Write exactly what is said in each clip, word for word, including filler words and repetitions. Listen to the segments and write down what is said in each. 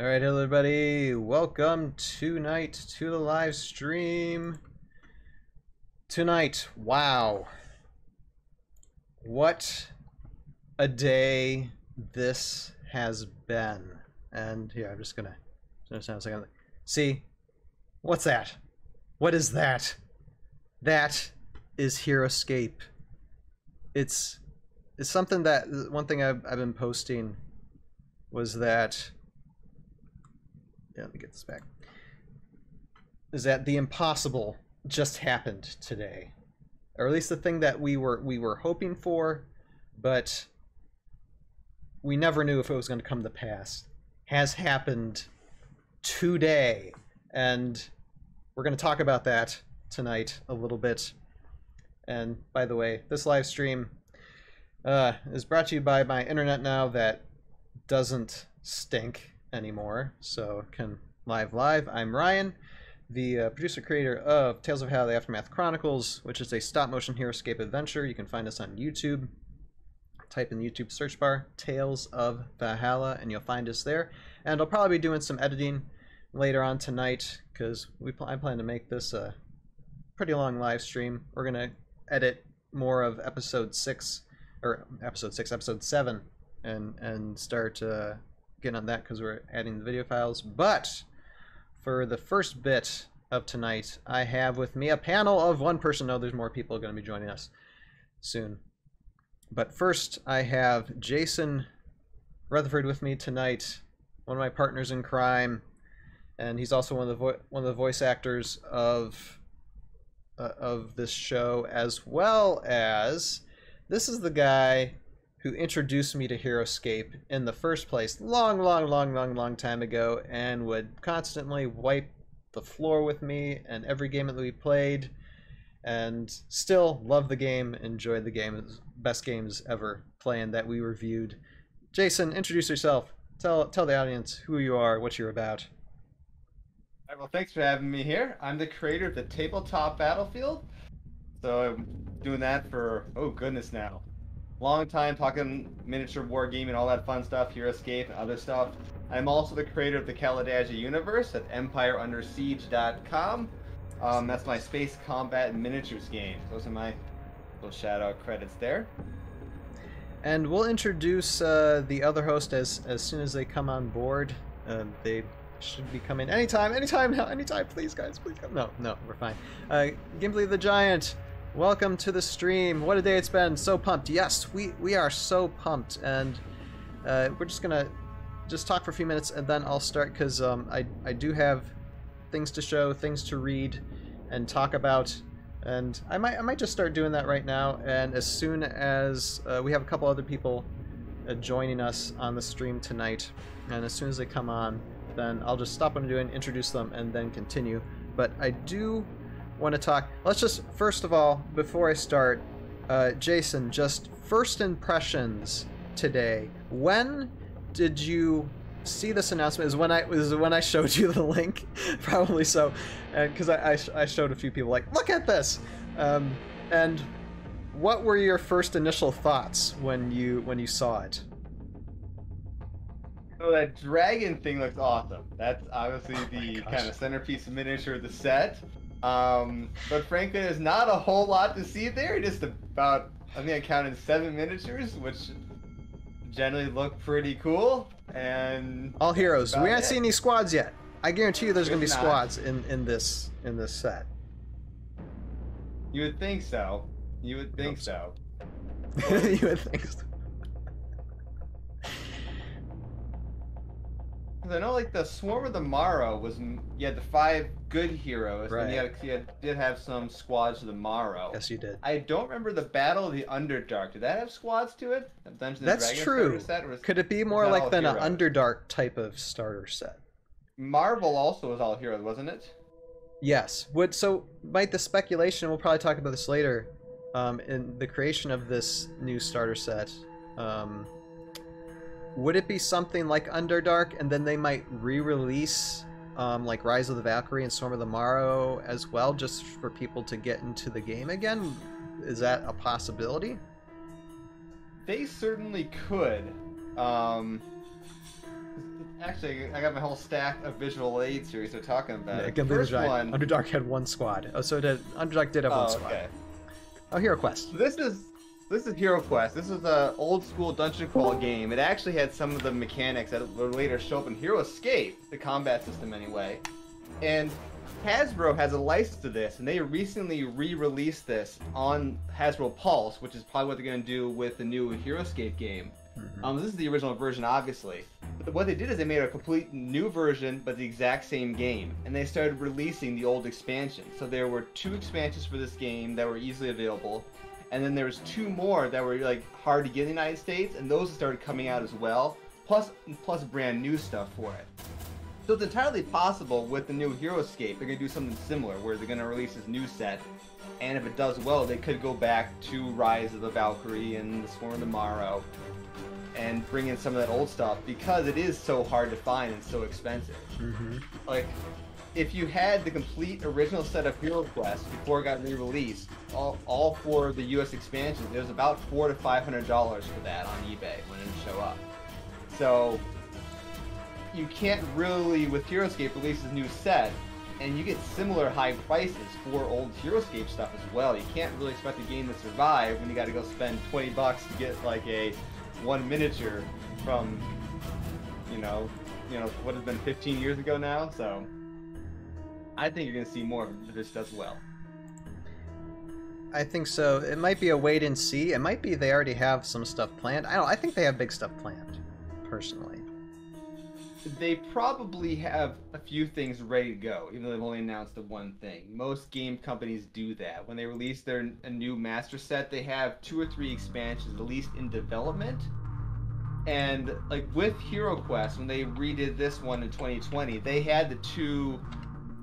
Alright, hello everybody, welcome tonight to the live stream. Tonight, wow, what a day this has been. And here, I'm just gonna, just gonna sound like, see, what's that? What is that? That is HeroScape. It's, it's something that, one thing I've, I've been posting was that, yeah, let me get this back, is that the impossible just happened today, or at least the thing that we were we were hoping for, but we never knew if it was going to come to pass, has happened today. And we're going to talk about that tonight a little bit. And by the way, this live stream uh, is brought to you by my internet now that doesn't stink anymore, so can live live. I'm Ryan, the uh, producer creator of Tales of Valhalla: The Aftermath Chronicles, which is a stop-motion HeroScape adventure. You can find us on YouTube. Type in the YouTube search bar, Tales of Valhalla, and you'll find us there. And I'll probably be doing some editing later on tonight, because we pl I plan to make this a pretty long live stream. We're gonna edit more of episode six, or episode six, episode seven, and and start uh, getting on that, because we're adding the video files. But for the first bit of tonight, I have with me a panel of one person. No, there's more people going to be joining us soon. But first, I have Jason Rutherford with me tonight, one of my partners in crime, and he's also one of the vo one of the voice actors of uh, of this show, as well as this is the guy who introduced me to HeroScape in the first place long, long, long, long, long time ago, and would constantly wipe the floor with me and every game that we played, and still love the game, enjoyed the game. It was best games ever playing that we reviewed. Jason, introduce yourself. Tell, tell the audience who you are, what you're about. All right, well, thanks for having me here. I'm the creator of the Tabletop Battlefield. So I'm doing that for, oh goodness now, long time, talking miniature wargaming and all that fun stuff, HeroScape and other stuff. I'm also the creator of the Kaladaja universe at Empire Under Siege dot com. Um, that's my space combat and miniatures game. Those are my little shout out credits there. And we'll introduce uh, the other host as, as soon as they come on board. Uh, they should be coming anytime, anytime, anytime. Please, guys, please come. No, no, we're fine. Uh, Gimbley the Giant, welcome to the stream. What a day it's been. So pumped. Yes, we we are so pumped. And uh, we're just gonna just talk for a few minutes, and then I'll start, because um, I, I do have things to show, things to read and talk about, and I might I might just start doing that right now. And as soon as uh, we have a couple other people uh, joining us on the stream tonight, and as soon as they come on, then I'll just stop what I'm doing, introduce them, and then continue. But I do want to talk. Let's just, first of all, before I start, uh, Jason, just first impressions today. When did you see this announcement? Is when I was when I showed you the link, probably so, and because I I, sh I showed a few people like, look at this, um, and what were your first initial thoughts when you when you saw it? So that dragon thing looks awesome. That's obviously oh the kind of centerpiece miniature of the set. Um, but frankly, there's not a whole lot to see there. Just about, I think I counted seven miniatures, which generally look pretty cool. And all heroes. We haven't seen any squads yet. I guarantee you, there's going to be not. squads in in this in this set. You would think so. You would think so. You would think so. I know, like, the Swarm of the Marro was, you had the five good heroes, right, and you, had, you had, did have some squads of the Marro. Yes, you did. I don't remember the Battle of the Underdark. Did that have squads to it? Dungeons That's and true. Set, was, Could it be more like than an Underdark type of starter set? Marvel also was all heroes, wasn't it? Yes. Would, so, might the speculation, we'll probably talk about this later, um, in the creation of this new starter set, um... would it be something like Underdark, and then they might re-release um, like Rise of the Valkyrie and Swarm of the Marro as well, just for people to get into the game again? Is that a possibility? They certainly could. Um, Actually, I got my whole stack of visual aids here, so we're talking about yeah, it. Gimbley the Giant. One... Underdark had one squad. Oh, so did Underdark did have oh, one squad. Okay. Oh, Hero Quest. This is this is Hero Quest. This is an old school dungeon crawl game. It actually had some of the mechanics that would later show up in HeroScape, the combat system anyway. And Hasbro has a license to this, and they recently re-released this on Hasbro Pulse, which is probably what they're going to do with the new HeroScape game. Mm-hmm. Um, this is the original version, obviously. But what they did is they made a complete new version, but the exact same game, and they started releasing the old expansion. So there were two expansions for this game that were easily available, and then there was two more that were like hard to get in the United States, and those started coming out as well, plus plus brand new stuff for it. So it's entirely possible with the new HeroScape, they're going to do something similar, where they're going to release this new set, and if it does well, they could go back to Rise of the Valkyrie and the Swarm of the Marro, and bring in some of that old stuff, because it is so hard to find and so expensive. Mm-hmm. Like, if you had the complete original set of Hero Quest before it got re-released, all, all four of the U S expansions, it was about four to five hundred dollars for that on eBay when it didn't show up. So you can't really, with HeroScape, release this new set, and you get similar high prices for old HeroScape stuff as well. You can't really expect a game to survive when you got to go spend twenty bucks to get like a one miniature from, you know, you know what has been fifteen years ago now. So I think you're gonna see more if this does well. I think so. It might be a wait and see. It might be they already have some stuff planned. I don't. I think they have big stuff planned, personally. They probably have a few things ready to go, even though they've only announced the one thing. Most game companies do that. When they release their a new master set, they have two or three expansions at least in development. And like with HeroQuest, when they redid this one in twenty twenty, they had the two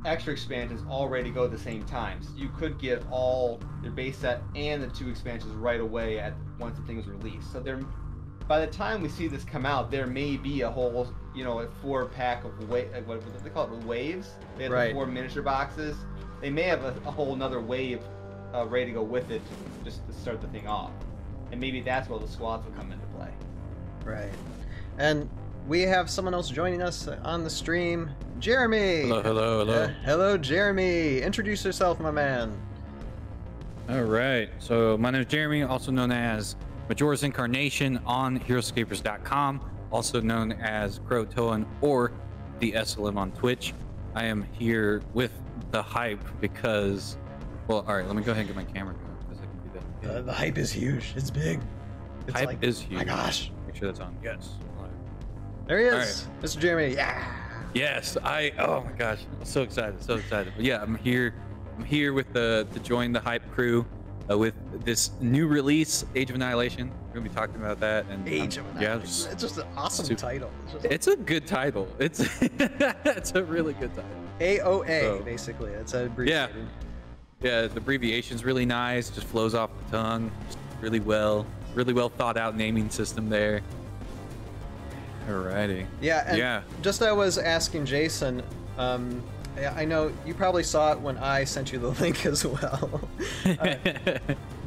extra expansions all ready to go at the same time. So you could get all their base set and the two expansions right away at once the thing was released. So they're by the time we see this come out, there may be a whole, you know, a four pack of wa what, what they call it, waves. They had right. the four miniature boxes. They may have a, a whole another wave uh, ready to go with it, to, just to start the thing off. And maybe that's where the squads will come into play. Right. And we have someone else joining us on the stream, Jeremy. Hello, hello, hello. Uh, hello, Jeremy. Introduce yourself, my man. All right. So my name is Jeremy, also known as Majora's Incarnation on Heroscapers dot com, also known as Crotoan or the S L M on Twitch. I am here with the hype because, well, all right, let me go ahead and get my camera going because I can do that. Yeah. Uh, the hype is huge. It's big. It's hype like, is huge. My gosh. Make sure that's on. Yes. Right. There he is, right. Mister Jeremy. Yeah. Yes. I. Oh my gosh. I'm so excited. So excited. But yeah, I'm here. I'm here with the to join the hype crew. Uh, with this new release, Age of Annihilation. We're going to be talking about that. And Age um, of Annihilation. Yeah, it's, it's just an awesome super, title. It's, just it's like, a good title. It's it's a really good title. A O A, so, basically. That's an abbreviation. Yeah. yeah, the abbreviation's really nice. Just flows off the tongue really well. Really well thought out naming system there. Alrighty. Yeah, and yeah. just I was asking Jason, um, I know you probably saw it when I sent you the link as well. uh,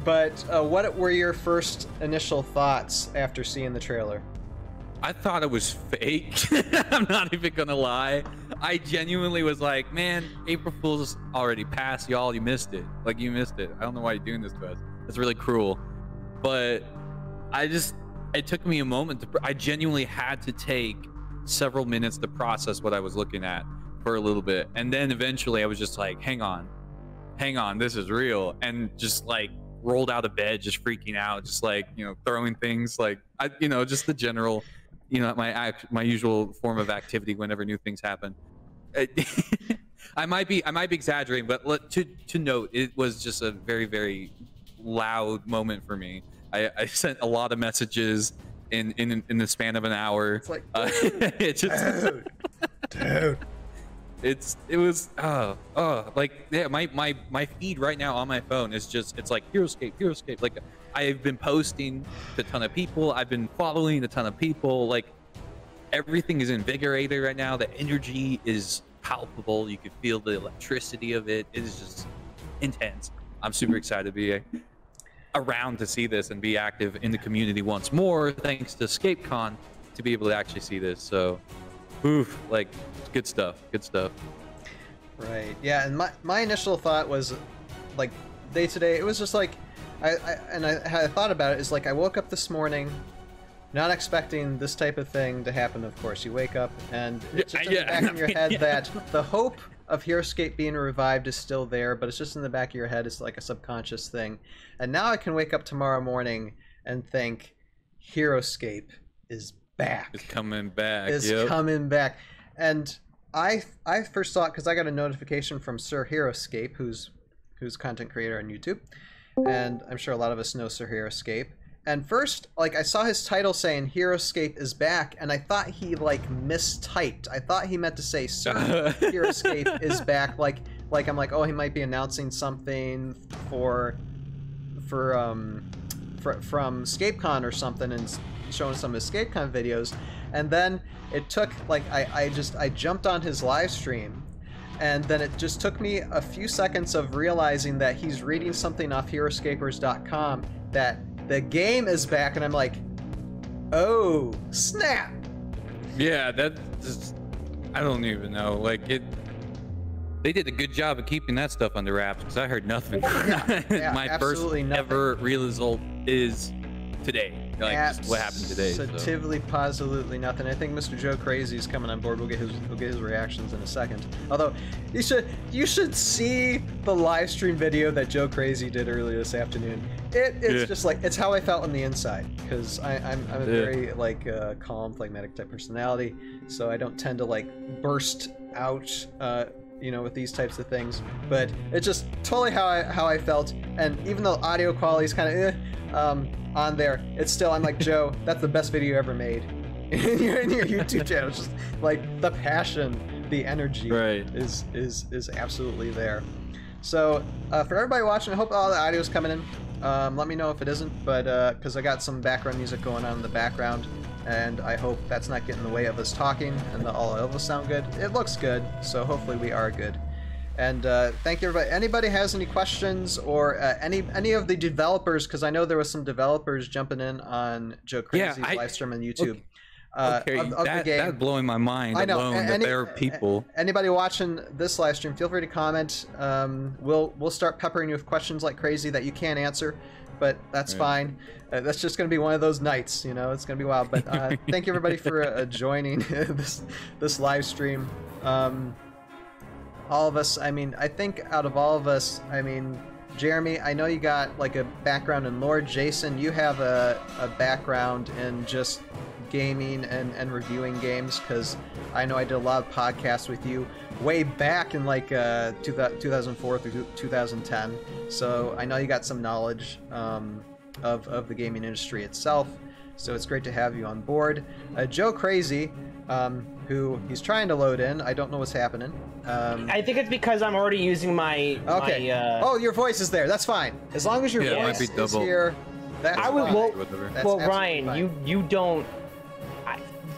but uh, what were your first initial thoughts after seeing the trailer? I thought it was fake. I'm not even gonna lie. I genuinely was like, man, April Fool's already passed, y'all. You missed it. Like, you missed it. I don't know why you're doing this to us. It's really cruel. But I just, it took me a moment to, I genuinely had to take several minutes to process what I was looking at for a little bit, and then eventually I was just like, hang on, hang on, this is real, and just like rolled out of bed, just freaking out, just like, you know, throwing things, like, I, you know, just the general, you know, my act, my usual form of activity whenever new things happen. I might be I might be exaggerating, but let, to, to note, it was just a very, very loud moment for me. I, I sent a lot of messages in, in, in the span of an hour. It's like, uh, it just, dude, dude. It's it was uh uh like yeah my my my feed right now on my phone is just it's like HeroScape HeroScape like I've been posting to a ton of people, I've been following a ton of people, like everything is invigorated right now. The energy is palpable, you can feel the electricity of it. It is just intense. I'm super excited to be around to see this and be active in the community once more, thanks to ScapeCon, to be able to actually see this. So Oof, like, good stuff, good stuff. Right, yeah, and my, my initial thought was, like, day to day, it was just like, I, I and I, how I thought about it is, like, I woke up this morning, not expecting this type of thing to happen, of course. You wake up, and it's just in yeah, the back yeah, of your head yeah. that the hope of HeroScape being revived is still there, but it's just in the back of your head. It's like a subconscious thing. And now I can wake up tomorrow morning and think, HeroScape is back. It's coming back. It's yep. coming back. And I I first saw it because I got a notification from SirHeroscape, who's who's content creator on YouTube. And I'm sure a lot of us know SirHeroscape. And first, like, I saw his title saying HeroScape is back, and I thought he, like, mistyped. I thought he meant to say SirHeroscape is back. Like, like I'm like, oh, he might be announcing something for, for um, for, from ScapeCon or something, and showing some of his ScapeCon videos. And then it took, like, I, I just, I jumped on his live stream. And then it just took me a few seconds of realizing that he's reading something off Heroscapers dot com that the game is back, and I'm like, oh, snap. Yeah, that just, I don't even know. Like, it, they did a good job of keeping that stuff under wraps, because I heard nothing. Yeah, yeah, my first nothing. ever real result is today. Like, just what happened today. Positively, so. Positively nothing. I think Mister Joe Crazy is coming on board. We'll get his we'll get his reactions in a second. Although you should you should see the live stream video that Joe Crazy did earlier this afternoon. It it's yeah. just like it's how I felt on the inside, because I'm I'm a yeah. very like uh, calm, phlegmatic type personality, so I don't tend to like burst out. Uh, you know, with these types of things, but it's just totally how I, how I felt. And even though audio quality is kind of eh, um, on there, it's still, I'm like, Joe, that's the best video you ever made in your, in your YouTube channel. It's just like the passion, the energy right. is, is, is absolutely there. So uh, for everybody watching, I hope all the audio is coming in. Um, let me know if it isn't, but uh, cause I got some background music going on in the background, and I hope that's not getting in the way of us talking and the, all of us sound good. It looks good, so hopefully we are good. And uh, thank you, everybody. Anybody has any questions or uh, any any of the developers, because I know there was some developers jumping in on Joe Crazy's yeah, live stream on YouTube. Okay. Uh, okay, of, of that, the game. That's blowing my mind I know. alone Any, that there are people. Anybody watching this live stream, feel free to comment. Um, we'll we'll start peppering you with questions like crazy that you can't answer, but that's yeah. fine. Uh, that's just going to be one of those nights, you know. It's going to be wild. But uh, thank you everybody for uh, joining this this live stream. Um, all of us. I mean, I think out of all of us, I mean, Jeremy, I know you got like a background in lore. Jason, you have a a background in just gaming and, and reviewing games, because I know I did a lot of podcasts with you way back in like uh, two thousand four through two thousand ten. So I know you got some knowledge um, of, of the gaming industry itself. So it's great to have you on board. Uh, Joe Crazy, um, who he's trying to load in. I don't know what's happening. Um, I think it's because I'm already using my... Okay. My, uh... Oh, your voice is there. That's fine. As long as your yeah, voice is here, that's I would fine. Well, well Ryan, fine. you you don't...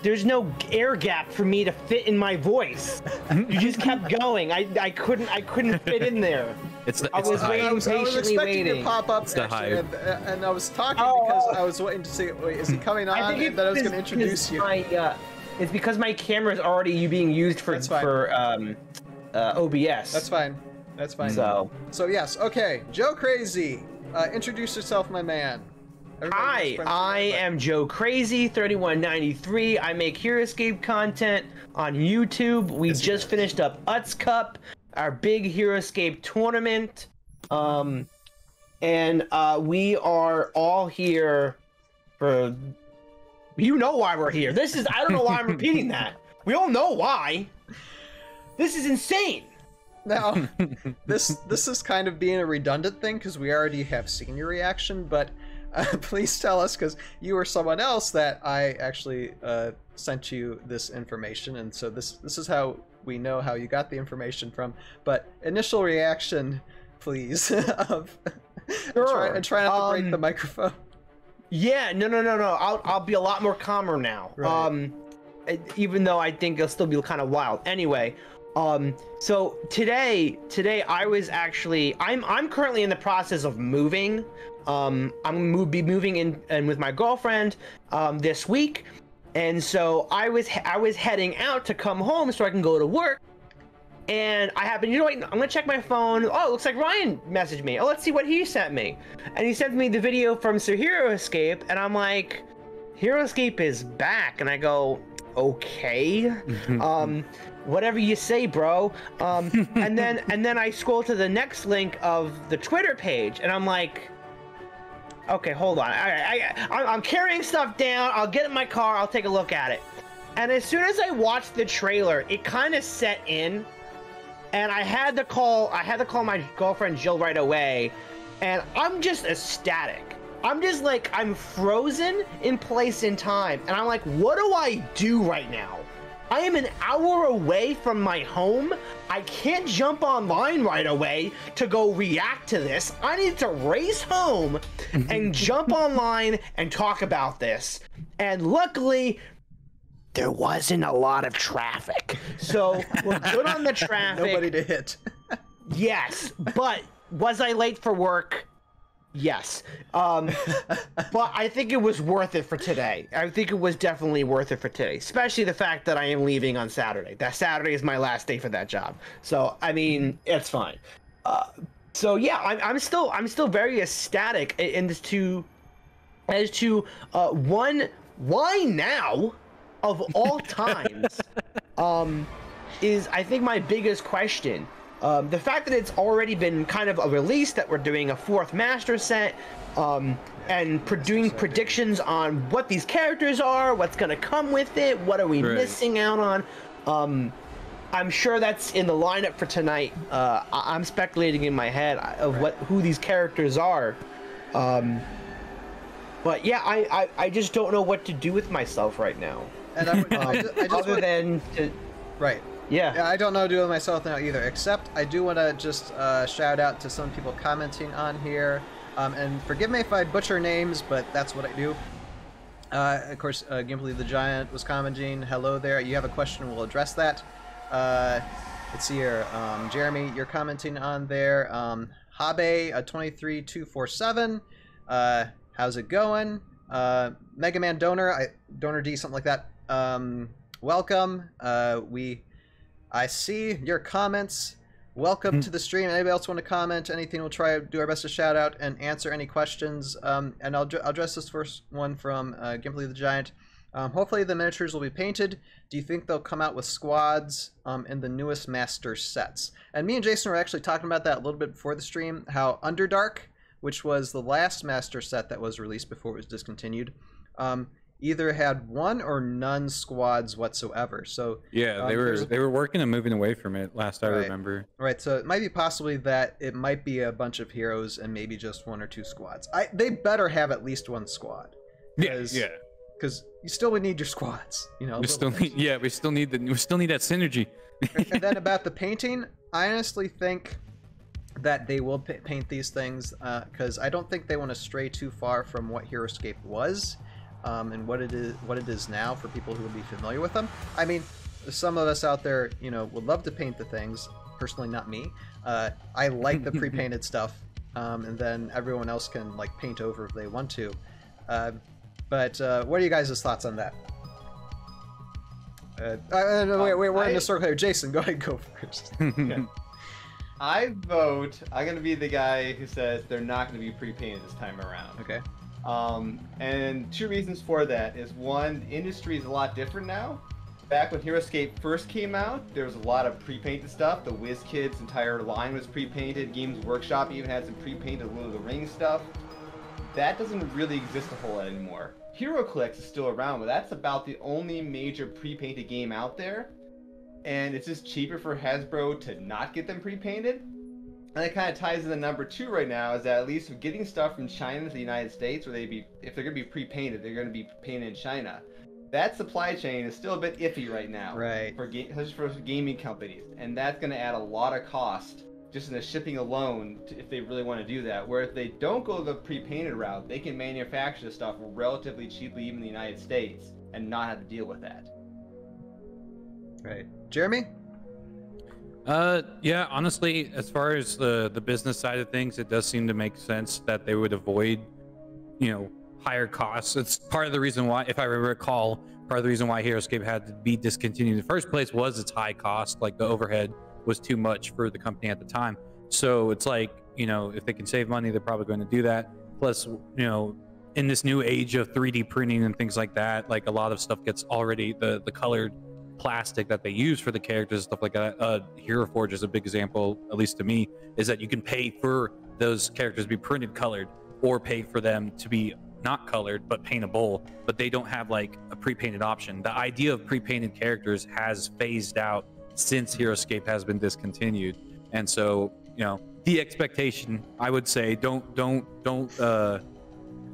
There's no air gap for me to fit in my voice. You just kept going. I I couldn't I couldn't fit in there. It's the, I it's was the waiting I was, patiently I was expecting waiting. To pop up, actually, and, and I was talking oh, because oh. I was waiting to see. Wait, is he coming on? I think and then I was going to introduce you. My, uh, it's because my camera is already being used for for um, uh, O B S. That's fine. That's fine. So so yes. Okay, Joe Crazy, uh, introduce yourself, my man. Everybody Hi, I am Joe Crazy thirty-one ninety-three. I make HeroScape content on YouTube. We That's just nice. Finished up U T S Cup, our big HeroScape tournament. Um, and uh, we are all here for... You know why we're here. This is... I don't know why I'm repeating that. We all know why. This is insane. Now, this, this is kind of being a redundant thing because we already have seen your reaction, but... Uh, please tell us, because you were someone else that I actually uh, sent you this information, and so this this is how we know how you got the information from. But initial reaction, please. of sure. try, and try not um, to break the microphone. Yeah, no, no, no, no. I'll I'll be a lot more calmer now. Right. Um, even though I think it'll still be kind of wild. Anyway, um, so today today I was actually I'm I'm currently in the process of moving. Um, I'm gonna move, be moving in and with my girlfriend um, this week, And so I was I was heading out to come home so I can go to work. And I happened, you know what, I'm gonna check my phone. Oh, it looks like Ryan messaged me. Oh, let's see what he sent me. And he sent me the video from SirHeroscape, and I'm like, HeroScape is back. And I go, okay, um, whatever you say, bro. Um, and then and then I scroll to the next link of the Twitter page, and I'm like, okay, hold on. I, I, I I'm carrying stuff down. I'll get in my car. I'll take a look at it. And as soon as I watched the trailer, it kind of set in. And I had to call, I had to call my girlfriend Jill right away, and I'm just ecstatic. I'm just like, I'm frozen in place in time, and I'm like, what do I do right now? I am an hour away from my home. I can't jump online right away to go react to this. I need to race home and jump online and talk about this. And luckily, there wasn't a lot of traffic, so we're good on the traffic. Nobody to hit. Yes, but was I late for work? Yes, um, but I think it was worth it for today. I think it was definitely worth it for today, especially the fact that I am leaving on Saturday. That Saturday is my last day for that job, so I mean it's fine. Uh, so yeah, I'm, I'm still I'm still very ecstatic in this to as to uh, one why now. Of all times, um, is I think my biggest question. Um, the fact that it's already been kind of a release that we're doing a fourth master set, um, and pro doing predictions on what these characters are, what's gonna come with it, what are we right. missing out on. Um, I'm sure that's in the lineup for tonight. Uh, I I'm speculating in my head of right. what who these characters are. Um, but yeah, I, I, I just don't know what to do with myself right now. And I would, um, I just, I just other would, than to, right, yeah. yeah, I don't know what to do with myself now either. Except I do want to just uh, shout out to some people commenting on here, um, and forgive me if I butcher names, but that's what I do. Uh, of course, uh, Gimbley the Giant was commenting. Hello there. You have a question? We'll address that. Uh, let's see here. Um, Jeremy, you're commenting on there. Um, Habe, a twenty-three two forty-seven. Uh, how's it going? Uh, Mega Man Donor, I, Donor D, something like that. Um, welcome. Uh, we, I see your comments. Welcome mm-hmm. to the stream. Anybody else want to comment? Anything? We'll try to do our best to shout out and answer any questions. Um, and I'll, I'll address this first one from uh, Gimbley the Giant. Um, hopefully the miniatures will be painted. Do you think they'll come out with squads um, in the newest master sets? And me and Jason were actually talking about that a little bit before the stream. How Underdark, which was the last master set that was released before it was discontinued, Um, either had one or none squads whatsoever. So yeah, they um, were they were working and moving away from it last I right. remember. Right, so it might be possibly that it might be a bunch of heroes and maybe just one or two squads. I they better have at least one squad. Cause, yeah, yeah. Because you still would need your squads. You know, we still need, yeah, we still need the we still need that synergy. And then about the painting, I honestly think that they will paint these things because uh, I don't think they want to stray too far from what HeroScape was. Um, and what it is, what it is now for people who will be familiar with them. I mean, some of us out there, you know, would love to paint the things. Personally, not me. Uh, I like the pre-painted stuff, um, and then everyone else can like paint over if they want to. Uh, but uh, what are you guys' thoughts on that? Uh, uh, no, wait, wait, we're I, in the circle here. Jason, go ahead, and go first. Okay. I vote. I'm gonna be the guy who says they're not gonna be pre-painted this time around. Okay. Um, and two reasons for that is, one, the industry is a lot different now. Back when HeroScape first came out, there was a lot of pre-painted stuff. The WizKids' entire line was pre-painted. Games Workshop even had some pre-painted Lord of the Rings stuff. That doesn't really exist a whole lot anymore. HeroClix is still around, but that's about the only major pre-painted game out there. And it's just cheaper for Hasbro to not get them pre-painted. And that kind of ties to the number two right now, is that at least getting stuff from China to the United States, where they be, if they're going to be pre-painted, they're going to be painted in China. That supply chain is still a bit iffy right now, right? For ga for gaming companies, and that's going to add a lot of cost just in the shipping alone, to, if they really want to do that. Where if they don't go the pre-painted route, they can manufacture stuff relatively cheaply, even in the United States, and not have to deal with that. Right, Jeremy. Uh, yeah, honestly, as far as the, the business side of things, it does seem to make sense that they would avoid, you know, higher costs. It's part of the reason why, if I recall, Part of the reason why HeroScape had to be discontinued in the first place was its high cost. Like, the overhead was too much for the company at the time. So it's like, you know, if they can save money, they're probably going to do that. Plus, you know, in this new age of three D printing and things like that, like a lot of stuff gets already the the colored plastic that they use for the characters and stuff like that. uh Hero Forge is a big example, at least to me, is that you can pay for those characters to be printed colored or pay for them to be not colored but paintable, but they don't have like a pre-painted option. The idea of pre-painted characters has phased out since HeroScape has been discontinued, and so, you know, the expectation, I would say, don't don't don't uh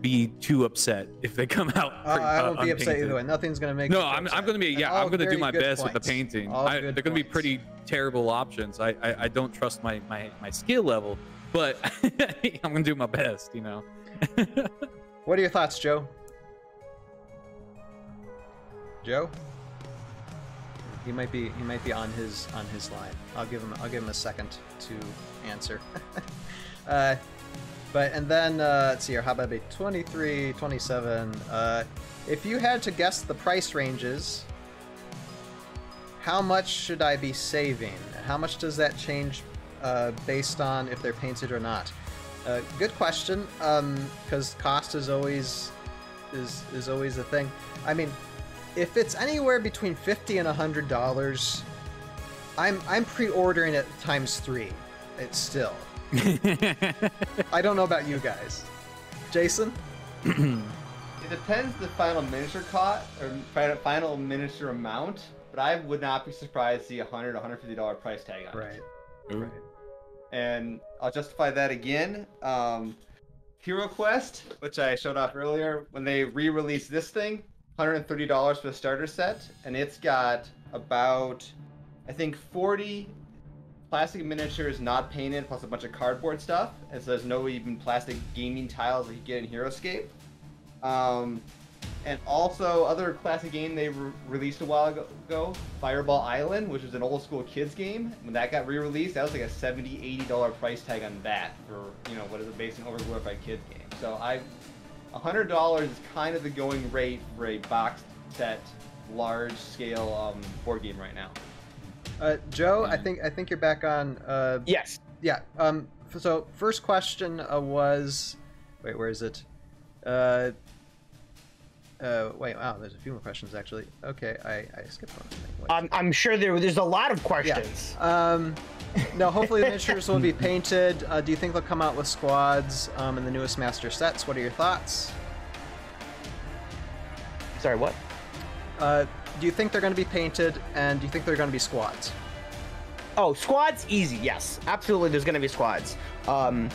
be too upset if they come out. Uh, pretty, I won't uh, be upset either way. Nothing's gonna make. No, I'm. Upset. I'm gonna be. Yeah, I'm gonna do my best points. with the painting. I, they're points. gonna be pretty terrible options. I. I, I don't trust my, my my skill level, but I'm gonna do my best. You know. What are your thoughts, Joe? Joe? He might be. He might be on his on his line. I'll give him. I'll give him a second to answer. uh. But, and then, uh, let's see here, how about a twenty-three, twenty-seven, uh, if you had to guess the price ranges, how much should I be saving? How much does that change, uh, based on if they're painted or not? Uh, good question, um, because cost is always, is, is always a thing. I mean, if it's anywhere between fifty and a hundred dollars, I'm, I'm pre-ordering it times three, it's still. I don't know about you guys. Jason? It depends the final miniature cost or final miniature amount, but I would not be surprised to see a one hundred, one hundred fifty dollar price tag on right. it. Right. And I'll justify that again. Um, Hero Quest, which I showed off earlier, when they re-released this thing, one hundred thirty dollars for the starter set, and it's got about, I think, forty plastic miniatures not painted, plus a bunch of cardboard stuff, and so there's no even plastic gaming tiles that you get in HeroScape. Um, and also, other classic game they re released a while ago, Fireball Island, which was an old school kids game. When that got re-released, that was like a seventy, eighty dollar price tag on that for, you know, what is a basic overglorified kids game. So I, one hundred dollars is kind of the going rate for a box set, large scale um, board game right now. Uh, Joe, I think I think you're back on. Uh, yes. Yeah. Um. So first question uh, was, wait, where is it? Uh. Uh. Wait. Wow. There's a few more questions actually. Okay. I I skipped one thing. Wait. Um. I'm sure there there's a lot of questions. Yeah. Um. No. Hopefully the miniatures will be painted. Uh, do you think they'll come out with squads um, in the newest master sets? What are your thoughts? Sorry. What? Uh. Do you think they're going to be painted, and do you think they're going to be squads? Oh, squads, easy, yes. Absolutely, there's going to be squads. Um,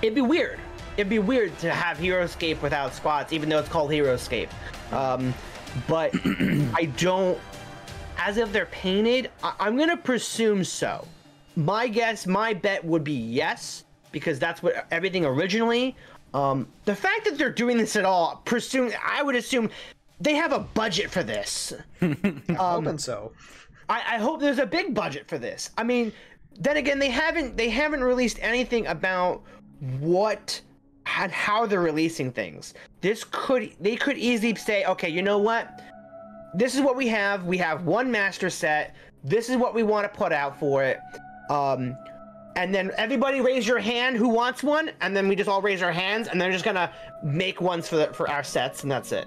it'd be weird. It'd be weird to have HeroScape without squads, even though it's called HeroScape. Um, but I don't... As if they're painted, I I'm going to presume so. My guess, my bet would be yes, because that's what everything originally. Um, the fact that they're doing this at all, presume, I would assume... They have a budget for this. I'm um, hoping so. I, I hope there's a big budget for this. I mean, then again, they haven't they haven't released anything about what and how they're releasing things. This could they could easily say, okay, you know what? This is what we have. We have one master set. This is what we want to put out for it. Um, and then everybody raise your hand who wants one, and then we just all raise our hands, and they're just gonna make ones for the, for our sets, and that's it.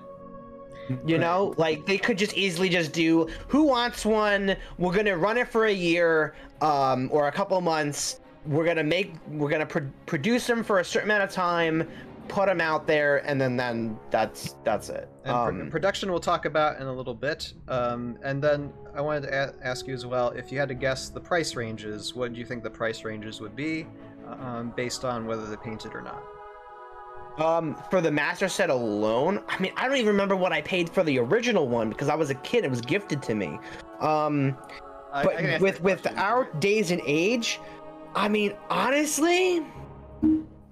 You know, like they could just easily just do who wants one. We're gonna run it for a year um, or a couple months. We're gonna make we're gonna pro produce them for a certain amount of time, put them out there, and then then that's that's it. And um, pr production we'll talk about in a little bit. Um, and then I wanted to a ask you as well, if you had to guess the price ranges, what do you think the price ranges would be um, based on whether they're painted or not? Um, for the master set alone, I mean, I don't even remember what I paid for the original one because I was a kid; it was gifted to me. Um, I, but I with with our days and age, I mean, honestly,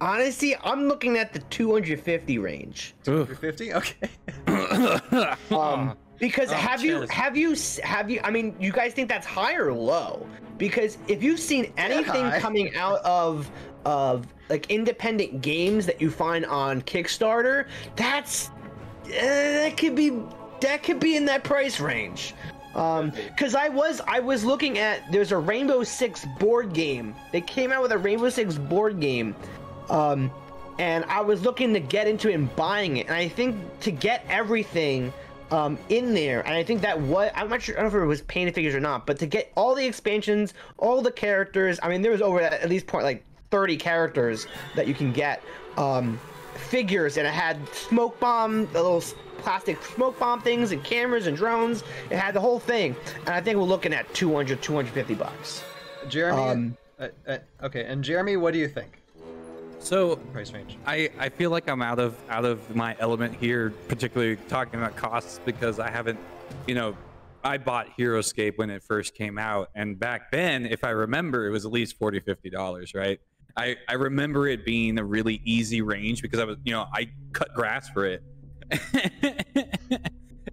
honestly, I'm looking at the two hundred fifty range. two hundred fifty, okay. um, because oh, have cheers. you have you have you? I mean, you guys think that's high or low? Because if you've seen anything yeah, coming out of of like independent games that you find on Kickstarter, that's uh, that could be that could be in that price range. Um, cause I was, I was looking at, there's a Rainbow Six board game. They came out with a Rainbow Six board game. Um, and I was looking to get into it and buying it. And I think to get everything, um, in there. And I think that was, I'm not sure, I don't know if it was Painted Figures or not, but to get all the expansions, all the characters, I mean, there was over at least point like thirty characters that you can get, um, figures. And it had smoke bomb, a little plastic smoke bomb things and cameras and drones. It had the whole thing, and I think we're looking at two hundred, two fifty bucks. Jeremy, um, uh, uh, okay, and Jeremy, what do you think? So price range. I I feel like I'm out of out of my element here, particularly talking about costs, because I haven't, you know, I bought HeroScape when it first came out, and back then, if I remember, it was at least forty, fifty dollars, right? I I remember it being a really easy range because I was, you know, I cut grass for it.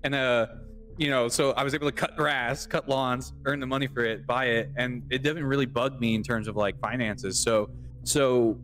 And uh you know, so I was able to cut grass, cut lawns, earn the money for it, buy it, and it didn't really bug me in terms of like finances. So so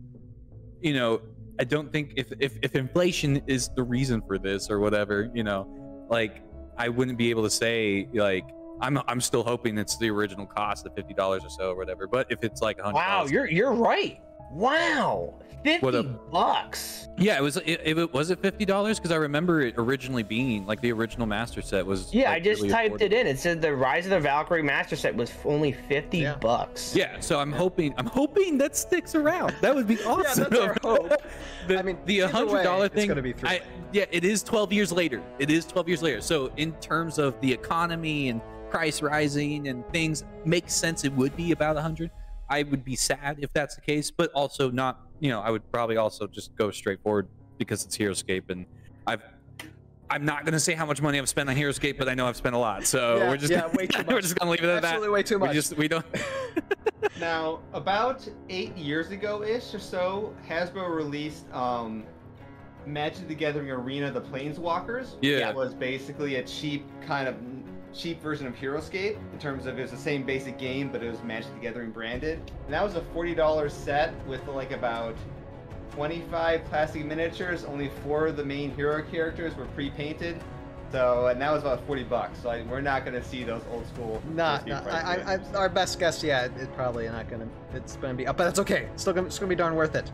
you know, I don't think if if, if inflation is the reason for this or whatever, you know, like I wouldn't be able to say like I'm I'm still hoping it's the original cost of fifty dollars or so or whatever. But if it's like a hundred, wow, you're you're right. Wow, fifty bucks. Yeah, it was. It, it was it fifty dollars because I remember it originally being like the original master set was. Yeah, like, I just really typed affordable. It in. It said the Rise of the Valkyrie master set was only fifty yeah. bucks. Yeah, so I'm yeah. hoping. I'm hoping that sticks around. That would be awesome. Yeah, that's our hope. the, I mean, the hundred dollar thing. It's gonna be three. I, yeah, it is twelve years later. It is twelve years later. So in terms of the economy and price rising and things, makes sense. It would be about a hundred. I would be sad if that's the case, but also not, you know, I would probably also just go straight forward because it's HeroScape, and I've, I'm not going to say how much money I've spent on HeroScape, but I know I've spent a lot. So yeah, we're just, yeah, way too much. We're just going to leave it at that. Absolutely way too much. We just, we don't. Now, about eight years ago-ish or so, Hasbro released um, Magic the Gathering Arena, the Planeswalkers. Yeah. That was basically a cheap kind of... cheap version of HeroScape in terms of it was the same basic game, but it was Magic the Gathering branded. And that was a forty dollar set with like about twenty-five plastic miniatures. Only four of the main hero characters were pre-painted. So, and that was about forty bucks. So I, we're not going to see those old school. Nah, no, I, I, I, our best guess, yeah, it's it probably not going to, it's going to be up, but that's okay. It's still going to be darn worth it.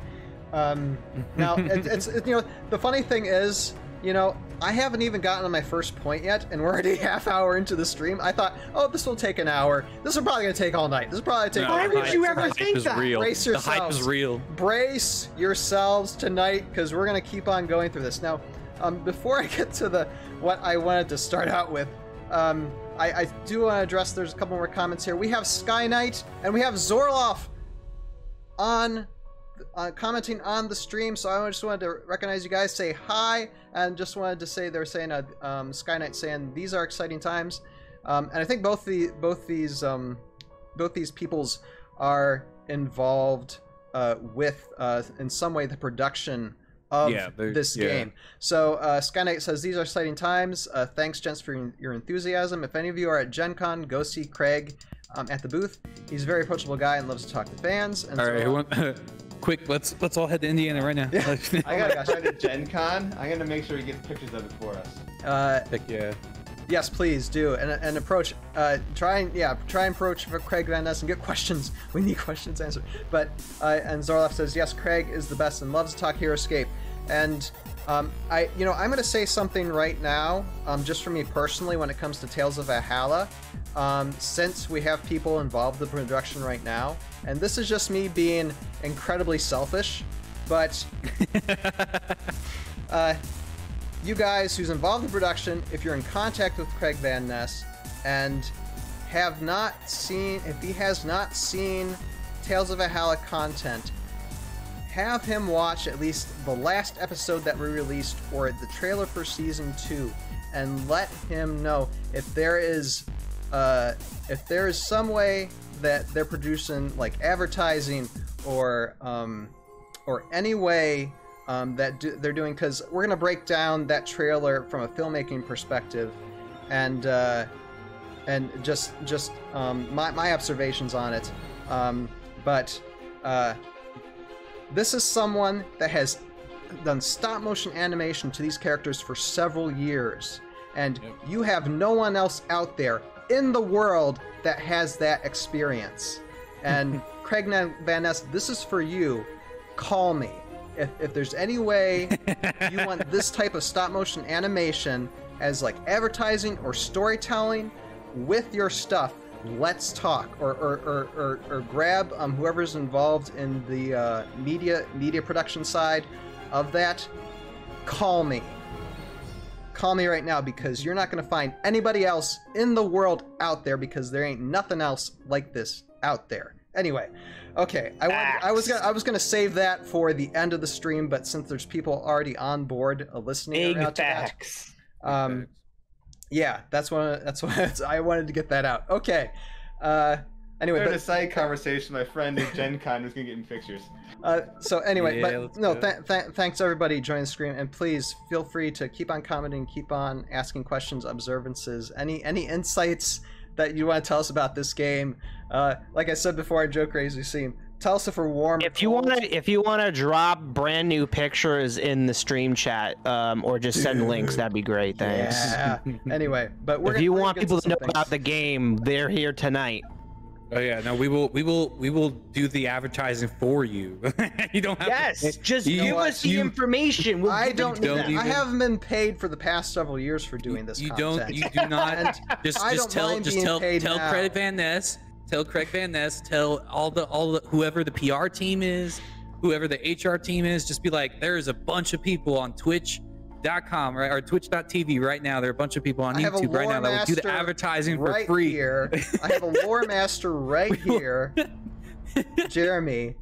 Um, now, it, it's, it, you know, the funny thing is, you know, I haven't even gotten to my first point yet, and we're already a half hour into the stream. I thought, oh, this will take an hour. This is probably going to take all night. This will probably take no, all night. Why would you ever think that? Real. Brace yourselves. The hype is real. Brace yourselves tonight, because we're going to keep on going through this. Now, um, before I get to the what I wanted to start out with, um, I, I do want to address, there's a couple more comments here. We have Sky Knight, and we have Zorloff on... Uh, commenting on the stream, so I just wanted to recognize you guys, say hi, and just wanted to say they're saying, uh, um, Sky Knight saying these are exciting times, um, and I think both the both these um, both these peoples are involved uh, with uh, in some way the production of yeah, this yeah. game. So uh, Sky Knight says these are exciting times. Uh, thanks, gents, for your enthusiasm. If any of you are at Gen Con, go see Craig um, at the booth. He's a very approachable guy and loves to talk to fans. And all so right. Quick, let's let's all head to Indiana right now. Yeah. I gotta go to Gen Con. I'm gonna make sure he gets pictures of it for us. Uh, Heck yeah. Yes, please do. And and approach. Uh, try and yeah, try and approach Craig Van Ness and get questions. We need questions answered. But uh, and Zorloff says yes, Craig is the best and loves to talk HeroScape. And um, I you know I'm gonna say something right now. Um, just for me personally, when it comes to Tales of Valhalla, um, since we have people involved in the production right now. And this is just me being incredibly selfish, but uh, you guys who's involved in production, if you're in contact with Craig Van Ness and have not seen, if he has not seen Tales of Valhalla content, have him watch at least the last episode that we released or the trailer for season two, and let him know if there is, uh, if there is some way that they're producing like advertising or um, or any way um, that do, they're doing, because we're gonna break down that trailer from a filmmaking perspective, and uh, and just just um, my my observations on it. Um, but uh, this is someone that has done stop motion animation to these characters for several years, And yep. you have no one else out there in the world that has that experience. And Craig Van Ness, this is for you. Call me. If, if there's any way you want this type of stop-motion animation as like advertising or storytelling with your stuff, let's talk. Or or, or, or, or grab um, whoever's involved in the uh, media media production side of that. Call me. Call me right now, because you're not going to find anybody else in the world out there, because there ain't nothing else like this out there. Anyway, okay, I, wanted, I was gonna, I was gonna save that for the end of the stream, but since there's people already on board uh, listening out to that, um, yeah, that's why that's why I wanted to get that out. Okay, uh, anyway, but, a side conversation. My friend at Gen Con was gonna get in pictures. Uh, so anyway, yeah, but no, th th thanks everybody joining the stream, and please feel free to keep on commenting, keep on asking questions, observances, any any insights that you want to tell us about this game. Uh, like I said before, I joke crazy seam. Tell us if we're warm. If you want to, if you want to drop brand new pictures in the stream chat, um, or just send Dude. links, that'd be great. Thanks. Yeah. Anyway, but we're if you want people to know things. about the game, they're here tonight. Oh yeah, no, we will, we will, we will do the advertising for you. You don't have. Yes, to, just you, give us the you, information. We'll I don't. Need don't that. Even, I haven't been paid for the past several years for doing this. You content. don't. You do not. just, I just don't tell. Mind just being tell. Paid tell now. Craig Van Ness. Tell Craig Van Ness. Tell all the all the whoever the P R team is, whoever the H R team is. Just be like, there is a bunch of people on Twitch. Dot com right or twitch dot T V right now. There are a bunch of people on YouTube right now that will do the advertising right for free. Here. I have a lore master right here, Jeremy,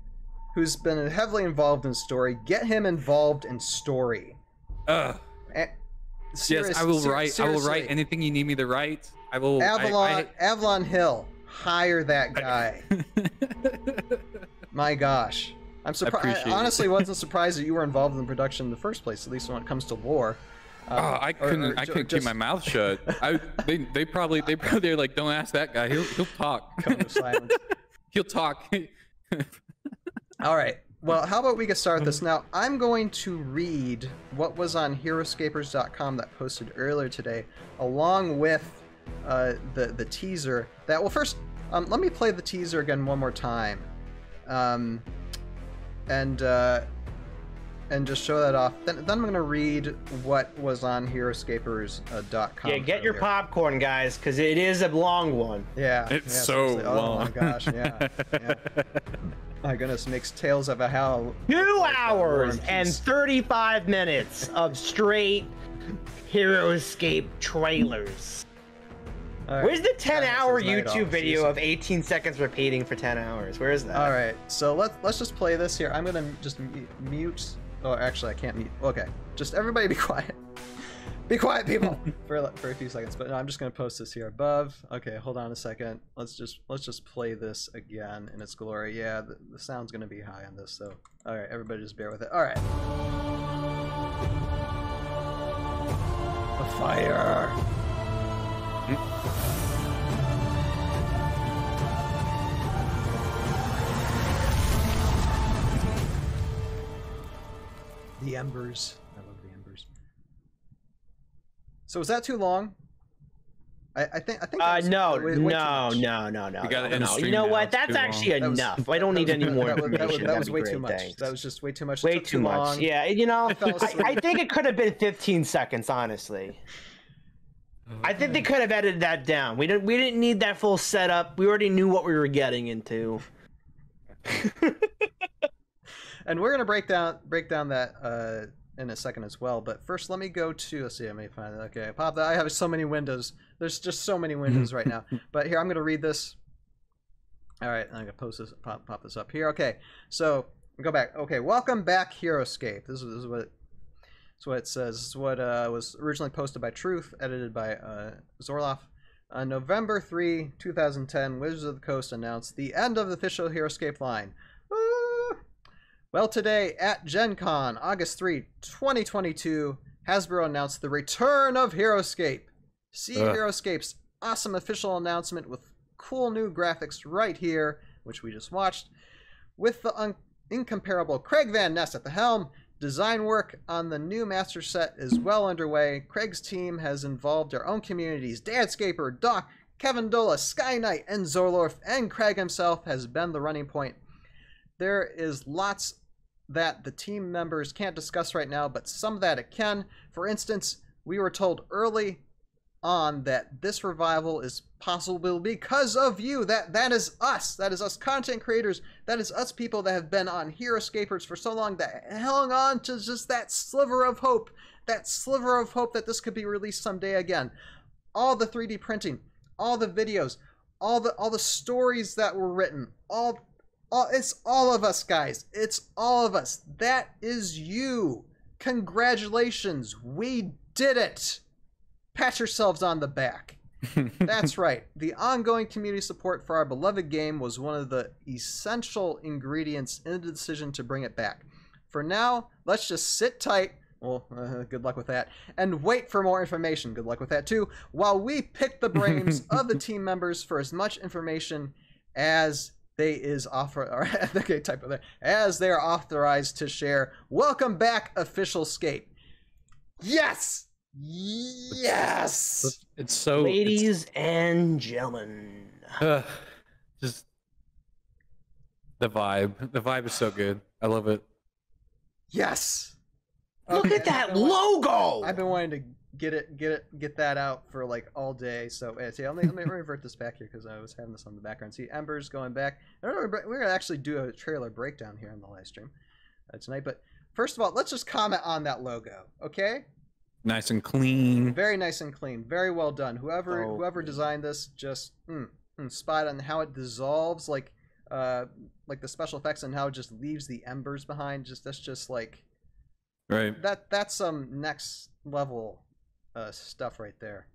who's been heavily involved in story. Get him involved in story. Uh, serious, yes, I will write. Seriously. I will write anything you need me to write. I will. Avalon, I, I, Avalon Hill, hire that guy. My gosh. I'm surprised. I honestly wasn't surprised that you were involved in the production in the first place, at least when it comes to lore. Um, oh, I couldn't. Or, or I couldn't just... keep my mouth shut. I, they, they probably, they probably, they're like, don't ask that guy. He'll, he'll talk. Come to silence. He'll talk. All right. Well, how about we get started with this now? I'm going to read what was on Heroscapers dot com that posted earlier today, along with uh, the the teaser. That well, first, um, let me play the teaser again one more time. Um, and uh and just show that off, then, then I'm gonna read what was on Heroscapers dot com. Uh, yeah, get your popcorn, guys, because it is a long one. Yeah, it's yeah, so oh, long. Oh my gosh. Yeah, yeah. My goodness. Makes Tales of Valhalla two like hours and thirty-five minutes of straight Heroscape trailers. Right. Where's the ten hour YouTube video of eighteen seconds repeating for ten hours? Where is that? All right, so let's let's just play this here. I'm gonna just mute. Oh, actually, I can't mute. Okay, just everybody be quiet. Be quiet, people, for for a few seconds. But no, I'm just gonna post this here above. Okay, hold on a second. Let's just let's just play this again in its glory. Yeah, the, the sound's gonna be high on this, so all right, everybody, just bear with it. All right. The fire. The embers. I love the embers. So was that too long? I, I think. I think. Uh, no, way, way no, no, no, no, we got no, no. You know now. what? That's actually long. enough. That was, I don't need any more. That was, that was, that was way great, too much. Thanks. That was just way too much. Way too, too much. Long. Yeah, you know, I, I think it could have been fifteen seconds, honestly. Okay. I think they could have edited that down. We didn't. We didn't need that full setup. We already knew what we were getting into. And we're gonna break down break down that uh, in a second as well. But first, let me go to. Let's see. Let me find. Okay, pop that. I have so many windows. There's just so many windows right now. But here, I'm gonna read this. All right, I'm gonna post this. Pop pop this up here. Okay, so go back. Okay, welcome back, Heroscape. This is, this is what. That's what it says. This is what uh, was originally posted by Truth, edited by uh, Zorloff. On November third, two thousand ten, Wizards of the Coast announced the end of the official Heroscape line. Ah! Well, today at Gen Con, August third, twenty twenty-two, Hasbro announced the return of Heroscape. See uh. Heroscape's awesome official announcement with cool new graphics right here, which we just watched, with the un incomparable Craig Van Ness at the helm. Design work on the new master set is well underway. Craig's team has involved our own communities. Dadscaper, Doc, Kevin Dola, Sky Knight, and Zorloff, and Craig himself has been the running point. There is lots that the team members can't discuss right now, but some of that it can. For instance, we were told early on that this revival is possible because of you. That that is us. That is us content creators. That is us people that have been on HeroScapers for so long that hung on to just that sliver of hope. That sliver of hope that this could be released someday again. All the three D printing, all the videos, all the all the stories that were written, all all it's all of us, guys. It's all of us. That is you. Congratulations. We did it. Pat yourselves on the back. That's right. The ongoing community support for our beloved game was one of the essential ingredients in the decision to bring it back. For now, let's just sit tight. Well, uh, good luck with that. And wait for more information. Good luck with that, too. While we pick the brains of the team members for as much information as they is offer, or, okay, type of that, as they are authorized to share. Welcome back, Official Scape. Yes! Yes, it's, it's so, ladies it's, and gentlemen, uh, just the vibe. The vibe is so good. I love it. Yes, look okay. at that logo. I've been wanting to get it, get it, get that out for like all day. So yeah, see, let me let me revert this back here because I was having this on the background. See, Ember's going back. I don't know. We're gonna actually do a trailer breakdown here on the live stream uh, tonight. But first of all, let's just comment on that logo, okay? Nice and clean. Very nice and clean. Very well done. Whoever oh, whoever designed this, just mm, mm, spot on how it dissolves, like uh, like the special effects, and how it just leaves the embers behind. Just that's just like, right. That that's some next level uh, stuff right there.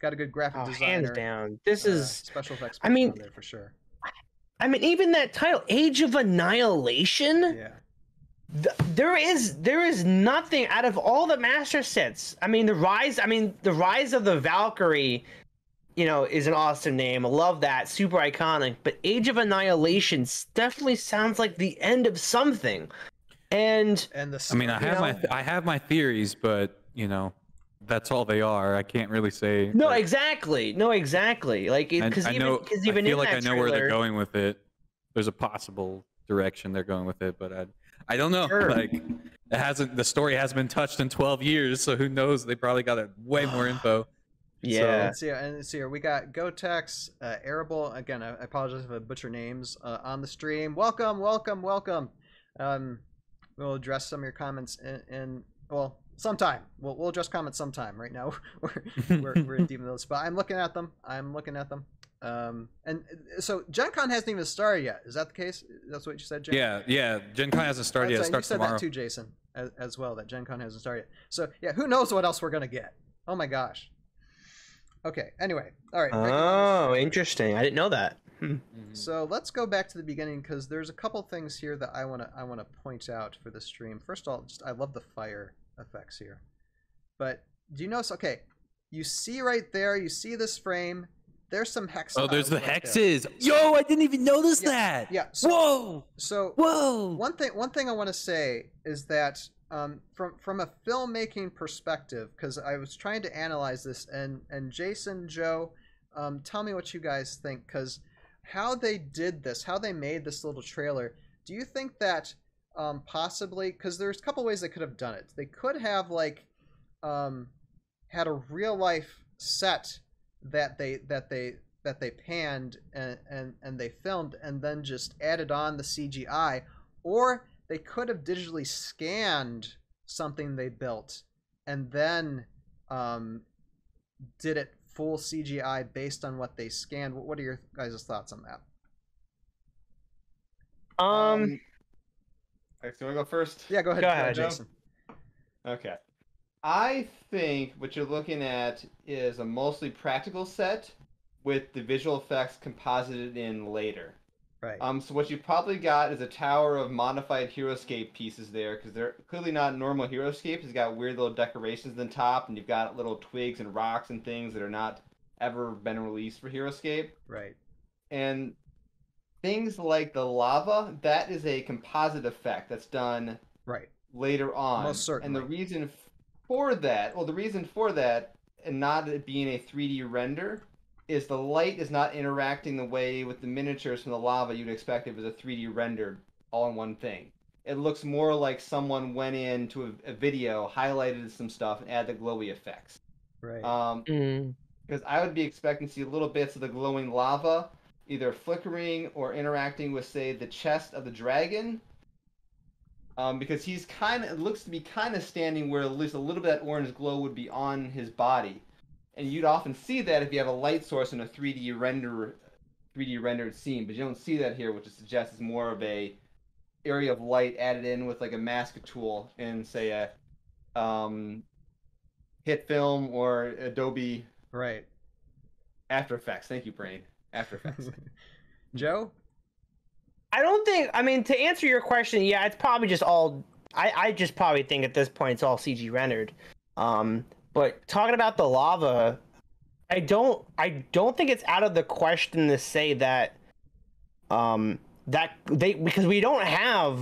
Got a good graphic oh, designer. Hands down. This uh, is special effects. I mean, there for sure. I mean, even that title, Age of Annihilation. Yeah. There is there is nothing out of all the master sets. I mean, the rise. I mean, the Rise of the Valkyrie, you know, is an awesome name. I love that, super iconic. But Age of Annihilation definitely sounds like the end of something. And and the I mean, I have know, my I have my theories, but you know, that's all they are. I can't really say. No, like, exactly. No, exactly. Like because even because even I feel in like that I know trailer, where they're going with it. There's a possible direction they're going with it, but I. I don't know. Sure. Like, it hasn't. The story hasn't been touched in twelve years, so who knows? They probably got a, way more info. Yeah. So. Let's see, and let's see here. We got Gotex, uh, Arable. Again, I, I apologize if I butcher names uh, on the stream. Welcome, welcome, welcome. Um, we'll address some of your comments in. in well, sometime. We'll we'll address comments sometime. Right now, we're we're, we're deep in those. But I'm looking at them. I'm looking at them. Um, and so Gen Con hasn't even started yet. Is that the case? That's what you said, Jason? Yeah, yeah. Gen Con hasn't started yet. It starts tomorrow. You said that too, Jason, as, as well, that Gen Con hasn't started yet. So, yeah, who knows what else we're going to get? Oh, my gosh. Okay, anyway. All right. Oh, interesting. I didn't know that. So let's go back to the beginning because there's a couple things here that I want to I want to point out for the stream. First of all, just, I love the fire effects here. But do you notice? Okay, you see right there, you see this frame. There's some hexes. Oh, there's the right hexes. There. Yo, I didn't even notice yeah, that. Yeah. So, whoa. So whoa. One thing. One thing I want to say is that um, from from a filmmaking perspective, because I was trying to analyze this, and and Jason, Joe, um, tell me what you guys think, because how they did this, how they made this little trailer. Do you think that um, possibly? Because there's a couple ways they could have done it. They could have like um, had a real life set that they that they that they panned and, and and they filmed and then just added on the C G I, or they could have digitally scanned something they built and then um did it full C G I based on what they scanned. What are your guys' thoughts on that? Um I feel I go first. Yeah, go ahead, go ahead Jason. Okay. I think what you're looking at is a mostly practical set with the visual effects composited in later. Right. Um. So what you probably got is a tower of modified HeroScape pieces there, because they're clearly not normal HeroScapes. It's got weird little decorations on top, and you've got little twigs and rocks and things that are not ever been released for HeroScape. Right. And things like the lava, that is a composite effect that's done... Right. later on. Most certainly. And the reason for that, well, the reason for that, and not it being a three D render, is the light is not interacting the way with the miniatures from the lava you'd expect if it was a three D rendered all-in-one thing. It looks more like someone went into a, a video, highlighted some stuff, and added the glowy effects. Right. Um, mm. Because I would be expecting to see little bits of the glowing lava either flickering or interacting with, say, the chest of the dragon. Um, because he's kind of, it looks to be kind of standing where at least a little bit of that orange glow would be on his body. And you'd often see that if you have a light source in a three D render, three D rendered scene, but you don't see that here, which suggests it's more of a area of light added in with like a mask tool in, say, a um, hit film or Adobe. Right. After Effects. Thank you, Brain. After Effects. Joe? I don't think, I mean, to answer your question, yeah, it's probably just all, I, I just probably think at this point it's all C G rendered. Um, but talking about the lava, I don't, I don't think it's out of the question to say that, um, that they, because we don't have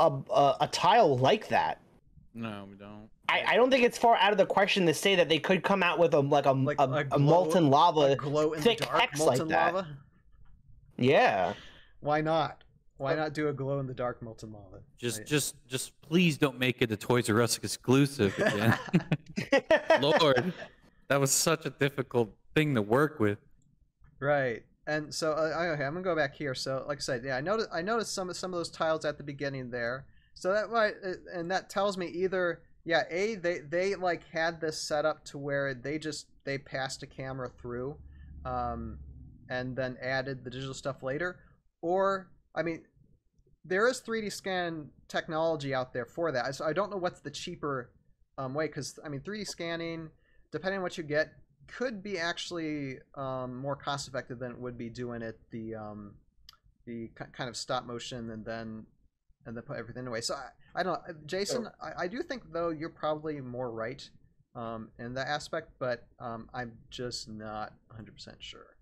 a, a, a tile like that. No, we don't. I, I don't think it's far out of the question to say that they could come out with a like a, like a, a, glow, a molten lava, a glow in thick the dark hex molten like that. Lava? Yeah. Why not? Why not do a glow in the dark molten lava? Just, right. just, just please don't make it a Toys R Us exclusive again. Lord, that was such a difficult thing to work with. Right, and so uh, okay, I'm gonna go back here. So, like I said, yeah, I noticed, I noticed some of some of those tiles at the beginning there. So that might, and that tells me either. Yeah, A, they, they like had this set up to where they just, they passed a camera through um, and then added the digital stuff later. Or, I mean, there is three D scan technology out there for that. So I don't know what's the cheaper um, way, because, I mean, three D scanning, depending on what you get, could be actually um, more cost effective than it would be doing it the um, the kind of stop motion and then and then put everything away. So I, I don't know. Jason, I, I do think, though, you're probably more right um, in that aspect, but um, I'm just not one hundred percent sure.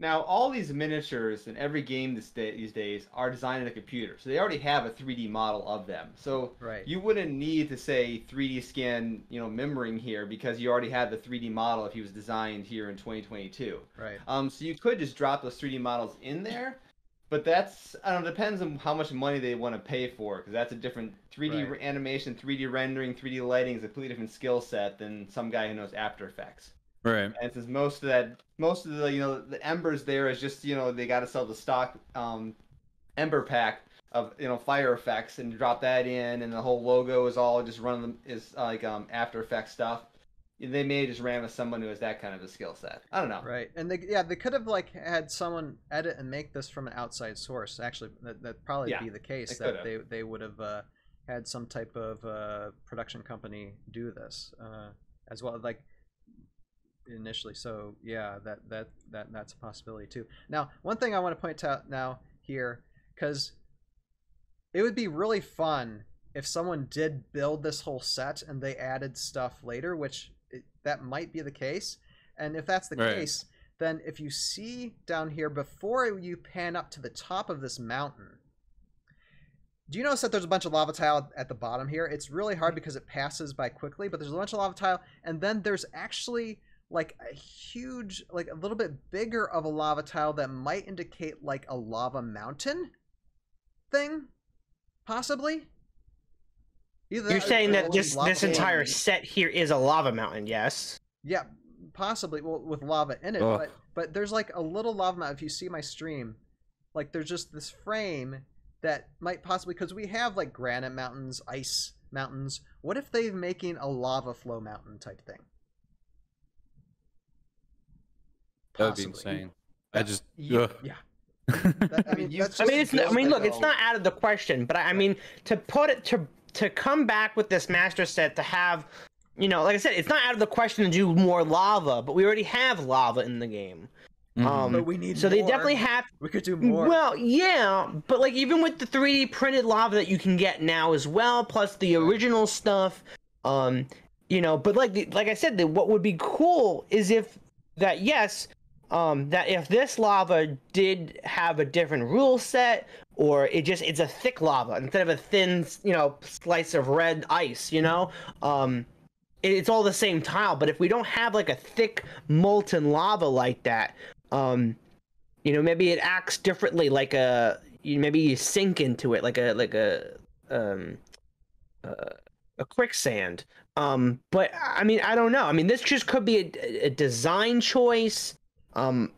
Now, all these miniatures in every game this day, these days are designed in a computer, so they already have a three D model of them. So right. You wouldn't need to, say, three D scan, you know, membrane here, because you already had the three D model if he was designed here in twenty twenty-two. Right. Um, so you could just drop those three D models in there. But that's, I don't know, depends on how much money they want to pay for, because that's a different three D right. animation, three D rendering, three D lighting is a completely different skill set than some guy who knows After Effects. Right. And since most of that, most of the, you know, the embers there is just, you know, they got to sell the stock um, ember pack of, you know, fire effects and drop that in, and the whole logo is all just running, is like um, After Effects stuff. They may have just ran with someone who has that kind of a skill set. I don't know. Right, and they, yeah, they could have like had someone edit and make this from an outside source. Actually, that that'd probably yeah, be the case that they they would have uh, had some type of uh, production company do this uh, as well, like initially. So yeah, that that that that's a possibility too. Now, one thing I want to point out now here, because it would be really fun if someone did build this whole set and they added stuff later, which that might be the case. And if that's the right. case, then if you see down here, before you pan up to the top of this mountain, do you notice that there's a bunch of lava tile at the bottom here? It's really hard because it passes by quickly, but there's a bunch of lava tile. And then there's actually like a huge, like a little bit bigger of a lava tile that might indicate like a lava mountain thing, possibly. Either You're that saying that this this entire mountain. set here is a lava mountain, yes? Yeah, possibly. Well, with lava in it, oh. but but there's like a little lava mountain. If you see my stream, like there's just this frame that might possibly, because we have like granite mountains, ice mountains. What if they're making a lava flow mountain type thing? That'd be insane. That, I just yeah. Ugh. yeah. That, I mean, that's I mean, it's not, I mean, look, it's not out of the question, but I, I mean, to put it to. to come back with this master set to have, you know, like I said, it's not out of the question to do more lava, but we already have lava in the game. Mm-hmm. Um, but we need so more. They definitely have... We could do more. Well, yeah, but like even with the three D printed lava that you can get now as well, plus the original stuff, um, you know, but like the, like I said, the, what would be cool is if that, yes, um, that if this lava did have a different rule set, or it just, it's a thick lava instead of a thin, you know, slice of red ice, you know, um, it, it's all the same tile. But if we don't have like a thick molten lava like that, um, you know, maybe it acts differently, like a, you, maybe you sink into it like a, like a, um, uh, a quicksand. Um, but I mean, I don't know. I mean, this just could be a, a design choice. Um,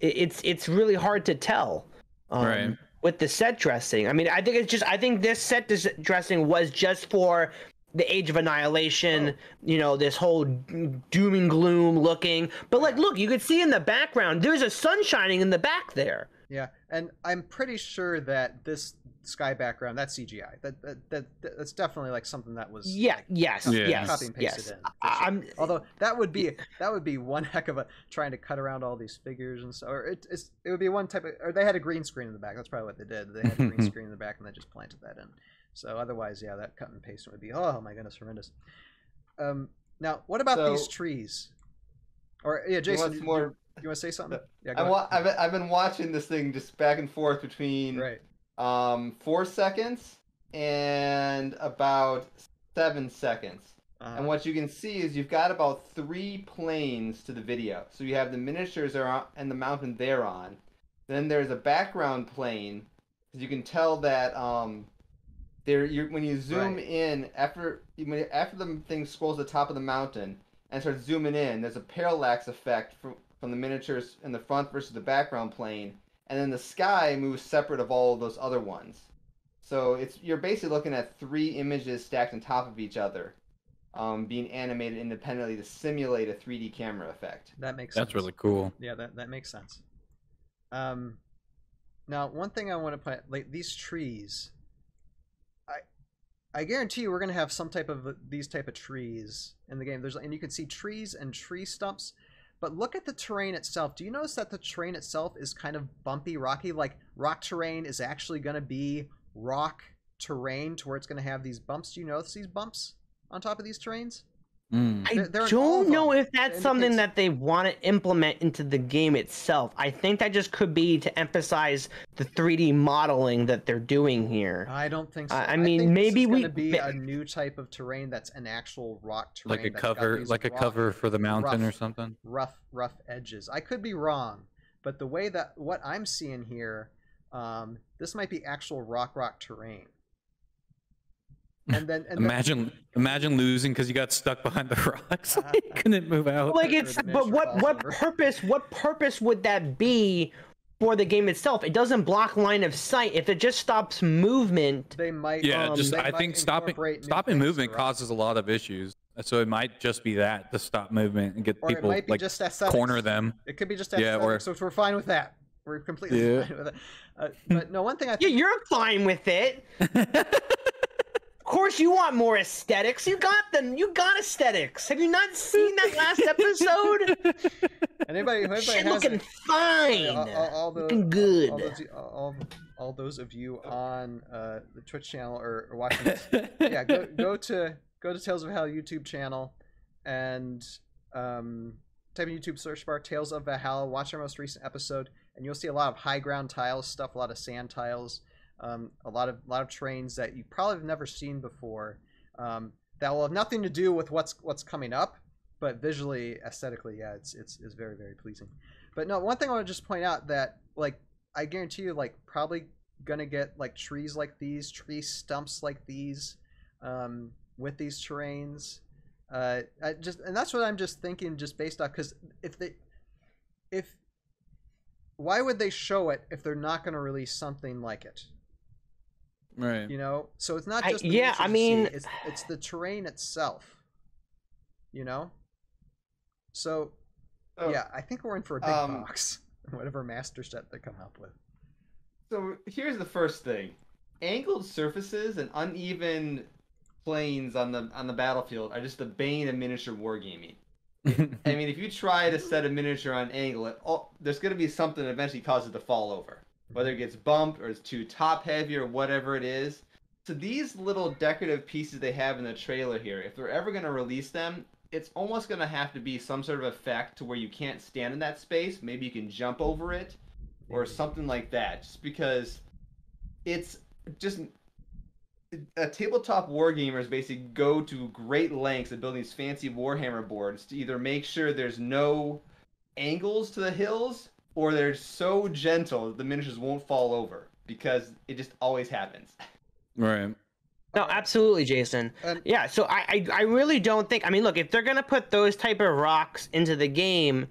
it, it's, it's really hard to tell. Um, right. With the set dressing. I mean, I think it's just, I think this set dressing was just for the Age of Annihilation, oh. you know, this whole doom and gloom looking. But like, look, you could see in the background, there's a sun shining in the back there. Yeah, and I'm pretty sure that this sky background, that's C G I. That, that, that that's definitely like something that was yeah, like, yes, copy, yes, copy and pasted yes. in. I'm, sure. Although that would be that would be one heck of a trying to cut around all these figures and so. Or it it's, it would be one type of. Or they had a green screen in the back. That's probably what they did. They had a green screen in the back and they just planted that in. So otherwise, yeah, that cut and paste would be oh my goodness, horrendous. Um, now what about so, these trees? Or yeah, Jason. More... You want to say something? Yeah, go I ahead. I've been watching this thing just back and forth between right. um, four seconds and about seven seconds. Uh-huh. And what you can see is you've got about three planes to the video. So you have the miniatures are on, and the mountain they're on. Then there's a background plane. You can tell that um, there you when you zoom right. in after when, after the thing scrolls to the top of the mountain and starts zooming in, there's a parallax effect for. From the miniatures in the front versus the background plane, and then the sky moves separate of all of those other ones. So it's you're basically looking at three images stacked on top of each other, um, being animated independently to simulate a three D camera effect. That makes sense. That's really cool. Yeah, that that makes sense. Um, now one thing I want to point, like these trees, I I guarantee you we're gonna have some type of these type of trees in the game. There's and you can see trees and tree stumps. But look at the terrain itself. Do you notice that the terrain itself is kind of bumpy, rocky? Like rock terrain is actually going to be rock terrain to where it's going to have these bumps. Do you notice these bumps on top of these terrains? Mm. They're, they're I don't know if that's something that they want to implement into the game itself. I think that just could be to emphasize the three D modeling that they're doing here. I don't think so. Uh, I mean, I think maybe we be a new type of terrain that's an actual rock terrain, like a cover, like a cover for the mountain rough, or something. Rough, rough edges. I could be wrong, but the way that what I'm seeing here, um, this might be actual rock, rock terrain. And then and imagine, then, imagine losing because you got stuck behind the rocks. You couldn't move out. Like it's, but what, what purpose? What purpose would that be for the game itself? It doesn't block line of sight. If it just stops movement, they might. Yeah, um, just I think stopping stopping movement causes a lot of issues. So it might just be that to stop movement and get or people like just corner them. It could be just aesthetics. Yeah, or, so we're fine with that. We're completely yeah. fine with it. Uh, but no, one thing I think, yeah, you're fine with it. Of course you want more aesthetics. You got them. You got aesthetics. Have you not seen that last episode? Anybody, anybody shit looking fine. All, all, all the, looking good. All, all, those, all, all those of you on uh, the Twitch channel or, or watching this, yeah, go, go to go to Tales of Valhalla YouTube channel and um, type in YouTube search bar Tales of Valhalla. Watch our most recent episode, and you'll see a lot of high ground tiles stuff, a lot of sand tiles. Um, a lot of a lot of trains that you probably have never seen before um, that will have nothing to do with what's what's coming up, but visually, aesthetically, yeah, it's it's, it's very very pleasing. But no, one thing I want to just point out that like I guarantee you, like probably gonna get like trees like these, tree stumps like these, um, with these terrains. Uh, I just and that's what I'm just thinking, just based off because if they if why would they show it if they're not gonna release something like it? Right. You know, so it's not just I, yeah. I mean, it's, it's the terrain itself. You know. So, so, yeah, I think we're in for a big um, box, whatever master set they come up with. So here's the first thing: angled surfaces and uneven planes on the on the battlefield are just the bane of miniature wargaming. I mean, if you try to set a miniature on angle, it all, there's going to be something that eventually causes it to fall over. Whether it gets bumped or it's too top-heavy or whatever it is. So these little decorative pieces they have in the trailer here, if they're ever going to release them, it's almost going to have to be some sort of effect to where you can't stand in that space. Maybe you can jump over it or something like that, just because it's just... A tabletop wargamers basically go to great lengths of building these fancy Warhammer boards to either make sure there's no angles to the hills, or they're so gentle that the miniatures won't fall over, because it just always happens. Right. No, absolutely, Jason. Um, yeah, so I, I, I really don't think... I mean, look, if they're going to put those type of rocks into the game,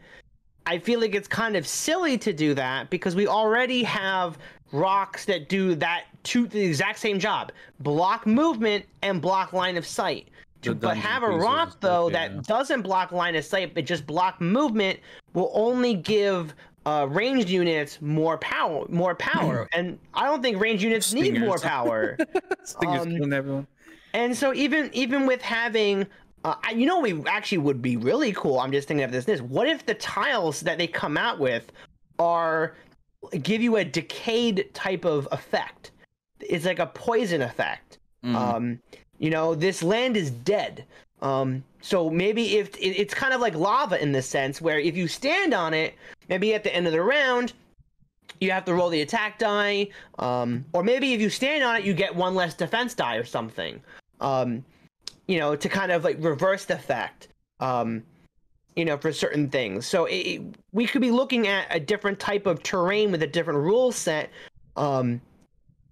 I feel like it's kind of silly to do that, because we already have rocks that do that to the exact same job. Block movement and block line of sight. But have a rock, though, yeah, that doesn't block line of sight, but just block movement, will only give... Uh, ranged units more power, more power, and I don't think ranged units Stingers. need more power. Stingers um, killing everyone. And so even even with having, uh, you know, we actually would be really cool. I'm just thinking of this. This. What if the tiles that they come out with are give you a decayed type of effect? It's like a poison effect. Mm. Um, you know, this land is dead. Um, so maybe if it, it's kind of like lava in this sense, where if you stand on it, maybe at the end of the round, you have to roll the attack die, um, or maybe if you stand on it, you get one less defense die or something, um, you know, to kind of like reverse the effect, um, you know, for certain things. So it, it, we could be looking at a different type of terrain with a different rule set, um,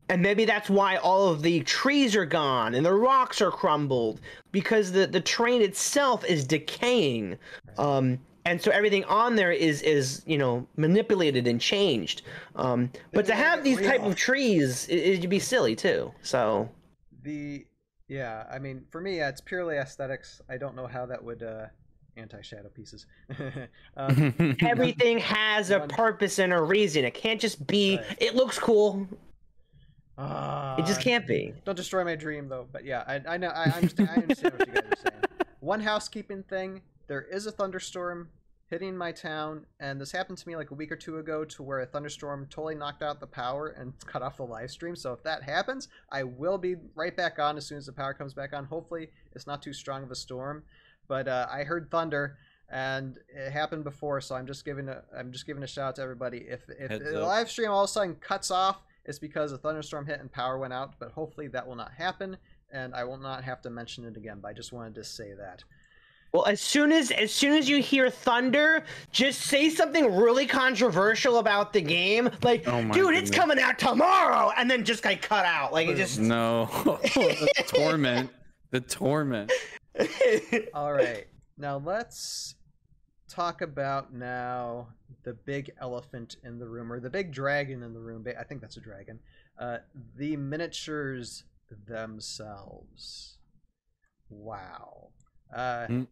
and maybe that's why all of the trees are gone and the rocks are crumbled, because the, the terrain itself is decaying. Um, and so everything on there is, is you know, manipulated and changed. Um, but to have these type of trees, it'd be silly too. So the, yeah, I mean, for me, yeah, it's purely aesthetics. I don't know how that would, uh, anti-shadow pieces. um, everything has a purpose and a reason. It can't just be, it looks cool. Uh, it just can't be. Don't destroy my dream, though. But yeah, I, I know. I, I understand, I understand what you guys are saying. One housekeeping thing: there is a thunderstorm hitting my town, and this happened to me like a week or two ago, to where a thunderstorm totally knocked out the power and cut off the live stream. So if that happens, I will be right back on as soon as the power comes back on. Hopefully, it's not too strong of a storm. But uh, I heard thunder, and it happened before, so I'm just giving a I'm just giving a shout out to everybody. If if the live stream all of a sudden cuts off, it's because a thunderstorm hit and power went out, but hopefully that will not happen, and I will not have to mention it again, but I just wanted to say that. Well, as soon as as soon as you hear thunder, just say something really controversial about the game, like, oh dude, goodness. it's coming out tomorrow, and then just like cut out, like it just no the torment, the torment. All right, now let's talk about now the big elephant in the room, or the big dragon in the room. I think that's a dragon. Uh, the miniatures themselves. Wow. Uh, mm.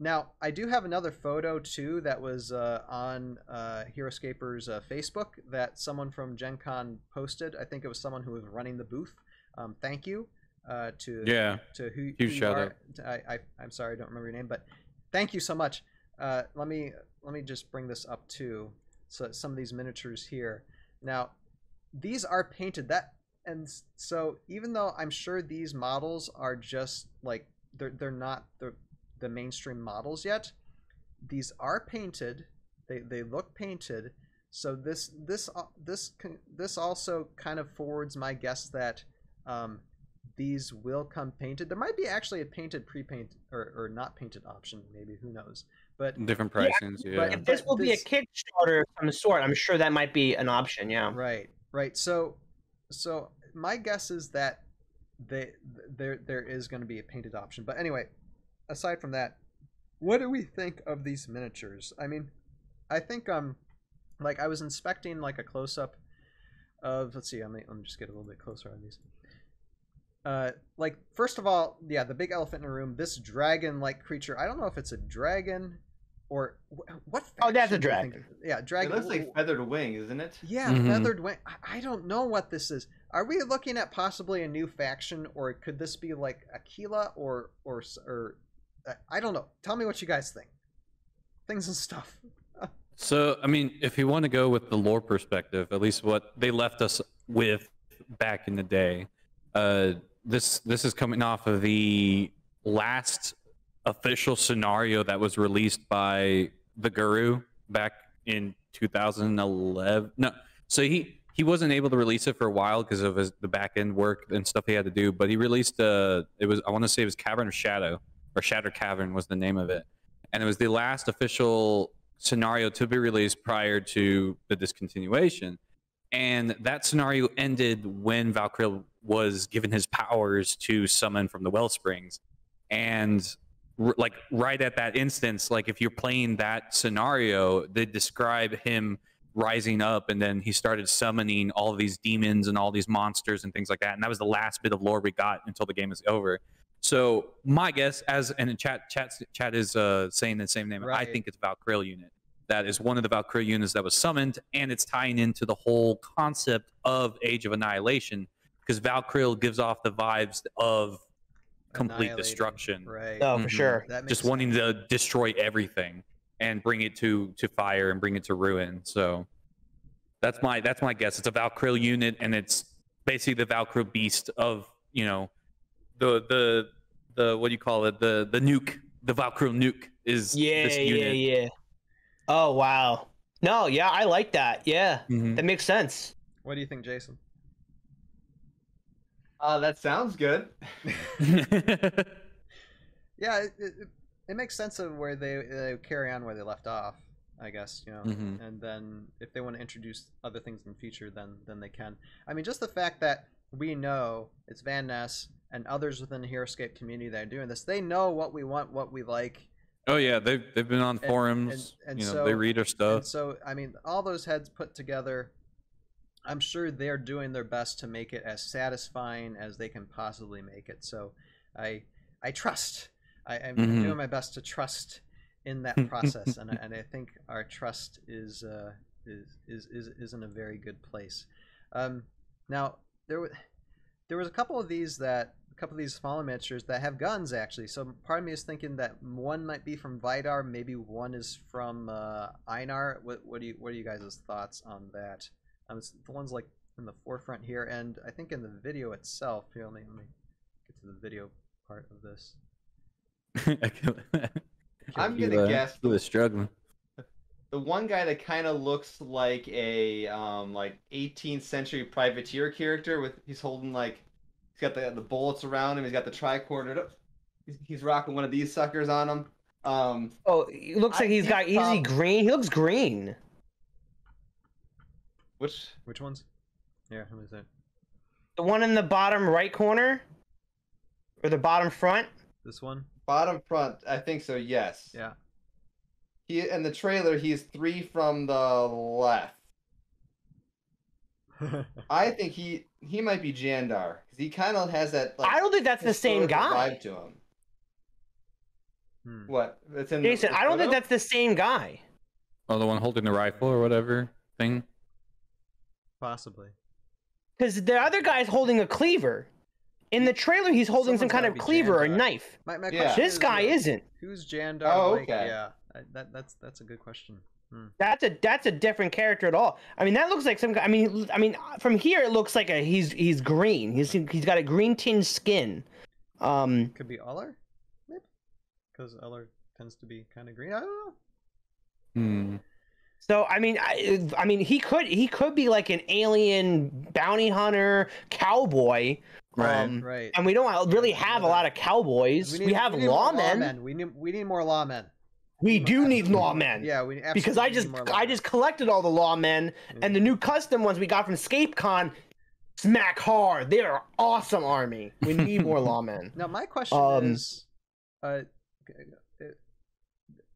Now, I do have another photo, too, that was uh, on uh, HeroScaper's uh, Facebook that someone from Gen Con posted. I think it was someone who was running the booth. Um, thank you uh, to, yeah. to who, who you are. I, I, I'm sorry, I don't remember your name, but thank you so much. Uh, let me let me just bring this up too. So some of these miniatures here. Now, these are painted. That and so even though I'm sure these models are just like they're they're not the the mainstream models yet, these are painted. They they look painted. So this this this this also kind of forwards my guess that um, these will come painted. There might be actually a painted pre-paint or or not painted option. Maybe, who knows. But different pricings, yeah. yeah. But, if this will this, be a Kickstarter of some sort, I'm sure that might be an option, yeah. Right, right. So, so my guess is that they, there there is going to be a painted option. But anyway, aside from that, what do we think of these miniatures? I mean, I think um, like I was inspecting like a close up of. Let's see. Let me let me just get a little bit closer on these. Uh, like first of all, yeah, the big elephant in the room, this dragon-like creature. I don't know if it's a dragon or what. Oh, that's a dragon. Yeah, dragon. It looks like feathered wing, isn't it? Yeah, mm-hmm. feathered wing. I don't know what this is. Are we looking at possibly a new faction, or could this be like Aquilla or or or? I don't know. Tell me what you guys think. Things and stuff. So, I mean, if you want to go with the lore perspective, at least what they left us with back in the day. Uh, This this is coming off of the last official scenario that was released by the Guru back in two thousand eleven. No, so he he wasn't able to release it for a while because of his, the back end work and stuff he had to do. But he released uh it was I want to say it was Cavern of Shadow or Shatter Cavern was the name of it, and it was the last official scenario to be released prior to the discontinuation. And that scenario ended when Valkyrie was given his powers to summon from the Wellsprings. And like right at that instance, like if you're playing that scenario, they describe him rising up and then he started summoning all these demons and all these monsters and things like that. And that was the last bit of lore we got until the game was over. So my guess, as and in chat chat chat is uh, saying the same name, right. I think it's Valkyrie unit. That is one of the Valkyrie units that was summoned, and it's tying into the whole concept of Age of Annihilation, because Valkyrie gives off the vibes of complete destruction. Right. Oh, mm-hmm. For sure. That makes Just sense. Wanting to destroy everything and bring it to to fire and bring it to ruin. So that's my that's my guess. It's a Valkyrie unit, and it's basically the Valkyrie beast of, you know, the the the what do you call it? The the nuke, the Valkyrie nuke is yeah, this unit. Yeah, yeah. Oh, wow. No, yeah, I like that. Yeah, mm-hmm. That makes sense. What do you think, Jason? Uh, that sounds good. Yeah, it, it, it makes sense of where they, they carry on where they left off, I guess, you know. Mm-hmm. And then if they want to introduce other things in the future, then, then they can. I mean, just the fact that we know it's Van Ness and others within the HeroScape community that are doing this, they know what we want, what we like. Oh yeah, they've they've been on forums. And, and, and you know, so, they read our stuff. And so I mean, all those heads put together, I'm sure they're doing their best to make it as satisfying as they can possibly make it. So, I I trust. I, I'm mm-hmm. doing my best to trust in that process, and I, and I think our trust is uh, is is is is in a very good place. Um, now there was there was a couple of these that. Couple of these fallen miniatures that have guns actually, so part of me is thinking that one might be from Vidar, maybe one is from uh Einar. What, what do you what are you guys' thoughts on that? Um it's the ones like in the forefront here, and I think in the video itself here, let me, let me get to the video part of this. I'm gonna guess the struggling the one guy that kind of looks like a um like eighteenth century privateer character with he's holding like he's got the the bullets around him. He's got the tricorder. He's, he's rocking one of these suckers on him. Um, oh, it looks like he's got easy green. He looks green. Which which ones? Yeah, who is that? The one in the bottom right corner, or the bottom front. This one. Bottom front, I think so. Yes. Yeah. He in the trailer. He's three from the left. I think he he might be Jandar because he kind of has that. Like, I don't think that's the same guy. Vibe to him. Hmm. What? That's in Jason, the, I don't photo? think that's the same guy. Oh, the one holding the rifle or whatever thing. Possibly. Because the other guy's holding a cleaver. In the trailer, he's holding Someone's some kind of cleaver Jandar. or knife. My, my yeah. This guy who's isn't. Who's Jandar? Oh, okay. Like, yeah, that that's that's a good question. That's a that's a different character at all. I mean, that looks like some. I mean, I mean, from here it looks like a he's he's green. He's he's got a green tinged skin. Um, could be Uller, because Uller tends to be kind of green. I don't know. Hmm. So I mean, I I mean he could he could be like an alien bounty hunter cowboy. Right, um, right. And we don't really have a lot of cowboys. We, need, we have we lawmen. lawmen. We need we need more lawmen. We do need lawmen. Yeah, we absolutely because I just need more I just collected all the lawmen, and the new custom ones we got from ScapeCon smack hard. They are an awesome army. We need more lawmen. Now my question um, is, uh,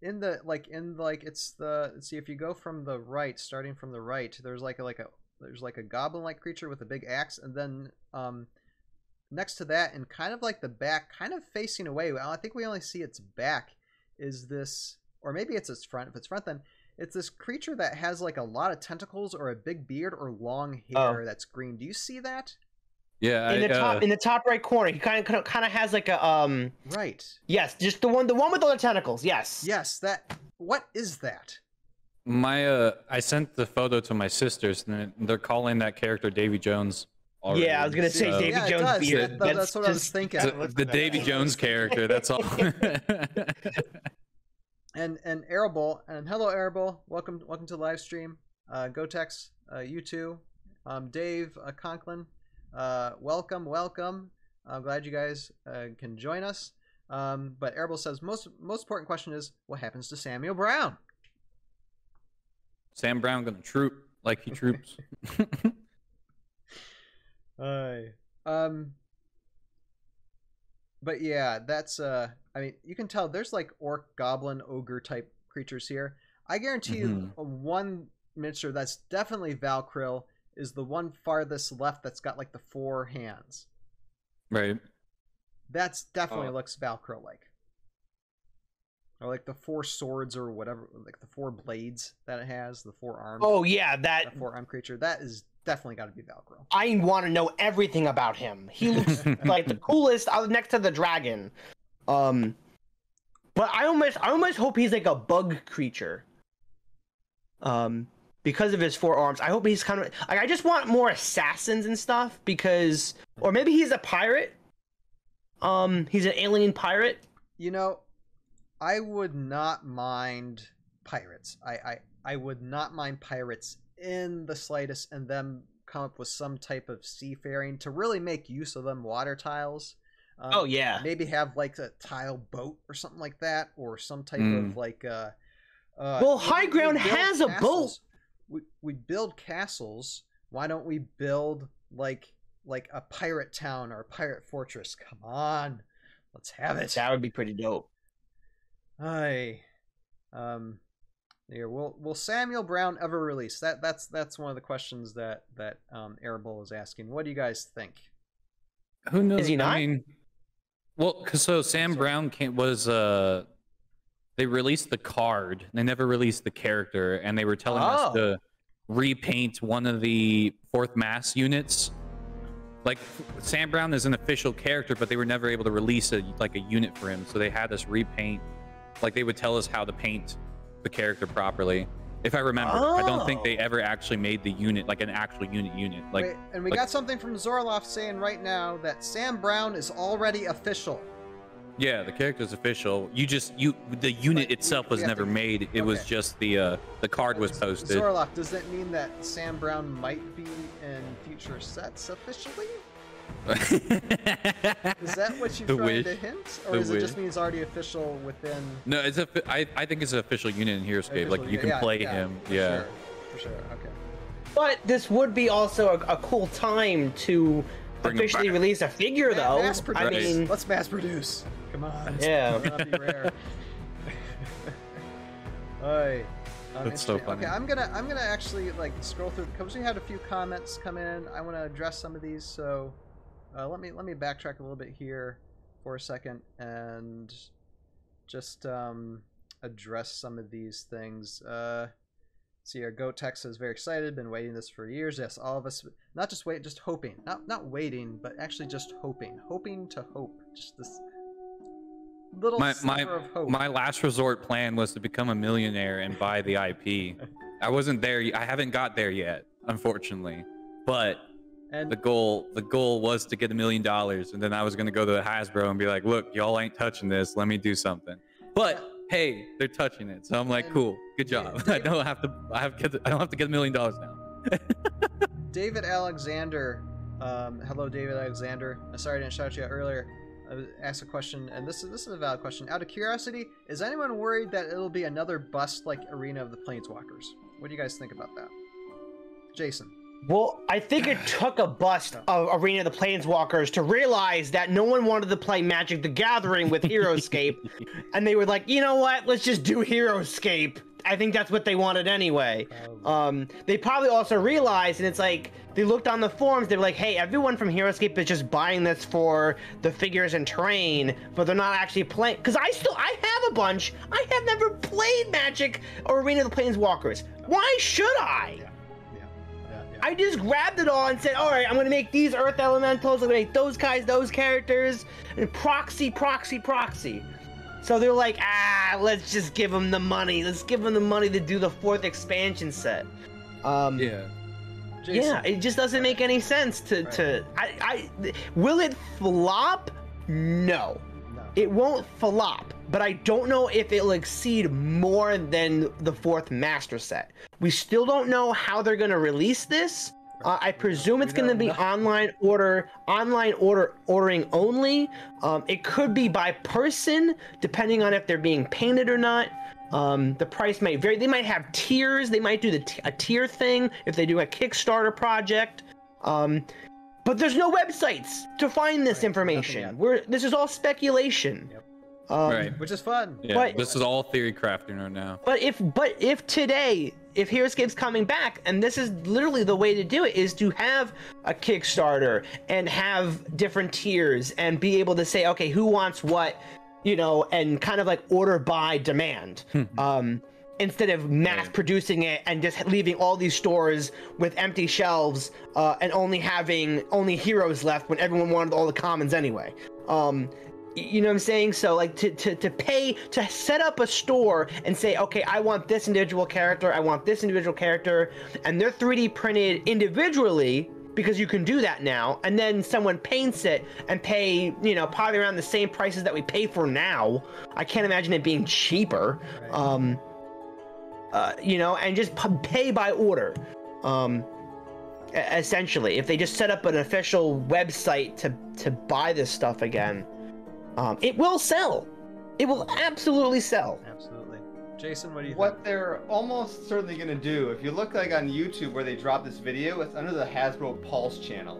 in the like in like it's the see if you go from the right, starting from the right, there's like a, like a there's like a goblin-like creature with a big axe, and then um, next to that, and kind of like the back, kind of facing away. I think we only see its back. Is this, or maybe it's its front? If it's front, then it's this creature that has like a lot of tentacles, or a big beard, or long hair oh. that's green. Do you see that? Yeah, in I, the top, uh... in the top right corner, he kind of kind of has like a um. Right. Yes, just the one, the one with all the tentacles. Yes. Yes, that. What is that? My, uh, I sent the photo to my sisters, and they're calling that character Davy Jones. already. Yeah, I was gonna say so, Davy yeah, Jones does. beard. That, that's, that's what I was thinking. The, the Davy Jones character. That's all. and and Arable and hello Arable, welcome welcome to the live stream. Uh, Gotex, uh, you two, um, Dave uh, Conklin, uh, welcome welcome. I'm glad you guys uh, can join us. Um, but Arable says most most important question is what happens to Samuel Brown? Sam Brown gonna troop like he troops. uh, um, but yeah, that's uh. I mean, you can tell there's like orc, goblin, ogre type creatures here. I guarantee mm-hmm. you, a one miniature that's definitely Valkryl is the one farthest left that's got like the four hands. Right. That's definitely oh. looks Valkyrie like, or like the four swords or whatever, like the four blades that it has, the four arms. Oh yeah, that, that four arm creature. That is definitely got to be Valkyrie. I want to know everything about him. He looks like the coolest out next to the dragon. Um, but I almost, I almost hope he's like a bug creature. Um, because of his four arms. I hope he's kind of like, I just want more assassins and stuff because, or maybe he's a pirate. Um, he's an alien pirate. You know, I would not mind pirates. I, I, I would not mind pirates in the slightest, and them come up with some type of seafaring to really make use of them water tiles. Um, oh yeah. Maybe have like a tile boat or something like that, or some type mm. of like uh, uh well, High Ground has castles. a boat. We we build castles. Why don't we build like like a pirate town or a pirate fortress? Come on, let's have it. That would be pretty dope. I, um, here, will will Samuel Brown ever release? That that's that's one of the questions that that um, Arable is asking. What do you guys think? Who knows? Is he not? I mean, well, cause so Sam Sorry. Brown came, was uh, they released the card. They never released the character, and they were telling oh. us to repaint one of the fourth mass units. Like, Sam Brown is an official character, but they were never able to release a, like a unit for him. So they had us repaint. Like, they would tell us how to paint the character properly. If I remember, oh. I don't think they ever actually made the unit, like an actual unit unit. Like, Wait, and we like, got something from Zorloff saying right now that Sam Brown is already official. Yeah, the character's official. You just, you the unit but itself was never to... made. It okay. was just the uh, the card was posted. Zorloff, does that mean that Sam Brown might be in future sets officially? Is that what you're trying to hint? Or does it just mean he's already official within... No, it's a, I, I think it's an official unit in HeroScape. Like, you can yeah, play yeah, him. For yeah, sure. for sure. Okay. But this would be also a, a cool time to Bring officially release a figure, yeah, though. Mass produce. I mean, let's mass produce. Come on. Yeah. It'll not be rare. All right. Um, That's so funny. Okay, I'm gonna I'm gonna actually like scroll through because we had a few comments come in. I want to address some of these, so uh, let me let me backtrack a little bit here for a second and just um, address some of these things. Uh, see, our GoTex is very excited. Been waiting this for years. Yes, all of us, not just wait, just hoping, not not waiting, but actually just hoping, hoping to hope. Just this. Little my my, of hope. my last resort plan was to become a millionaire and buy the I P. I wasn't there. I haven't got there yet, unfortunately. But and the goal the goal was to get a million dollars, and then I was going to go to Hasbro and be like, "Look, y'all ain't touching this. Let me do something." But yeah. hey, they're touching it, so I'm like, and "Cool, good job." David, I don't have to. I have. Get, I don't have to get a million dollars now. David Alexander, um, hello, David Alexander. I'm sorry I didn't shout you out earlier. I asked a question, and this is this is a valid question. Out of curiosity, is anyone worried that it'll be another bust like Arena of the Planeswalkers? What do you guys think about that, Jason? Well, I think it took a bust of Arena of the Planeswalkers to realize that no one wanted to play Magic the Gathering with HeroScape, and they were like, you know what? Let's just do HeroScape. I think that's what they wanted anyway. Um, um, they probably also realized, and it's like, they looked on the forums, they were like, hey, everyone from HeroScape is just buying this for the figures and terrain, but they're not actually playing. Because I still, I have a bunch. I have never played Magic or Arena of the Planeswalkers. Why should I? Yeah. Yeah. Yeah. Yeah. I just grabbed it all and said, all right, I'm gonna make these Earth Elementals, I'm gonna make those guys, those characters, and proxy, proxy, proxy. So they're like, ah, let's just give them the money. Let's give them the money to do the fourth expansion set. Um, yeah. Jason. Yeah, it just doesn't make any sense to right. to. I, I will it flop? No. no, it won't flop. But I don't know if it'll exceed more than the fourth master set. We still don't know how they're gonna release this. Uh, I presume it's going to be online order, online order ordering only. Um, it could be by person, depending on if they're being painted or not. Um, the price might vary. They might have tiers. They might do the t a tier thing if they do a Kickstarter project. Um, but there's no websites to find this right. information. We're this is all speculation. Yep. Um, right, which is fun. Yeah, but, this is all theory crafting right now. But if but if today. If HeroScape's coming back, and this is literally the way to do it, is to have a Kickstarter and have different tiers and be able to say, okay, who wants what, you know, and kind of like order by demand, um, instead of mass producing it and just leaving all these stores with empty shelves uh, and only having only heroes left when everyone wanted all the commons anyway. Um, You know what I'm saying? So like to, to, to pay, to set up a store and say, okay, I want this individual character, I want this individual character, and they're three D printed individually, because you can do that now, and then someone paints it and pay, you know, probably around the same prices that we pay for now. I can't imagine it being cheaper, right. um, uh, you know, and just pay by order. Um, essentially, if they just set up an official website to, to buy this stuff again, Um, it will sell. It will absolutely sell. Absolutely. Jason, what do you think? What they're almost certainly going to do, if you look like on YouTube where they drop this video, it's under the Hasbro Pulse channel.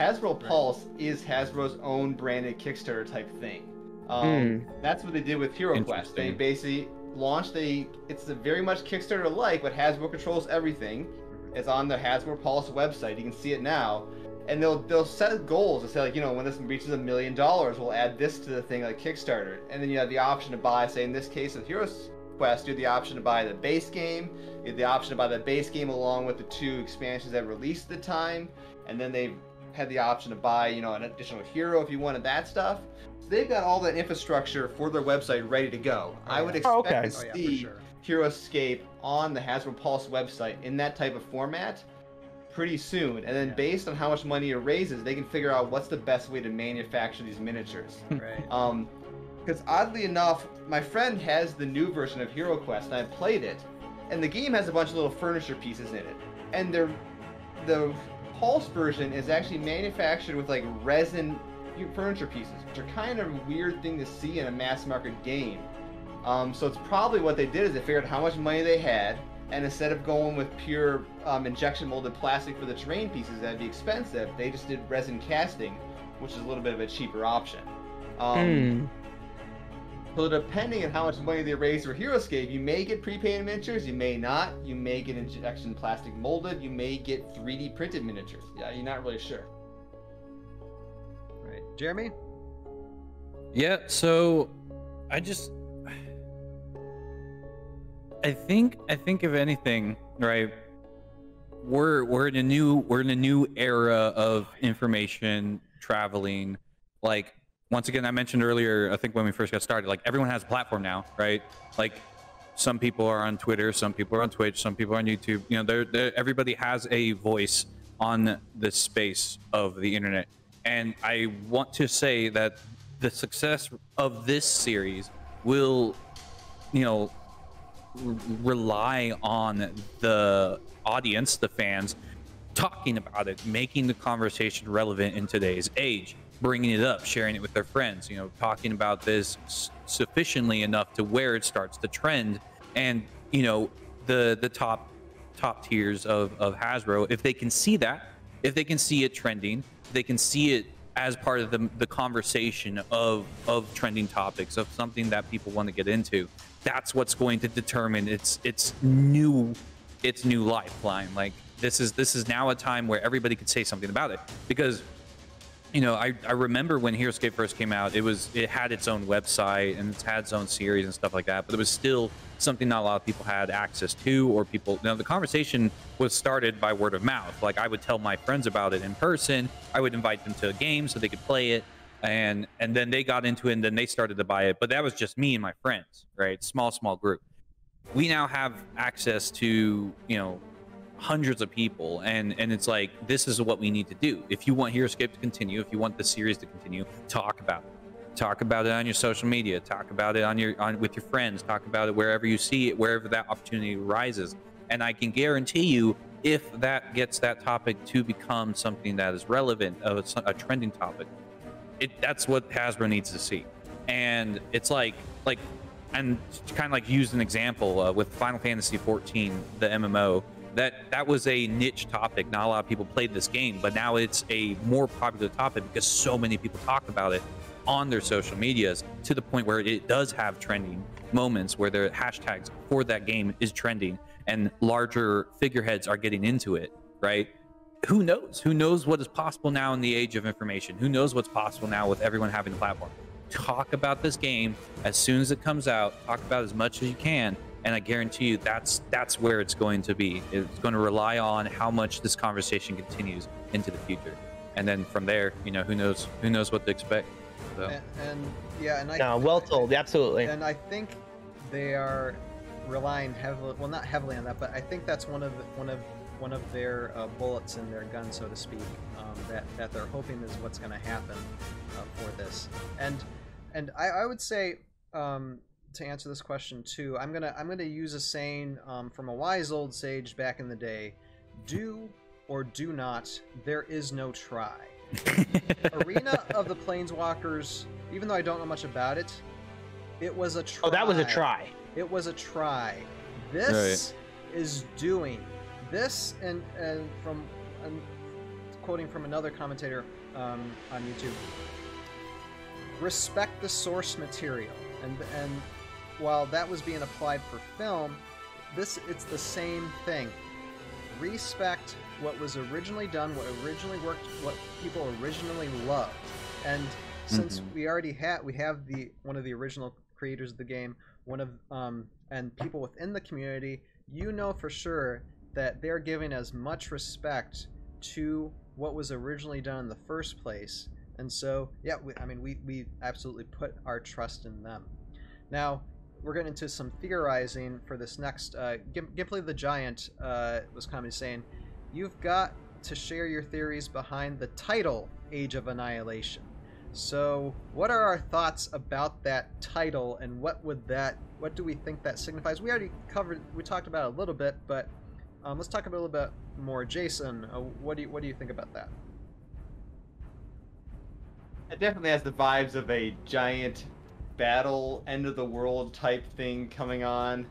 Hasbro Pulse right. is Hasbro's own branded Kickstarter type thing. Um, mm. That's what they did with Hero Quest. They basically launched a, it's a very much Kickstarter-like, but Hasbro controls everything. It's on the Hasbro Pulse website. You can see it now. And they'll they'll set goals and say, like, you know, when this reaches a million dollars, we'll add this to the thing like Kickstarter. And then you have the option to buy, say in this case with Hero's Quest, you have the option to buy the base game, you have the option to buy the base game along with the two expansions that released at the time, and then they've had the option to buy, you know, an additional hero if you wanted that stuff. So they've got all that infrastructure for their website ready to go. Oh, I would expect oh, okay. to see oh, yeah, sure. HeroScape on the Hasbro Pulse website in that type of format pretty soon, and then yeah. based on how much money it raises, they can figure out what's the best way to manufacture these miniatures. Right. Um, because oddly enough, my friend has the new version of Hero Quest, and I played it, and the game has a bunch of little furniture pieces in it, and the the Pulse version is actually manufactured with like resin furniture pieces, which are kind of a weird thing to see in a mass market game. Um, so it's probably what they did is they figured out how much money they had. And instead of going with pure um, injection molded plastic for the terrain pieces, that'd be expensive, they just did resin casting, which is a little bit of a cheaper option. Um, mm. So depending on how much money they raise for HeroScape, you may get pre-painted miniatures, you may not, you may get injection plastic molded, you may get three D printed miniatures. Yeah, you're not really sure. Right. Jeremy? Yeah, so I just... I think I think if anything, right, we're we're in a new we're in a new era of information traveling. Like once again, I mentioned earlier, I think when we first got started, like everyone has a platform now, right? Like some people are on Twitter, some people are on Twitch, some people are on YouTube. You know, they're, they're, everybody has a voice on the space of the internet, and I want to say that the success of this series will, you know, rely on the audience, the fans, talking about it, making the conversation relevant in today's age, bringing it up, sharing it with their friends, you know, talking about this sufficiently enough to where it starts to trend. And, you know, the the top top tiers of, of Hasbro, if they can see that, if they can see it trending, they can see it as part of the, the conversation of, of trending topics, of something that people want to get into. That's what's going to determine its its new its new lifeline. Like this is this is now a time where everybody could say something about it, because, you know, I, I remember when HeroScape first came out, it was it had its own website and it's had its own series and stuff like that, but it was still something not a lot of people had access to, or people, you know, the conversation was started by word of mouth. Like I would tell my friends about it in person, I would invite them to a game so they could play it, and and then they got into it, and then they started to buy it, but that was just me and my friends, right? Small small group. We now have access to, you know, hundreds of people, and and it's like, this is what we need to do if you want HeroScape to continue, if you want the series to continue. Talk about it, talk about it on your social media, talk about it on your on with your friends, talk about it wherever you see it, wherever that opportunity arises. And I can guarantee you, if that gets that topic to become something that is relevant, a, a trending topic, it that's what Hasbro needs to see. And it's like like and to kind of like use an example uh, with Final Fantasy fourteen, the M M O, that that was a niche topic. Not a lot of people played this game, but now it's a more popular topic because so many people talk about it on their social medias, to the point where it does have trending moments where their hashtags for that game is trending, and larger figureheads are getting into it, right? Who knows? Who knows what is possible now in the age of information? Who knows what's possible now with everyone having a platform? Talk about this game as soon as it comes out. Talk about it as much as you can, and I guarantee you that's that's where it's going to be. It's going to rely on how much this conversation continues into the future, and then from there, you know, who knows who knows what to expect. So. And, and yeah, and I no, well told, I, absolutely. And I think they are relying heavily, well, not heavily on that, but I think that's one of the, one of one of their uh, bullets in their gun, so to speak. Um, that that they're hoping is what's going to happen uh, for this. And and I, I would say um, to answer this question too, I'm gonna I'm gonna use a saying um, from a wise old sage back in the day: do or do not. There is no try. Arena of the Planeswalkers, even though I don't know much about it, it was a try. Oh, that was a try. It was a try. This right. is doing this, and and from I'm quoting from another commentator um, on YouTube. Respect the source material, and and while that was being applied for film, this it's the same thing. Respect what was originally done, what originally worked, what people originally loved. And since mm-hmm. we already had, we have the one of the original creators of the game, one of um, and people within the community, you know for sure that they're giving as much respect to what was originally done in the first place. And so, yeah, we, I mean, we we absolutely put our trust in them. Now, we're getting into some theorizing for this next. Uh, Gim Gimbley the Giant uh, was commonly saying, "You've got to share your theories behind the title, Age of Annihilation." So, what are our thoughts about that title, and what would that? What do we think that signifies? We already covered. We talked about it a little bit, but um, let's talk a little bit more. Jason, uh, what do you what do you think about that? It definitely has the vibes of a giant battle, end of the world type thing coming on.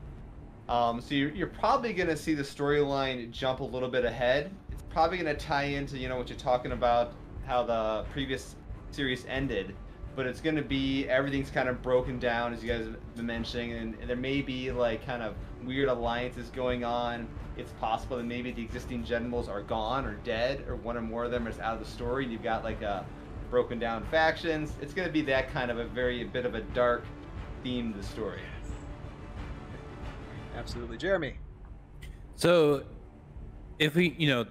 Um, so you're, you're probably going to see the storyline jump a little bit ahead. It's probably going to tie into, you know, what you're talking about, how the previous series ended. But it's going to be, everything's kind of broken down, as you guys have been mentioning, and, and there may be, like, kind of weird alliances going on. It's possible that maybe the existing generals are gone or dead, or one or more of them is out of the story, and you've got, like, a broken down factions. It's going to be that kind of a very a bit of a dark theme to the story. Absolutely. Jeremy. So if we, you know,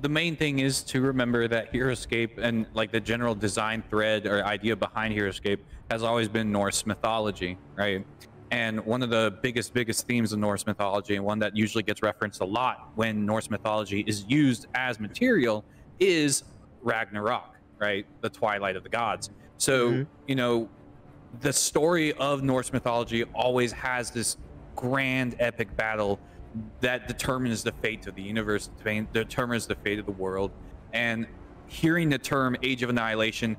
the main thing is to remember that HeroScape and like the general design thread or idea behind HeroScape has always been Norse mythology, right? And one of the biggest, biggest themes of Norse mythology, and one that usually gets referenced a lot when Norse mythology is used as material, is Ragnarok. Right, the Twilight of the Gods. So mm-hmm. you know, the story of Norse mythology always has this grand epic battle that determines the fate of the universe, determines the fate of the world. And hearing the term Age of Annihilation,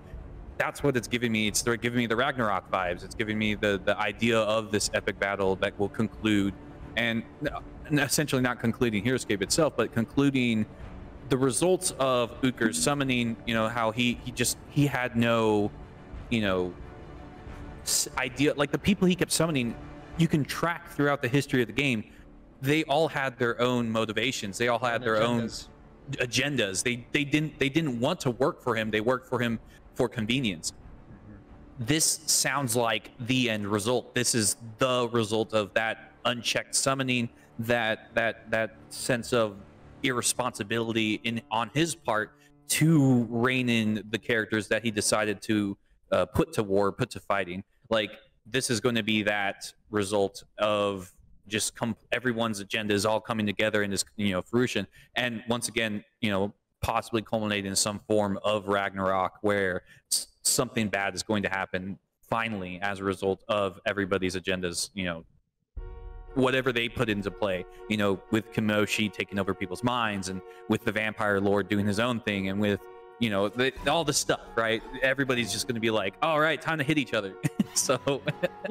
that's what it's giving me. It's they're giving me the Ragnarok vibes. It's giving me the the idea of this epic battle that will conclude, and essentially not concluding HeroScape itself, but concluding the results of Utgr summoning, you know, how he, he just, he had no, you know, idea. Like the people he kept summoning, you can track throughout the history of the game. They all had their own motivations. They all had and their agendas. own agendas. They, they didn't, they didn't want to work for him. They worked for him for convenience. Mm-hmm. This sounds like the end result. This is the result of that unchecked summoning, that, that, that sense of irresponsibility in on his part to rein in the characters that he decided to uh, put to war, put to fighting. Like, this is going to be that result of just come, everyone's agenda is all coming together in this, you know, fruition. And once again, you know, possibly culminate in some form of Ragnarok where something bad is going to happen finally as a result of everybody's agendas, you know, whatever they put into play, you know, with Kimoshi taking over people's minds and with the vampire lord doing his own thing and with, you know, the, all this stuff, right? Everybody's just going to be like, all right, time to hit each other. So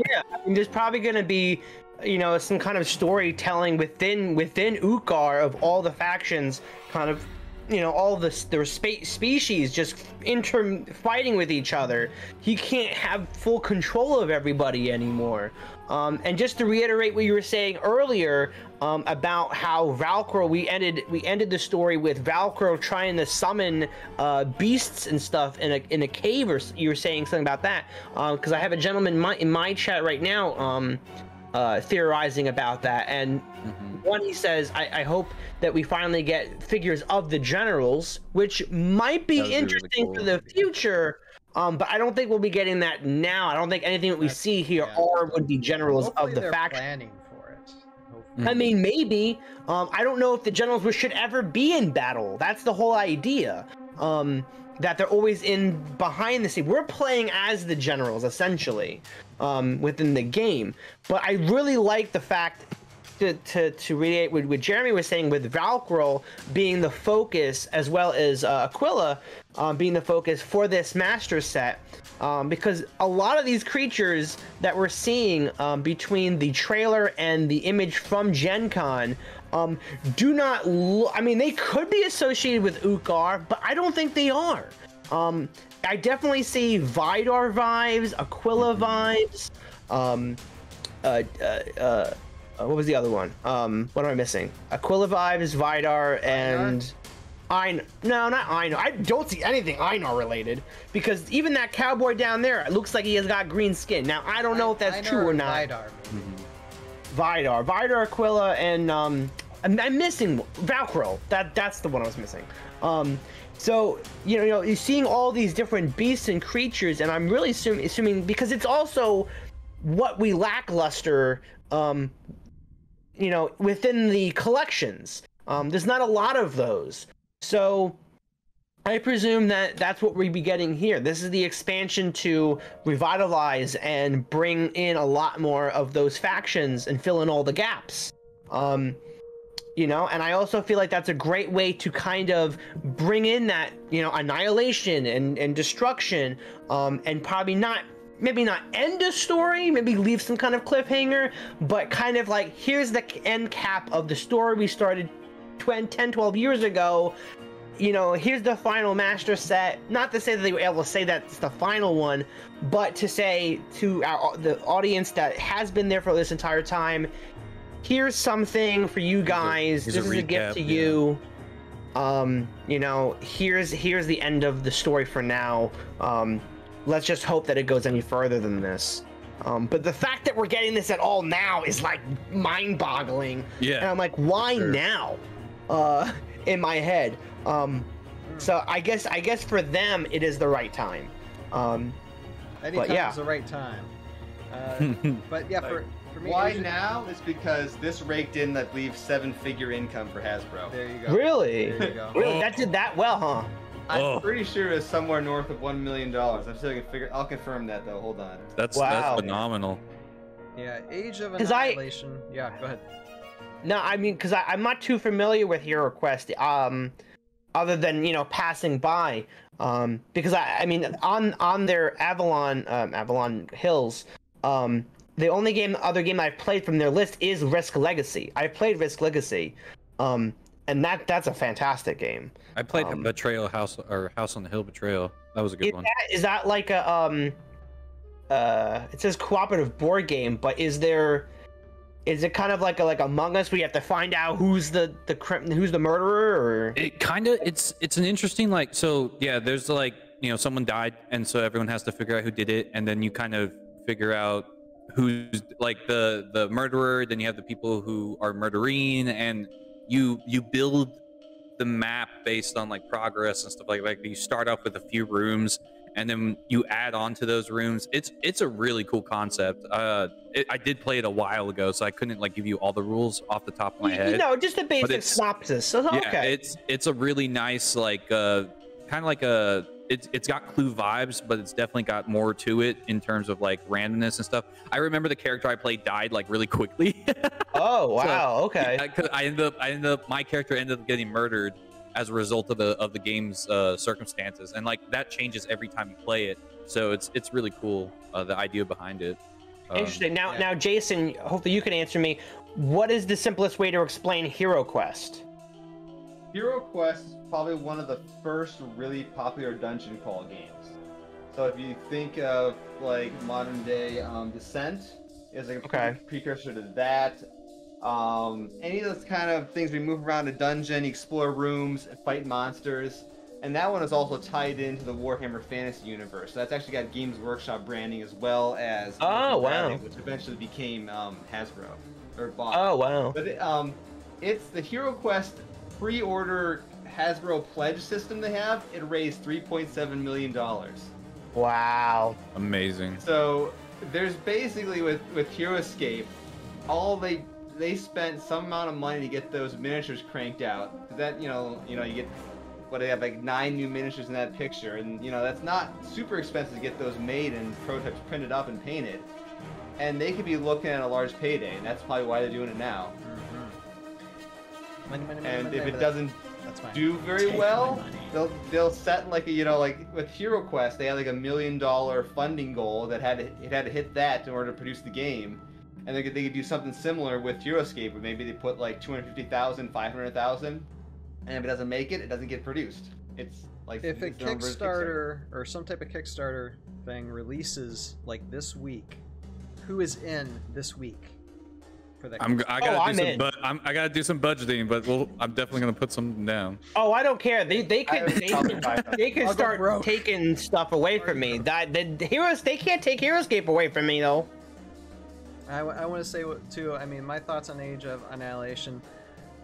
yeah, I mean, there's probably going to be, you know, some kind of storytelling within within Ukkar of all the factions, kind of, you know, all the their spe species just inter fighting with each other. He can't have full control of everybody anymore. Um, and just to reiterate what you were saying earlier um, about how Valkyrie, we ended we ended the story with Valkyrie trying to summon uh, beasts and stuff in a in a cave, or you were saying something about that, because um, I have a gentleman in my, in my chat right now um, uh, theorizing about that. And mm-hmm. one, he says, I, I hope that we finally get figures of the generals, which might be interesting really cool. for the future. Um, but I don't think we'll be getting that now. I don't think anything that we That's, see here yeah, are would be generals hopefully of the they're faction. Planning for it. Hopefully. I mean, maybe. Um, I don't know if the generals should ever be in battle. That's the whole idea. Um, that they're always in behind the scene. We're playing as the generals essentially um, within the game. But I really like the fact to to, to reiterate what, what Jeremy was saying with Valkyrie being the focus, as well as uh, Aquilla. Um, being the focus for this master set, um, because a lot of these creatures that we're seeing um, between the trailer and the image from Gen Con um, do not look, I mean, they could be associated with Ukkar, but I don't think they are. Um, I definitely see Vidar vibes, Aquilla vibes, um, uh, uh, uh, what was the other one? Um, what am I missing? Aquilla vibes, Vidar, and... Vidar? Einar. No, not Einar. I don't see anything Einar related, because even that cowboy down there, it looks like he has got green skin. Now, I don't know if that's Einar true or, or not. Vidar, maybe. Vidar. Vidar, Aquilla, and um, I'm, I'm missing Valkyrie. That That's the one I was missing. Um, so, you know, you know, you're seeing all these different beasts and creatures, and I'm really assume, assuming, because it's also what we lackluster, um, you know, within the collections. Um, there's not a lot of those. So I presume that that's what we'd be getting here. This is the expansion to revitalize and bring in a lot more of those factions and fill in all the gaps. Um, you know, and I also feel like that's a great way to kind of bring in that, you know, annihilation and, and destruction, um, and probably not, maybe not end a story, maybe leave some kind of cliffhanger, but kind of like, here's the end cap of the story we started ten, twelve years ago. You know, here's the final master set. Not to say that they were able to say that's the final one, but to say to our, the audience that has been there for this entire time, here's something for you guys. Here's a, here's this a is recap, a gift to yeah. you. Um, you know, here's here's the end of the story for now. Um, let's just hope that it goes any further than this. Um, but the fact that we're getting this at all now is like mind-boggling. Yeah. And I'm like, why sure. now? Uh, in my head. Um, so I guess I guess for them it is the right time. Um, Anytime yeah. is the right time. Uh, but yeah, like, for, for me, why now is because this raked in, that leaves seven-figure income for Hasbro. There you go. Really? There you go. Really? That did that well, huh? I'm oh. pretty sure it's somewhere north of one million dollars. I'm still gonna figure. I'll confirm that though. Hold on. That's wow. that's phenomenal. Yeah, Age of Annihilation. I... Yeah, go ahead. No, I mean, because I'm not too familiar with Hero Quest, um, other than, you know, passing by, um, because I, I mean, on on their Avalon um, Avalon Hills, um, the only game other game I've played from their list is Risk Legacy. I played Risk Legacy, um, and that that's a fantastic game. I played um, Betrayal House or House on the Hill Betrayal. That was a good is one. That, is that like a um, uh, it says cooperative board game, but is there? Is it kind of like a, like Among Us, where you have to find out who's the the who's the murderer? Or it kind of it's it's an interesting like so yeah. There's like, you know, someone died, and so everyone has to figure out who did it, and then you kind of figure out who's like the the murderer. Then you have the people who are murdering, and you you build the map based on like progress and stuff like that. Like, you start off with a few rooms, and then you add on to those rooms. It's it's a really cool concept. Uh, it, I did play it a while ago, so I couldn't like give you all the rules off the top of my head. No, just the basic synopsis. So, yeah, okay. it's it's a really nice like uh, kind of like a it's it's got Clue vibes, but it's definitely got more to it in terms of like randomness and stuff. I remember the character I played died like really quickly. Oh wow! So, okay. Yeah, 'cause I ended up I ended up my character ended up getting murdered as a result of the of the game's uh, circumstances, and like that changes every time you play it. So it's it's really cool, uh, the idea behind it. Um, Interesting. Now, yeah. now, Jason, hopefully you can answer me. What is the simplest way to explain Hero Quest? Hero Quest is probably one of the first really popular dungeon call games. So if you think of like modern day um, Descent, is like a okay. precursor to that. Um, any of those kind of things, we move around a dungeon, explore rooms, fight monsters, and that one is also tied into the Warhammer Fantasy universe. So that's actually got Games Workshop branding as well as oh wow, branding, which eventually became um, Hasbro or bought. Oh wow! But it, um, it's the Hero Quest pre-order Hasbro pledge system they have. It raised three point seven million dollars. Wow! Amazing. So there's basically with with HeroScape, all they They spent some amount of money to get those miniatures cranked out. 'Cause that, you know, you know, you get what they have like nine new miniatures in that picture, and you know that's not super expensive to get those made and prototypes printed up and painted. And they could be looking at a large payday, and that's probably why they're doing it now. Mm-hmm. money, money, money, and money, if it doesn't that's do very well, they'll they'll set like a, you know, like with Hero Quest, they had like a million dollar funding goal that had to, it had to hit that in order to produce the game. And they could, they could do something similar with HeroScape, where maybe they put like two hundred fifty thousand, five hundred thousand, and if it doesn't make it, it doesn't get produced. It's like if a Kickstarter, Kickstarter or some type of Kickstarter thing releases like this week, who is in this week for that? I'm, I gotta oh, do I'm some, in. But I'm, I gotta do some budgeting, but we'll, I'm definitely gonna put something down. Oh, I don't care. They they could they, they could start taking stuff away from me. That the, the heroes they can't take HeroScape away from me though. I, I want to say too. I mean, my thoughts on Age of Annihilation.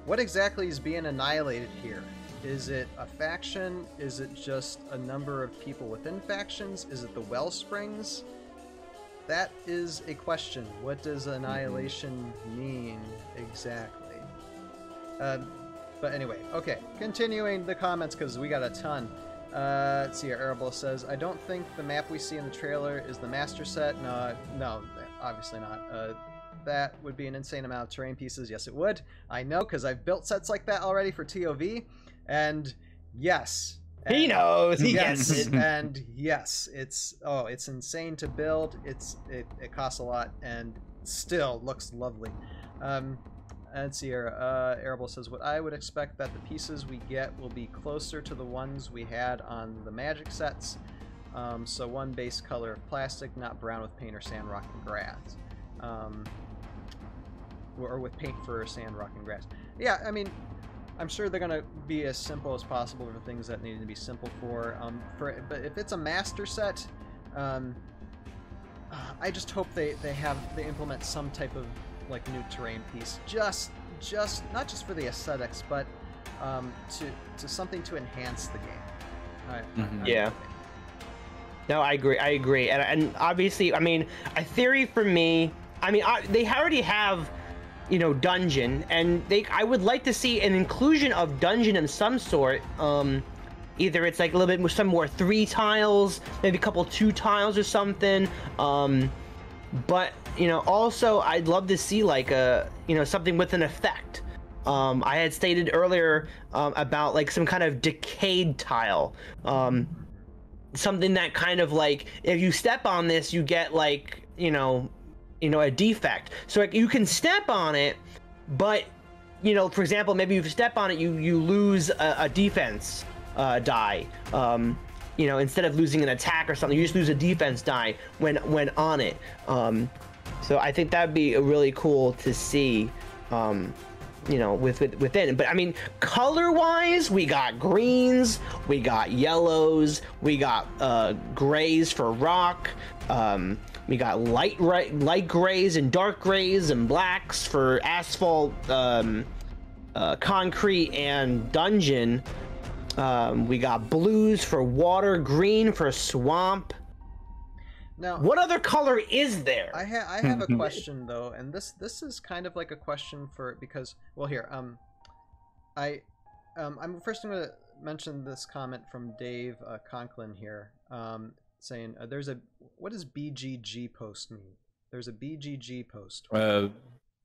What exactly is being annihilated here? Is it a faction? Is it just a number of people within factions? Is it the Wellsprings? That is a question. What does annihilation mm-hmm. mean exactly? Uh, but anyway, okay. Continuing the comments because we got a ton. Uh, let's see. Arable says, "I don't think the map we see in the trailer is the master set." No, no. Obviously not. Uh, that would be an insane amount of terrain pieces. Yes, it would. I know, because I've built sets like that already for T O V. And yes. And he knows. He yes, gets it. And yes, it's, oh, it's insane to build. It's It, it costs a lot and still looks lovely. Um, and Sierra, uh, Arable says, what I would expect that the pieces we get will be closer to the ones we had on the Magic sets. Um, so one base color of plastic, not brown with paint or sand, rock, and grass. Um, or with paint for sand, rock, and grass. Yeah, I mean, I'm sure they're going to be as simple as possible for things that need to be simple for. Um, for but if it's a master set, um, I just hope they, they have they implement some type of like new terrain piece. Just, just not just for the aesthetics, but um, to, to something to enhance the game. All right. Mm-hmm. Yeah. No, I agree. I agree. And, and obviously, I mean, a theory for me, I mean, I, they already have, you know, dungeon, and they, I would like to see an inclusion of dungeon in some sort. Um, either it's like a little bit some more three tiles, maybe a couple two tiles or something. Um, but, you know, also I'd love to see like a, you know, something with an effect. Um, I had stated earlier um, about like some kind of decayed tile. Um, something that kind of like if you step on this you get like you know you know a defect, so like you can step on it, but you know for example maybe you step on it you you lose a, a defense uh die, um you know instead of losing an attack or something you just lose a defense die when when on it. Um so I think that'd be really cool to see, um you know with, with within. But I mean, color wise, we got greens, we got yellows, we got uh grays for rock, um we got light right light grays and dark grays and blacks for asphalt, um uh concrete and dungeon. Um, we got blues for water, green for swamp. Now, what other color is there? I, ha I have a question though, and this this is kind of like a question for because well here um, I um I'm first going to mention this comment from Dave uh, Conklin here um saying uh, there's a what does B G G post mean? There's a B G G post. Uh,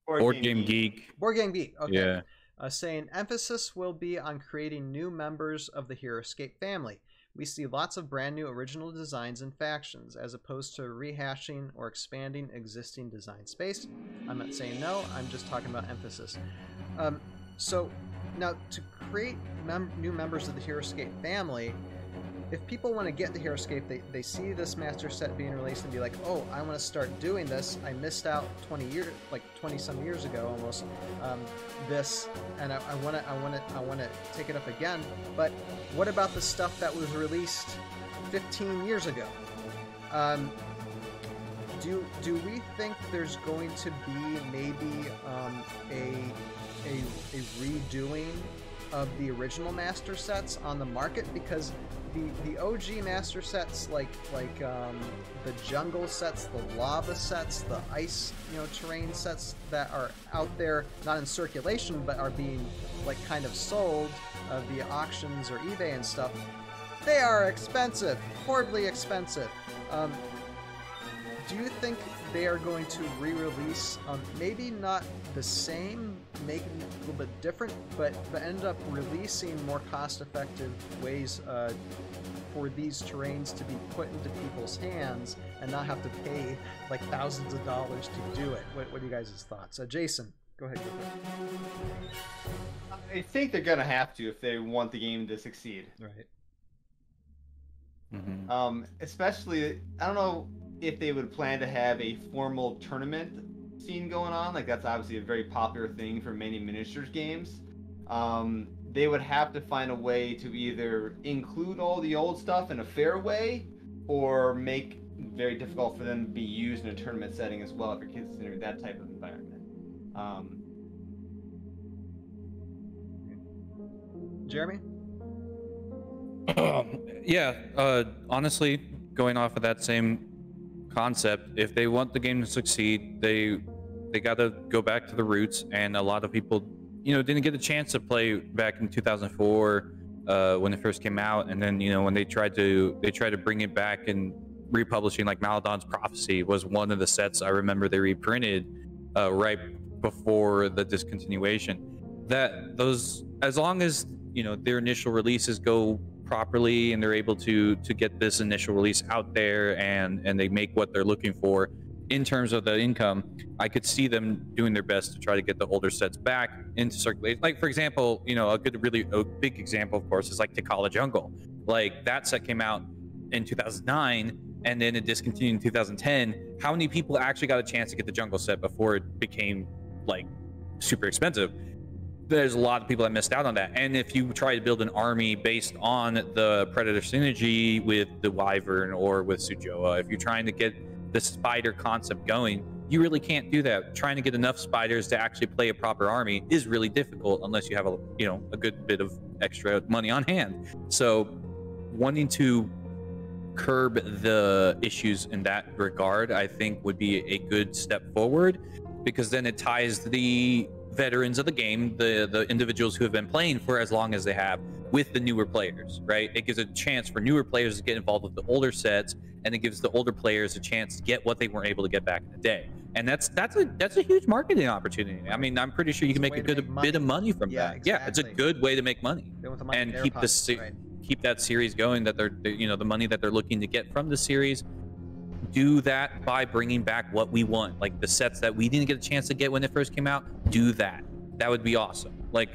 board, board game, game geek. geek. Board game geek. Okay. Yeah. Uh, saying emphasis will be on creating new members of the HeroScape family. We see lots of brand new original designs and factions, as opposed to rehashing or expanding existing design space. I'm not saying no, I'm just talking about emphasis. Um, so now to create mem new members of the HeroScape family, if people want to get the HeroScape, they, they see this master set being released and be like, oh, I want to start doing this. I missed out twenty years, like twenty some years ago almost, um, this, and I want to, I want to, I want to take it up again. But what about the stuff that was released fifteen years ago? Um, do do we think there's going to be maybe um, a, a a redoing of the original master sets on the market? Because the the O G master sets, like like um, the jungle sets, the lava sets, the ice you know terrain sets that are out there, not in circulation but are being like kind of sold uh, via auctions or eBay and stuff, they are expensive, horribly expensive. Um, do you think they are going to re-release, um, maybe not the same, make it a little bit different, but, but end up releasing more cost-effective ways uh, for these terrains to be put into people's hands and not have to pay like thousands of dollars to do it? What, what are you guys' thoughts? Uh, Jason, go ahead. I think they're going to have to if they want the game to succeed. Right. Mm-hmm. Um, especially, I don't know if they would plan to have a formal tournament scene going on. Like, that's obviously a very popular thing for many miniatures games. Um, they would have to find a way to either include all the old stuff in a fair way, or make very difficult for them to be used in a tournament setting as well, if you're considering that type of environment. Um, Jeremy? Um, yeah, uh, honestly, going off of that same concept, if they want the game to succeed, they they gotta go back to the roots. And a lot of people, you know, didn't get a chance to play back in two thousand four uh, when it first came out, and then you know when they tried to they tried to bring it back and republishing, like Maladon's Prophecy was one of the sets I remember they reprinted uh, right before the discontinuation. That those, as long as you know their initial releases go properly and they're able to to get this initial release out there and and they make what they're looking for in terms of the income, I could see them doing their best to try to get the older sets back into circulation. Like, for example, you know a good really a big example, of course, is like Tikala Jungle. Like, that set came out in two thousand nine and then it discontinued in two thousand ten. How many people actually got a chance to get the jungle set before it became like super expensive? There's a lot of people that missed out on that. And if you try to build an army based on the Predator synergy with the Wyvern or with Sujoa, if you're trying to get the spider concept going, you really can't do that. Trying to get enough spiders to actually play a proper army is really difficult unless you have a you know a good bit of extra money on hand. So wanting to curb the issues in that regard, I think, would be a good step forward, because then it ties the veterans of the game, the the individuals who have been playing for as long as they have, with the newer players, right? It gives a chance for newer players to get involved with the older sets, and it gives the older players a chance to get what they weren't able to get back in the day. And that's that's a that's a huge marketing opportunity. I mean, I'm pretty sure you can make a good bit of money from that. Exactly. Yeah, it's a good way to make money and keep this right. keep that series going. That they're you know the money that they're looking to get from the series. Do that by bringing back what we want, like the sets that we didn't get a chance to get when it first came out. Do that. That would be awesome. Like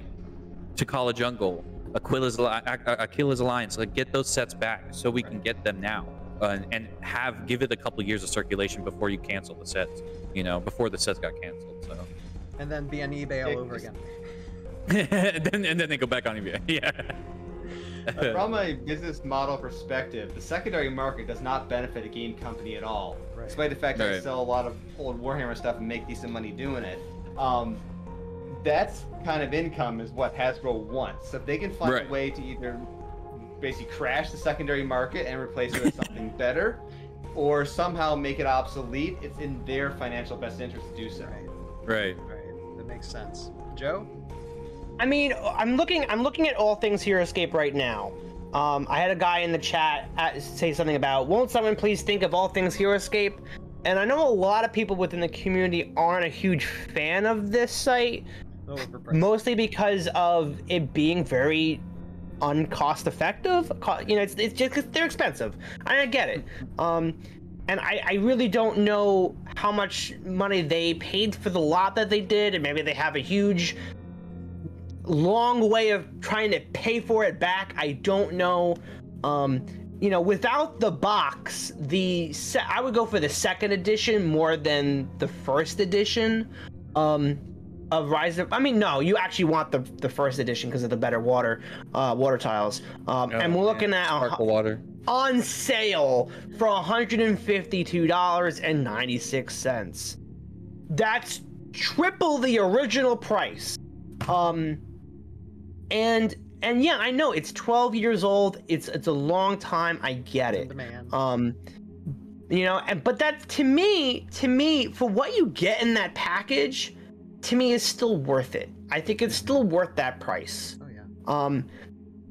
Tikala Jungle, Aquila's, Aquila's Alliance. Like, get those sets back so we can get them now, uh, and have give it a couple years of circulation before you cancel the sets. You know, before the sets got canceled. So. And then be on eBay all it over just... again. and, then, and then they go back on eBay. Yeah. Uh, from a business model perspective, the secondary market does not benefit a game company at all, right. despite the fact that right. they sell a lot of old Warhammer stuff and make decent money doing it. Um, that's kind of income is what Hasbro wants. So if they can find right. a way to either basically crash the secondary market and replace it with something better, or somehow make it obsolete, it's in their financial best interest to do so. Right. Right. Right. That makes sense. Joe? I mean, I'm looking I'm looking at all things HeroScape right now. Um, I had a guy in the chat at, say something about, won't someone please think of all things HeroScape? And I know a lot of people within the community aren't a huge fan of this site, mostly because of it being very uncost effective. You know, it's, it's just 'cause they're expensive. I get it. Um, and I, I really don't know how much money they paid for the lot that they did, and maybe they have a huge long way of trying to pay for it back. I don't know. Um, you know, without the box, the se I would go for the second edition more than the first edition. Um, Of Rise of, I mean, no, you actually want the the first edition because of the better water, uh, water tiles. Um, oh, and we're looking man. at sparkle water on sale for one hundred and fifty-two dollars and ninety-six cents. That's triple the original price. Um, and and yeah, I know it's twelve years old. It's it's a long time. I get it. Um, you know, and but that to me, to me, for what you get in that package, to me is still worth it. I think it's still worth that price. Oh yeah. Um,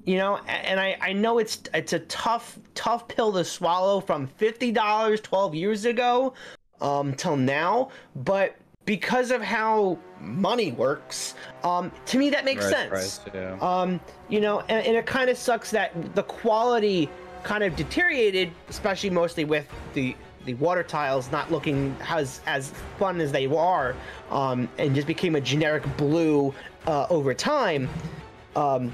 you know, and I, I know it's it's a tough tough pill to swallow from fifty dollars twelve years ago um, till now, but because of how money works, um, to me that makes right, sense. Price, yeah. Um, you know, and, and it kind of sucks that the quality kind of deteriorated, especially mostly with the the water tiles not looking as as fun as they are, um, and just became a generic blue uh, over time. Um,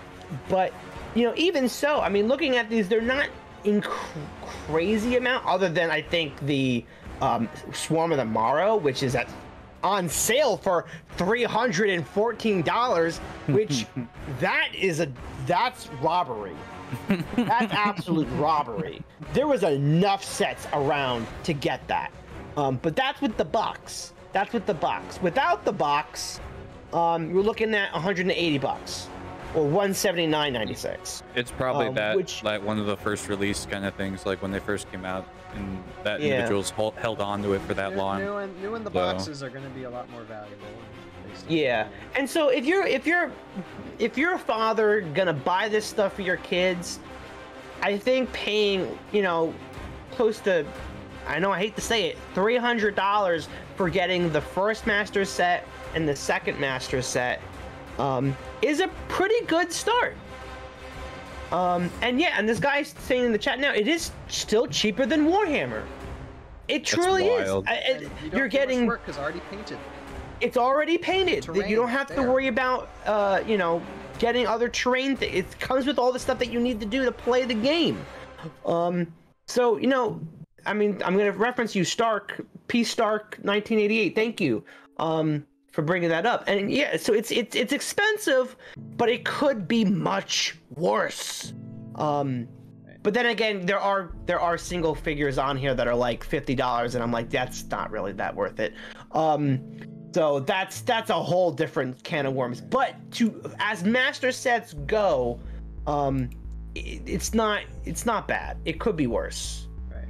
but you know, even so, I mean, looking at these, they're not in cr crazy amount, other than I think the um, Swarm of the Marro, which is at on sale for three hundred and fourteen dollars, which that is a that's robbery. That's absolute robbery. There was enough sets around to get that, um, but that's with the box. That's with the box. Without the box, um, you're looking at one hundred eighty bucks or one seventy-nine ninety-six. It's probably um, that which, like one of the first release kind of things, like when they first came out, and that yeah. individuals hold, held on to it for that new, long. New and, new and the so. boxes are going to be a lot more valuable. Yeah, and so if you're if you're if you're a father gonna buy this stuff for your kids, I think paying you know close to, I know I hate to say it, three hundred dollars for getting the first master set and the second master set um, is a pretty good start. Um, and yeah, and this guy's saying in the chat now, it is still cheaper than Warhammer. It truly is. I, it, you don't you're getting much work 'cause already painted. It's already painted. Terrain, you don't have there. to worry about, uh, you know, getting other terrain. Th it comes with all the stuff that you need to do to play the game. Um, so, you know, I mean, I'm going to reference you, Stark, P. Stark, nineteen eighty-eight. Thank you um, for bringing that up. And yeah, so it's it's it's expensive, but it could be much worse. Um, but then again, there are there are single figures on here that are like fifty dollars, and I'm like, that's not really that worth it. Um, So that's that's a whole different can of worms. But to as master sets go, um, it, it's not it's not bad. It could be worse. Right.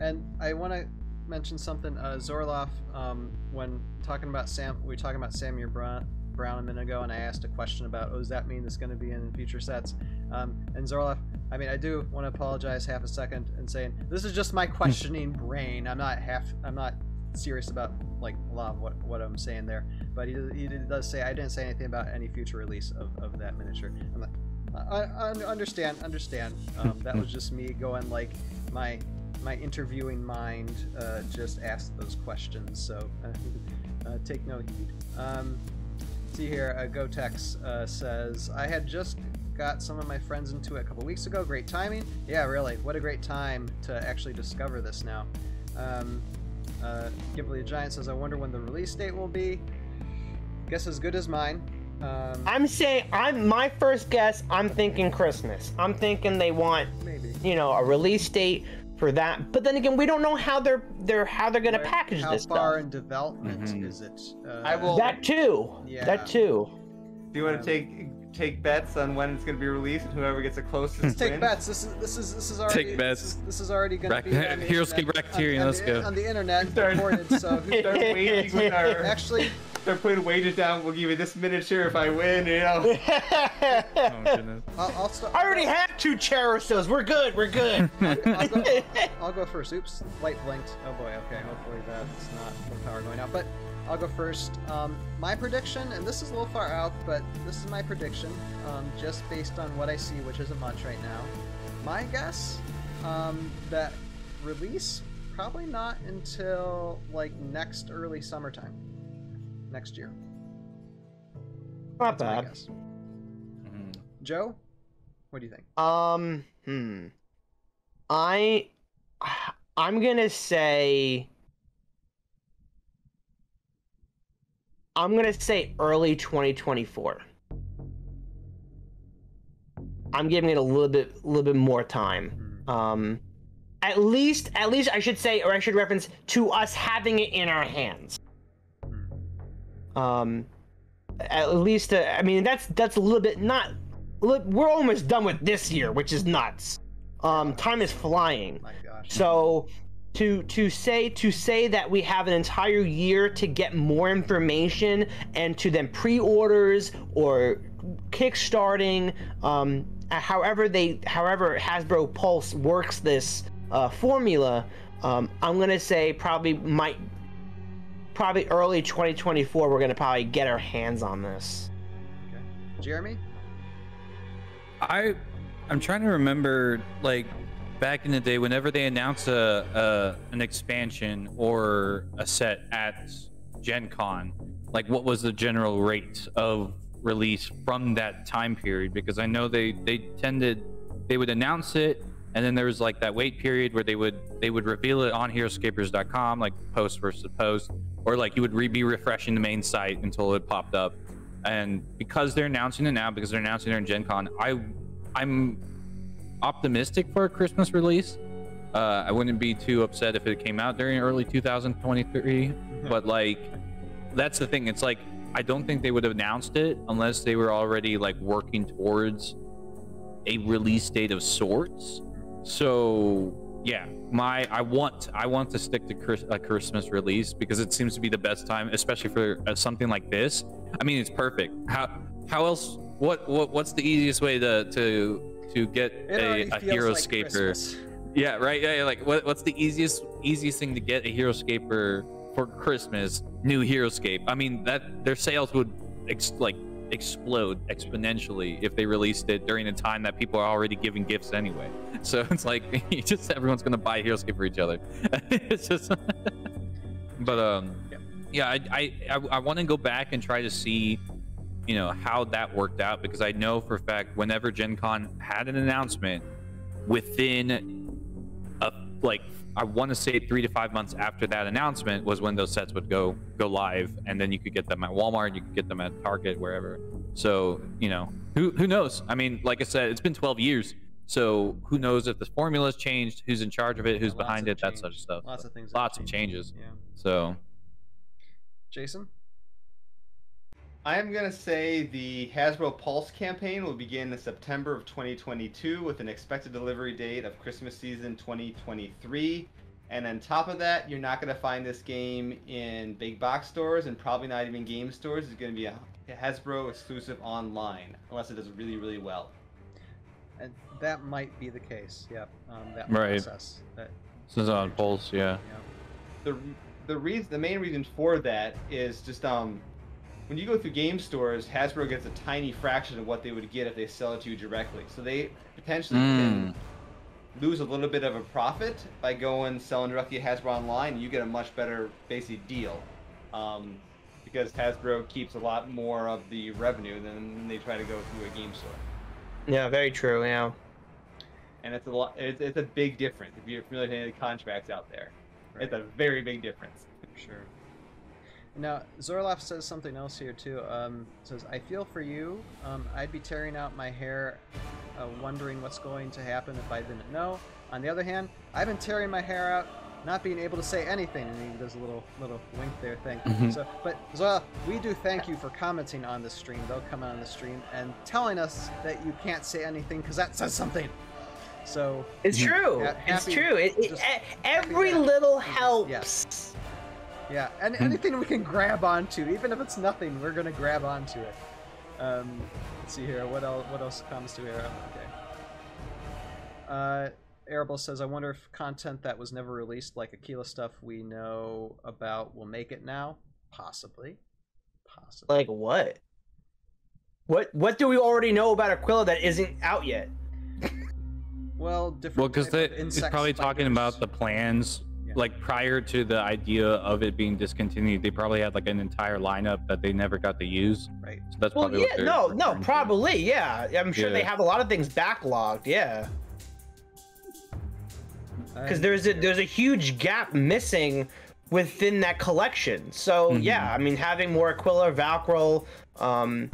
And I want to mention something. Uh, Zorloff, um, when talking about Sam, we were talking about Samuel Brown Brown a minute ago, and I asked a question about, oh, does that mean it's going to be in future sets? Um, and Zorloff, I mean, I do want to apologize half a second and saying this is just my questioning brain. I'm not half. I'm not. serious about like a lot of what what I'm saying there, but he does, he does say I didn't say anything about any future release of, of that miniature. I'm like, I, I understand, understand. Um, that was just me going like my my interviewing mind uh, just asked those questions. So uh, uh, take no heed. Um, see here, uh, Gotex uh, says I had just got some of my friends into it a couple weeks ago. Great timing. Yeah, really. What a great time to actually discover this now. Um, Uh, Gimbley the Giant says, I wonder when the release date will be. Guess as good as mine. Um, I'm saying, I'm my first guess, I'm thinking Christmas. I'm thinking they want, maybe. you know, a release date for that. But then again, we don't know how they're they're how they're going to package how this stuff. How far in development mm-hmm. is it? Uh, I will, that too. Yeah. That too. Do you want to take take bets on when it's going to be released, and whoever gets the closest wins. Take bets. This is this is this is already. Take bets. This is, this is already going to be on the HeroScape Racketeering. Let's go on the internet. Reported, so they're waiting with our actually. They're putting wages down. We'll give you this miniature if I win. You know. Oh, goodness. I'll, I'll start. I already have two Charizards. We're good. We're good. I'll, I'll, go, I'll go first. Oops. Light blinked. Oh boy. Okay. Hopefully that's not the power going out, but. I'll go first. Um, my prediction, and this is a little far out, but this is my prediction, um, just based on what I see, which isn't much right now. My guess, um, that release, probably not until like next early summertime, next year. Not That's bad. My guess. Mm-hmm. Joe, what do you think? Um, hmm. I, I'm gonna say. I'm gonna say early twenty twenty-four. I'm giving it a little bit, a little bit more time. Um, at least, at least I should say, or I should reference to us having it in our hands. Um, at least, uh, I mean, that's that's a little bit not. Look, we're almost done with this year, which is nuts. Um, time is flying. Oh my gosh. So. To to say to say that we have an entire year to get more information and to then pre-orders or kickstarting, um, however they however Hasbro Pulse works this uh, formula, um, I'm gonna say probably might probably early twenty twenty-four. We're gonna probably get our hands on this. Okay. Jeremy, I I'm trying to remember like. Back in the day, whenever they announce a, a an expansion or a set at Gen Con, like what was the general rate of release from that time period? Because I know they they tended they would announce it, and then there was like that wait period where they would they would reveal it on Heroscapers dot com, like post versus post, or like you would re be refreshing the main site until it popped up. And because they're announcing it now, because they're announcing it in Gen Con, I I'm. optimistic for a Christmas release. uh I wouldn't be too upset if it came out during early two thousand twenty-three, but like that's the thing, it's like I don't think they would have announced it unless they were already like working towards a release date of sorts. So yeah, my I want I want to stick to Chris, a Christmas release, because it seems to be the best time, especially for something like this. I mean, it's perfect. How how else, what what what's the easiest way to to to get a, a HeroScaper, like yeah, right? Yeah, yeah. Like, what, what's the easiest easiest thing to get a HeroScaper for Christmas? New HeroScape. I mean, that their sales would ex like explode exponentially if they released it during a time that people are already giving gifts anyway. So it's like you just everyone's gonna buy HeroScape for each other. It's just, but um, yeah, yeah I I I, I want to go back and try to see. You know how that worked out, because I know for a fact whenever Gen Con had an announcement, within a, like I want to say three to five months after that announcement was when those sets would go go live, and then you could get them at Walmart, you could get them at Target, wherever. So you know, who who knows? I mean, like I said, it's been twelve years, so who knows if the formula's changed, who's in charge of it, who's yeah, behind it, that sort of stuff. Lots of things. Lots of changes. Yeah. So, Jason. I'm going to say the Hasbro Pulse campaign will begin in September of twenty twenty-two with an expected delivery date of Christmas season twenty twenty-three. And on top of that, you're not going to find this game in big box stores and probably not even game stores. It's going to be a Hasbro exclusive online, unless it does really, really well. And that might be the case, yeah. Um, that right. Process. That... This is on Pulse, yeah. yeah. The, the, reason, the main reason for that is just... um. When you go through game stores, Hasbro gets a tiny fraction of what they would get if they sell it to you directly. So they potentially mm. can lose a little bit of a profit by going selling directly to Hasbro online, and you get a much better basic deal. Um, because Hasbro keeps a lot more of the revenue than they try to go through a game store. Yeah, very true, yeah. And it's a lot, it's, it's a big difference if you're familiar with any of the contracts out there. Right. It's a very big difference. Sure. Now, Zorloff says something else here, too. Um, says, I feel for you. Um, I'd be tearing out my hair, uh, wondering what's going to happen if I didn't know. On the other hand, I've been tearing my hair out not being able to say anything, and he does a little little wink there thing. Mm-hmm. So, but Zorloff, we do thank you for commenting on this stream. They'll come on the stream and telling us that you can't say anything because that says something. So it's true. Yeah, happy, it's true. It, it, every little helps. Yes. Yeah, and anything we can grab onto, even if it's nothing, we're gonna grab onto it. Um, let's see here. What else? What else comes to Arrow? Okay. Uh, Arable says, "I wonder if content that was never released, like Aquilla stuff we know about, will make it now. Possibly. Possibly. Like what? What? What do we already know about Aquilla that isn't out yet? Well, different. Well, because it's probably spiders. Talking about the plans." Like prior to the idea of it being discontinued, they probably had like an entire lineup that they never got to use. Right. So that's well, probably yeah, what they're no, no, probably, to. yeah. I'm sure yeah. they have a lot of things backlogged, yeah. Because there's a there's a huge gap missing within that collection. So mm-hmm. yeah, I mean, having more Aquilla, Valkyrie, um,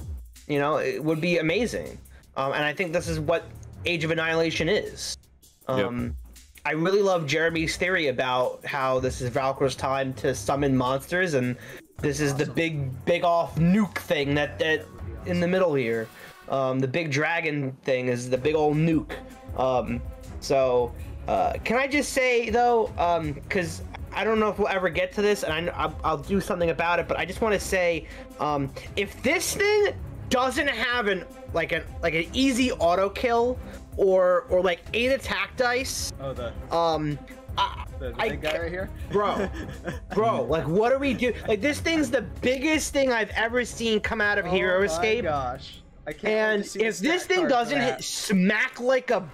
you know, it would be amazing. Um, and I think this is what Age of Annihilation is. Um, yep. I really love Jeremy's theory about how this is Valkyrie's time to summon monsters, and this is awesome. the big, big off nuke thing that, that, that awesome. in the middle here. Um, the big dragon thing is the big old nuke. Um, so, uh, can I just say, though, because um, I don't know if we'll ever get to this, and I, I'll, I'll do something about it, but I just want to say, um, if this thing doesn't have an like an like an easy auto kill, or or like eight attack dice. Oh, the um, I, the big I, guy right here, bro, bro. Like, what do we do? Like, this thing's the biggest thing I've ever seen come out of oh HeroScape. Oh my gosh, I can't. And really see if this thing doesn't hit smack like a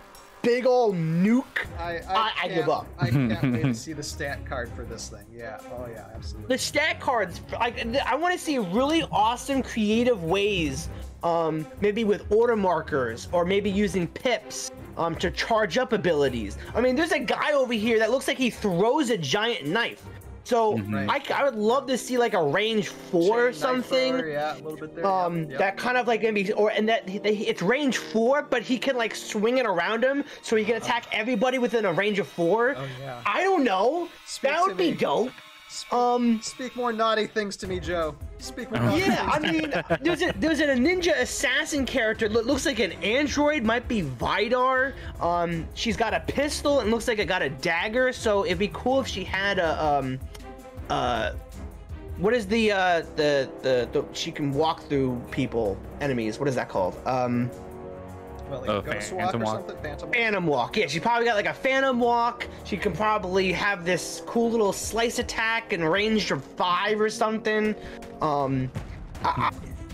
big old nuke, I, I, I, I give up. I can't wait to see the stat card for this thing. Yeah, oh yeah, absolutely. The stat cards, like, I want to see really awesome, creative ways. Um, maybe with order markers, or maybe using pips um, to charge up abilities. I mean, there's a guy over here that looks like he throws a giant knife. So right. I, I would love to see like a range four Chain or something. Thrower, yeah, a little bit there. Um, yep, yep. That kind of like gonna be, or and that it's range four, but he can like swing it around him, so he can attack everybody within a range of four. Oh, yeah. I don't know. Speak that would be me. dope. Speak, um, speak more naughty things to me, Joe. Speak more naughty yeah, things. Yeah, I mean, there's a there's a ninja assassin character. It looks like an android, might be Vidar. Um, she's got a pistol and looks like it got a dagger. So it'd be cool if she had a um, uh, what is the uh the the, the she can walk through people, enemies. What is that called? Um. Like oh, Phantom walk, or walk. Phantom walk. Phantom walk. Yeah, she probably got like a Phantom walk. She can probably have this cool little slice attack and range of five or something. Um, I, I,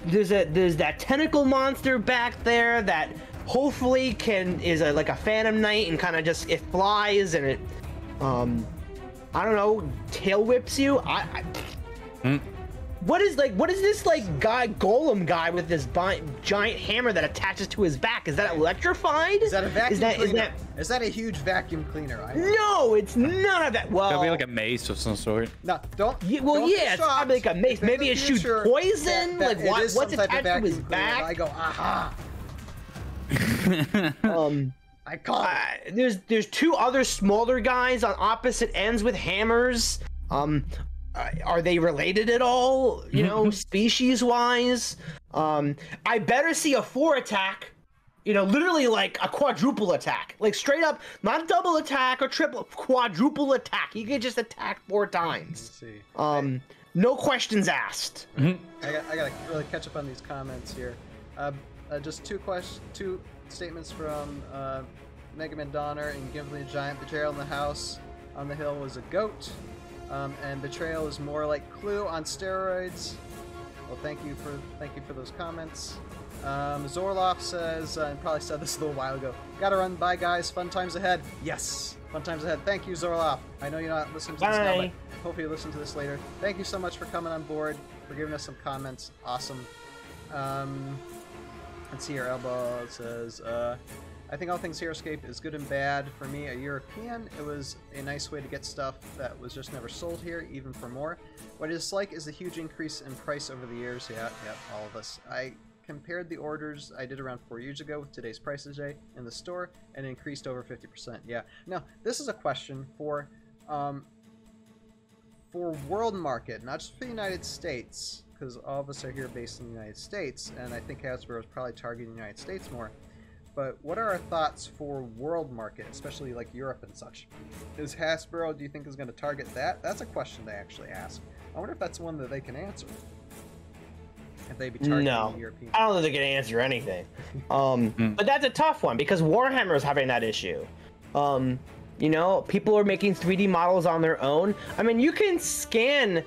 there's a there's that tentacle monster back there that hopefully can is a, like a Phantom Knight and kind of just it flies and it, um, I don't know, tail whips you. I. I mm. What is like? What is this like guy golem guy with this giant hammer that attaches to his back? Is that electrified? Is that a vacuum is that, cleaner? Is that, is that a huge vacuum cleaner? I no, it's none of that. Well, that'd be like a mace of some sort. No, don't. Yeah, well, don't yeah, it's probably like a mace. Maybe it shoots poison. That, that, like it what, what's attached to his cleaner, back? I go, aha. um. I caught it. Uh, there's there's two other smaller guys on opposite ends with hammers. Um. Are they related at all, you know, species wise? Um, I better see a four attack, you know, literally like a quadruple attack, like straight up, not double attack or triple, quadruple attack. You can just attack four times. Let's see. Um, I, no questions asked. I got, I got to really catch up on these comments here. Uh, uh, just two questions, two statements from uh, Megaman Donner and Gimbley the Giant. Betrayal in the House on the Hill was a goat. Um, and Betrayal is more like Clue on steroids. Well, thank you for thank you for those comments. Um, Zorloff says, uh, and probably said this a little while ago, gotta run, bye guys, fun times ahead. Yes, fun times ahead. Thank you, Zorloff. I know you're not listening to this now, but hopefully you listen to this later. Thank you so much for coming on board, for giving us some comments. Awesome. Um, let's see here, Elbow says, uh, I think all things HeroScape is good and bad. For me, a European, it was a nice way to get stuff that was just never sold here, even for more. What I dislike is the huge increase in price over the years. Yeah, yeah, all of us. I compared the orders I did around four years ago with today's prices in the store, and it increased over fifty percent. Yeah. Now, this is a question for Um, for world market, not just for the United States, because all of us are here based in the United States, and I think Hasbro is probably targeting the United States more. But what are our thoughts for world market, especially like Europe and such? Is Hasbro, do you think, is going to target that? That's a question they actually ask. I wonder if that's one that they can answer. If they'd be targeting no, the European. I don't think they can answer anything. Um, mm. But that's a tough one because Warhammer is having that issue. Um, you know, people are making three D models on their own. I mean, you can scan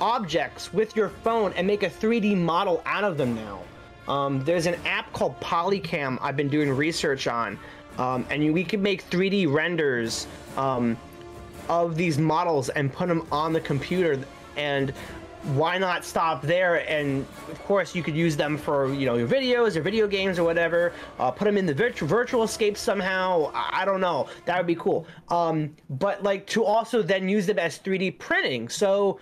objects with your phone and make a three D model out of them now. Um, there's an app called Polycam I've been doing research on, um, and we can make three D renders um, of these models and put them on the computer. And why not stop there? And of course, you could use them for, you know, your videos or video games or whatever. Uh, put them in the virtu virtual escape somehow. I, I don't know. That would be cool. Um, but like to also then use them as three D printing. So,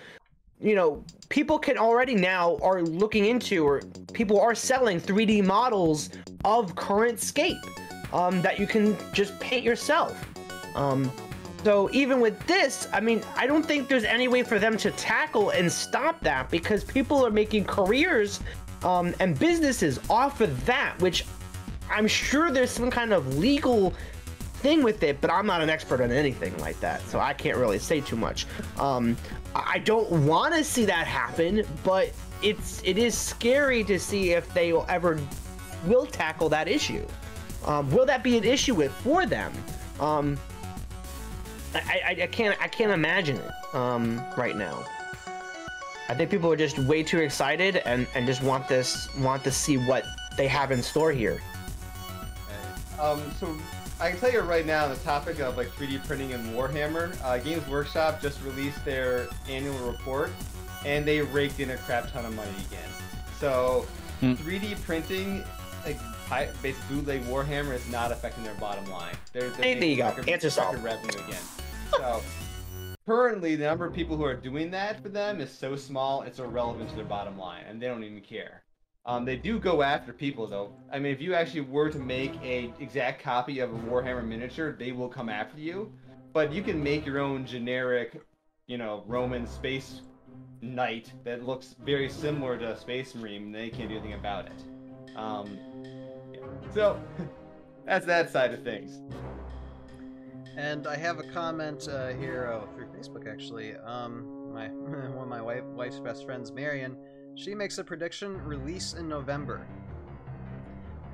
you know, people can already now are looking into, or people are selling three D models of current Scape um, that you can just paint yourself. Um, so even with this, I mean, I don't think there's any way for them to tackle and stop that because people are making careers um, and businesses off of that, which I'm sure there's some kind of legal thing with it, but I'm not an expert on anything like that, so I can't really say too much. Um, I don't want to see that happen, but it's it is scary to see if they will ever will tackle that issue. Um, will that be an issue with for them? Um, I, I, I can't I can't imagine it um, right now. I think people are just way too excited and and just want this want to see what they have in store here. Um, so. I can tell you right now, the topic of like three D printing and Warhammer, uh, Games Workshop just released their annual report, and they raked in a crap ton of money again. So mm. three D printing, like basically bootleg Warhammer, is not affecting their bottom line. They're, they're hey, there you go. Record, Answer solved. Revenue again. So currently, the number of people who are doing that for them is so small, it's irrelevant to their bottom line, and they don't even care. Um, they do go after people, though. I mean, if you actually were to make a exact copy of a Warhammer miniature, they will come after you. But you can make your own generic, you know, Roman space knight that looks very similar to a space marine, and they can't do anything about it. Um, yeah. So, that's that side of things. And I have a comment uh, here oh, through Facebook, actually. Um, my one of my wife, wife's best friends, Marion, she makes a prediction, release in November.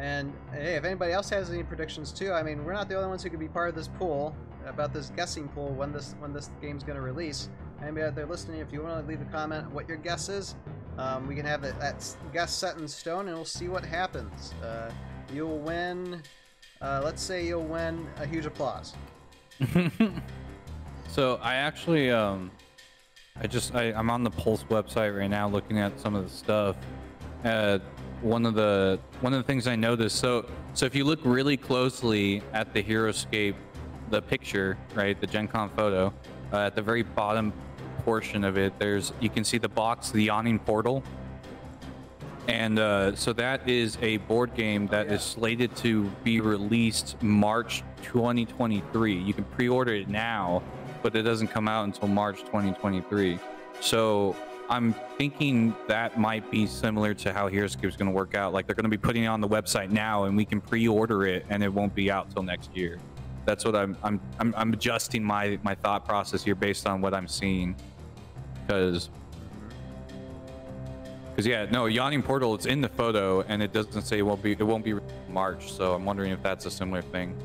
And hey, if anybody else has any predictions too, I mean, we're not the only ones who could be part of this pool, about this guessing pool, when this when this game's going to release. Anybody out there listening, if you want to leave a comment what your guess is, um, we can have that, that guess set in stone and we'll see what happens. Uh, you'll win, uh, let's say you'll win a huge applause. So I actually... Um... I just, I, I'm on the Pulse website right now looking at some of the stuff. Uh, one of the one of the things I noticed, so so if you look really closely at the HeroScape, the picture, right, the Gen Con photo, uh, at the very bottom portion of it, there's, you can see the box, the Yawning Portal. And uh, so that is a board game that oh, yeah. is slated to be released March twenty twenty-three. You can pre-order it now, but it doesn't come out until March twenty twenty-three. So I'm thinking that might be similar to how HeroScape is going to work out. Like they're going to be putting it on the website now and we can pre-order it and it won't be out till next year. That's what I'm, I'm, I'm, I'm adjusting my, my thought process here based on what I'm seeing. Cause, cause yeah, no, Yawning Portal, it's in the photo and it doesn't say it won't be, it won't be March. So I'm wondering if that's a similar thing.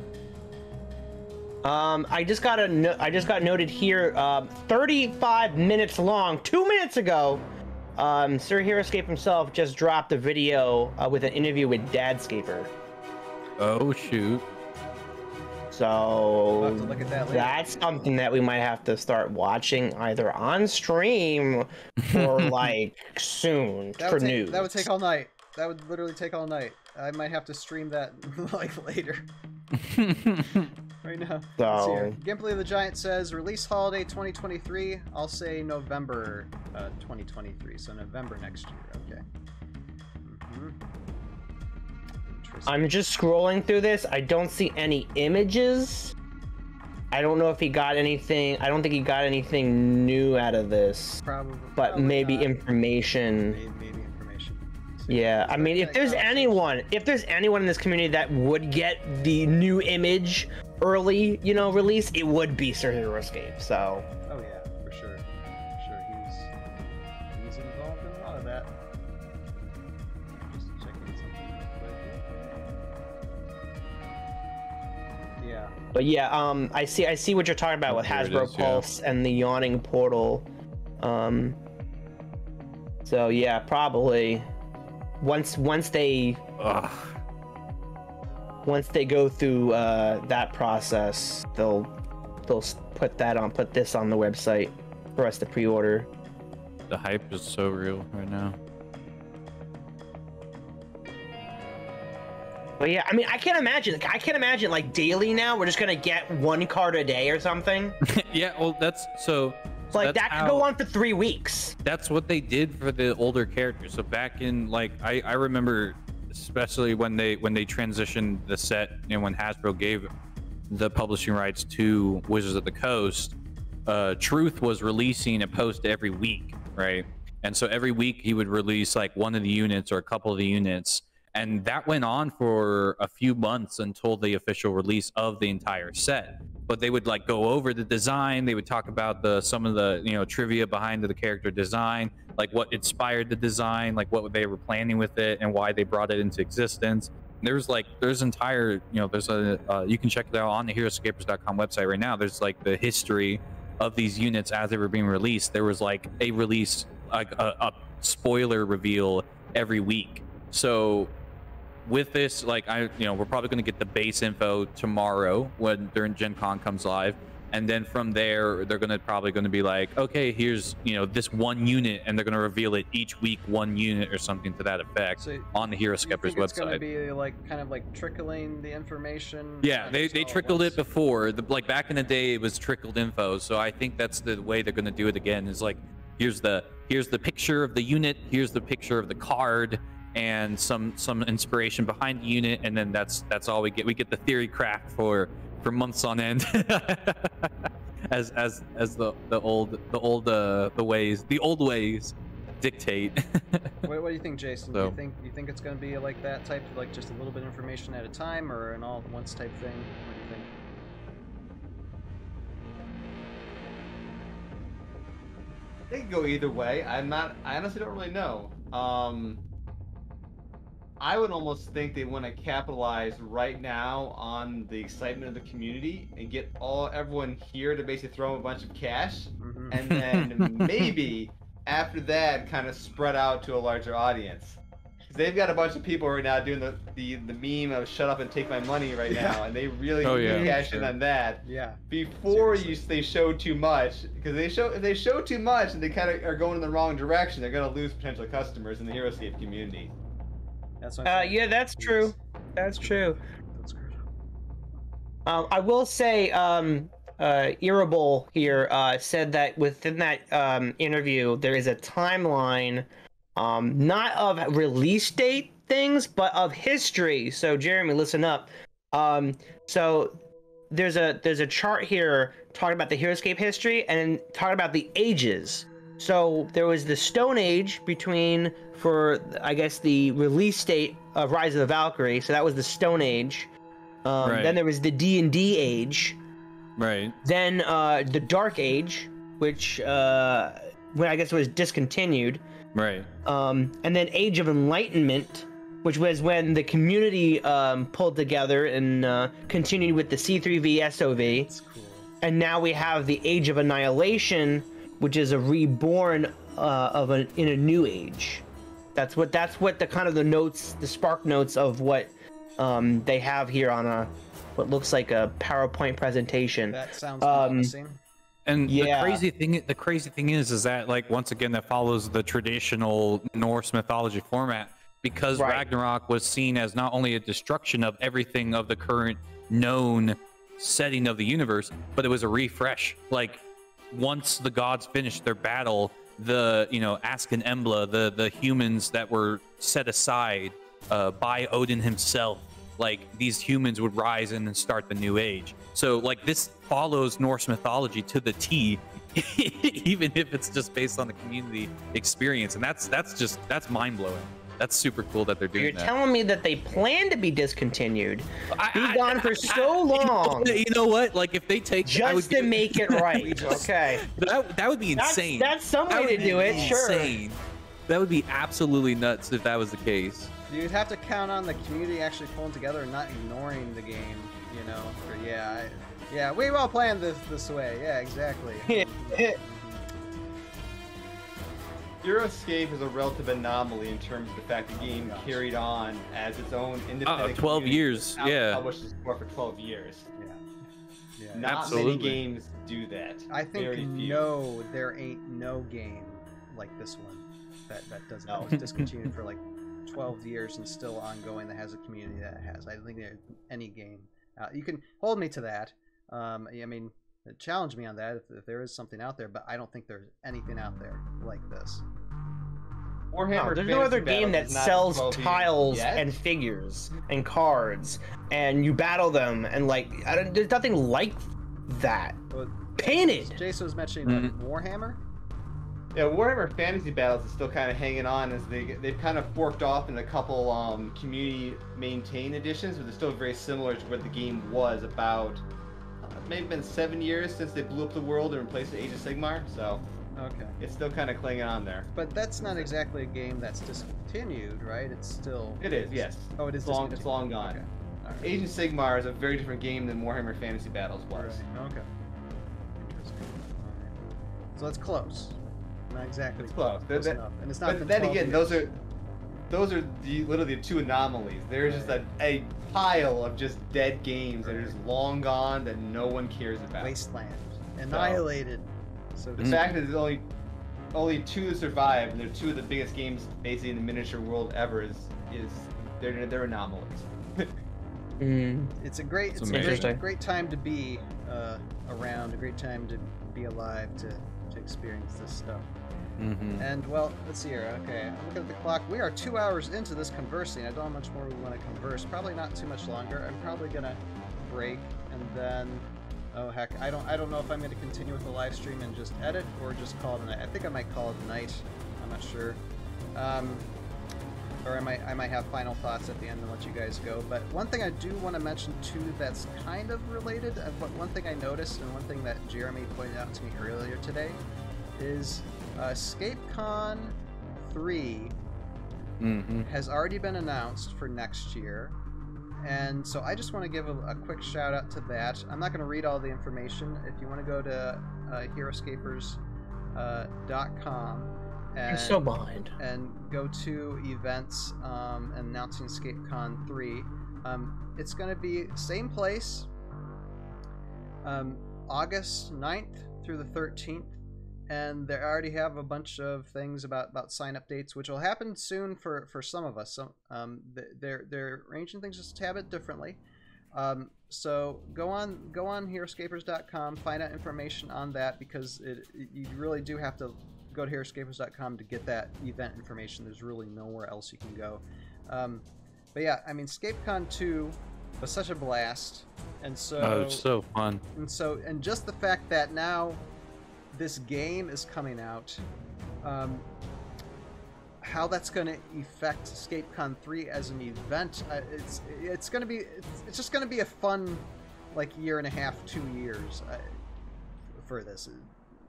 Um, I just got a no I just got noted here, uh, thirty-five minutes long, two minutes ago, um, Sir HeroScape himself just dropped a video uh, with an interview with Dadscaper. Oh, shoot. So, we'll have to look at that later. That's something that we might have to start watching either on stream or like soon that for take, news. That would take all night. That would literally take all night. I might have to stream that like later. Right now. So Gimbley the Giant says release holiday twenty twenty-three. I'll say November uh, twenty twenty-three. So November next year. Okay. Mm-hmm. I'm just scrolling through this. I don't see any images. I don't know if he got anything. I don't think he got anything new out of this. Probably, but probably maybe not. information. Maybe, maybe information. So yeah, I mean, if there's anyone, if there's anyone in this community that would get the new image early, you know, release, it would be SirHeroscape. So. Oh yeah, for sure, for sure. He was, he was involved in a lot of that. Just checking something real quick. Yeah. But yeah, um, I see. I see what you're talking about with Hasbro is, Pulse yeah. and the Yawning Portal. Um, so yeah, probably once once they Ugh. once they go through uh, that process, they'll they'll put that on put this on the website for us to pre-order. The hype is so real right now. But yeah, I mean, I can't imagine. Like, I can't imagine like daily now. We're just gonna get one card a day or something. Yeah, well, that's so. so like that's that could how, go on for three weeks. That's what they did for the older characters. So back in like, I I remember, especially when they when they transitioned the set and when Hasbro gave the publishing rights to Wizards of the Coast, uh, Truth was releasing a post every week, right? And so every week he would release like one of the units or a couple of the units. And that went on for a few months until the official release of the entire set. But they would like go over the design. They would talk about the some of the you know trivia behind the character design, like what inspired the design, like what they were planning with it, and why they brought it into existence. And there's like there's entire you know there's a uh, you can check it out on the Heroscapers dot com website right now. There's like the history of these units as they were being released. There was like a release like a, a spoiler reveal every week. So. With this, like I, you know, we're probably going to get the base info tomorrow when during Gen Con comes live, and then from there they're going to probably going to be like, okay, here's you know this one unit, and they're going to reveal it each week, one unit or something to that effect so on the HeroScappers website. It's going to be like kind of like trickling the information. Yeah, they they trickled it before, the, like back in the day it was trickled info. So I think that's the way they're going to do it again. Is like here's the here's the picture of the unit, here's the picture of the card. And some some inspiration behind the unit, and then that's that's all we get. We get the theory craft for for months on end, as as as the the old the old uh, the ways the old ways dictate. what, what do you think, Jason? So, do you think you think it's going to be like that type, of like just a little bit of information at a time, or an all at once type thing? What do you think? They can go either way. I'm not. I honestly don't really know. Um. I would almost think they want to capitalize right now on the excitement of the community and get all everyone here to basically throw them a bunch of cash, mm-hmm. and then maybe after that kind of spread out to a larger audience. They've got a bunch of people right now doing the the, the meme of "shut up and take my money" right yeah. now, and they really oh, yeah. cash sure. in on that. Yeah. Before Seriously. you they show too much, because they show if they show too much and they kind of are going in the wrong direction, they're going to lose potential customers in the HeroScape community. That's uh, yeah, that's true. That's true. Um, I will say, um, uh, Irritable here uh, said that within that um, interview, there is a timeline, um, not of release date things, but of history. So, Jeremy, listen up. Um, so, there's a there's a chart here talking about the HeroScape history and talking about the ages. So there was the Stone Age between, for I guess the release date of Rise of the Valkyrie. So that was the Stone Age. Um, right. Then there was the D and D Age. Right. Then uh, the Dark Age, which uh, when I guess was discontinued. Right. Um, and then Age of Enlightenment, which was when the community um, pulled together and uh, continued with the C three V S O V. That's cool. And now we have the Age of Annihilation, which is a reborn uh, of an in a new age. That's what that's what the kind of the notes, the spark notes of what um, they have here on a what looks like a PowerPoint presentation. That sounds promising. Um, and yeah. the crazy thing, the crazy thing is, is that like once again that follows the traditional Norse mythology format, because right. Ragnarok was seen as not only a destruction of everything of the current known setting of the universe, but it was a refresh, like. Once the gods finished their battle, the you know Asken Embla, the the humans that were set aside uh, by Odin himself, like these humans would rise and then start the new age. So like this follows Norse mythology to the T, even if it's just based on the community experience. And that's that's just that's mind blowing. That's super cool that they're doing. You're that. telling me that they plan to be discontinued, I, be I, gone I, for so I, long. You know, you know what? Like if they take just I would to make it, it right. Just, okay, that that would be insane. That's, that's some that way to do it. Insane. Sure. That would be absolutely nuts if that was the case. You'd have to count on the community actually pulling together and not ignoring the game, you know? Or, yeah, I, yeah, we all planned this this way. Yeah, exactly. HeroScape is a relative anomaly in terms of the fact the game oh carried on as its own independent. Uh, twelve years, yeah. Published its score for twelve years. Yeah. Yeah. Not absolutely. Many games do that. I think Very few. no, there ain't no game like this one that that doesn't no. was discontinued for like twelve years and still ongoing that has a community that has. I don't think there's any game. Uh, you can hold me to that. Um, I mean, challenge me on that if, if there is something out there, but I don't think there's anything out there like this. Warhammer. No, there's no other game that sells tiles yet? and figures and cards, and you battle them, and like I don't, there's nothing like that. Well, Painted. Jason was mentioning mm-hmm. Warhammer. Yeah, Warhammer Fantasy Battles is still kind of hanging on as they, they've kind of forked off in a couple um, community-maintained editions, but they're still very similar to what the game was about. Uh, it may have been seven years since they blew up the world and replaced Age of Sigmar, so okay, it's still kind of clinging on there. But that's not exactly a game that's discontinued, right? It's still... It is, yes. Oh, it is long, It's long gone. Okay. All right. Age of Sigmar is a very different game than Warhammer Fantasy Battles was. Right. Okay. Interesting. Right. So that's close. Not exactly. It's close. close that, and it's not. But then again, years. those are, those are the, literally the two anomalies. There's right. just a, a pile of just dead games right. that are just long gone that no one cares about. Wasteland, annihilated. So, so the mm-hmm. fact that there's only, only two that survive, and they're two of the biggest games basically in the miniature world ever is is they're they're anomalies. mm-hmm. It's a great, it's a great, great time to be uh, around. A great time to be alive. To to experience this stuff. Mm-hmm. And well, let's see here. Okay, I'm looking at the clock. We are two hours into this conversing. I don't know how much more we want to converse. Probably not too much longer. I'm probably gonna break and then. Oh heck, I don't. I don't know if I'm gonna continue with the live stream and just edit or just call it a night. I think I might call it a night. I'm not sure. Um, or I might. I might have final thoughts at the end and let you guys go. But one thing I do want to mention too that's kind of related. But one thing I noticed and one thing that Jeremy pointed out to me earlier today is uh, ScapeCon three mm-hmm. has already been announced for next year, and so I just want to give a, a quick shout out to that. I'm not going to read all the information. If you want to go to uh, Heroscapers dot com. Uh, And, I'm so behind. And go to events um, announcing ScapeCon three. Um, it's going to be same place, um, August ninth through the thirteenth, and they already have a bunch of things about, about sign-up dates, which will happen soon for, for some of us. So, um, they're they're arranging things just a tad bit differently. Um, so go on, go on Heroscapers dot com, find out information on that because it, it you really do have to. Go to Heroscapers dot com to get that event information. There's really nowhere else you can go. Um, but yeah, I mean, ScapeCon two was such a blast, and so oh, it was so fun. And so, and just the fact that now this game is coming out, um, how that's going to affect ScapeCon three as an event? Uh, it's it's going to be it's, it's just going to be a fun like year and a half, two years uh, for this.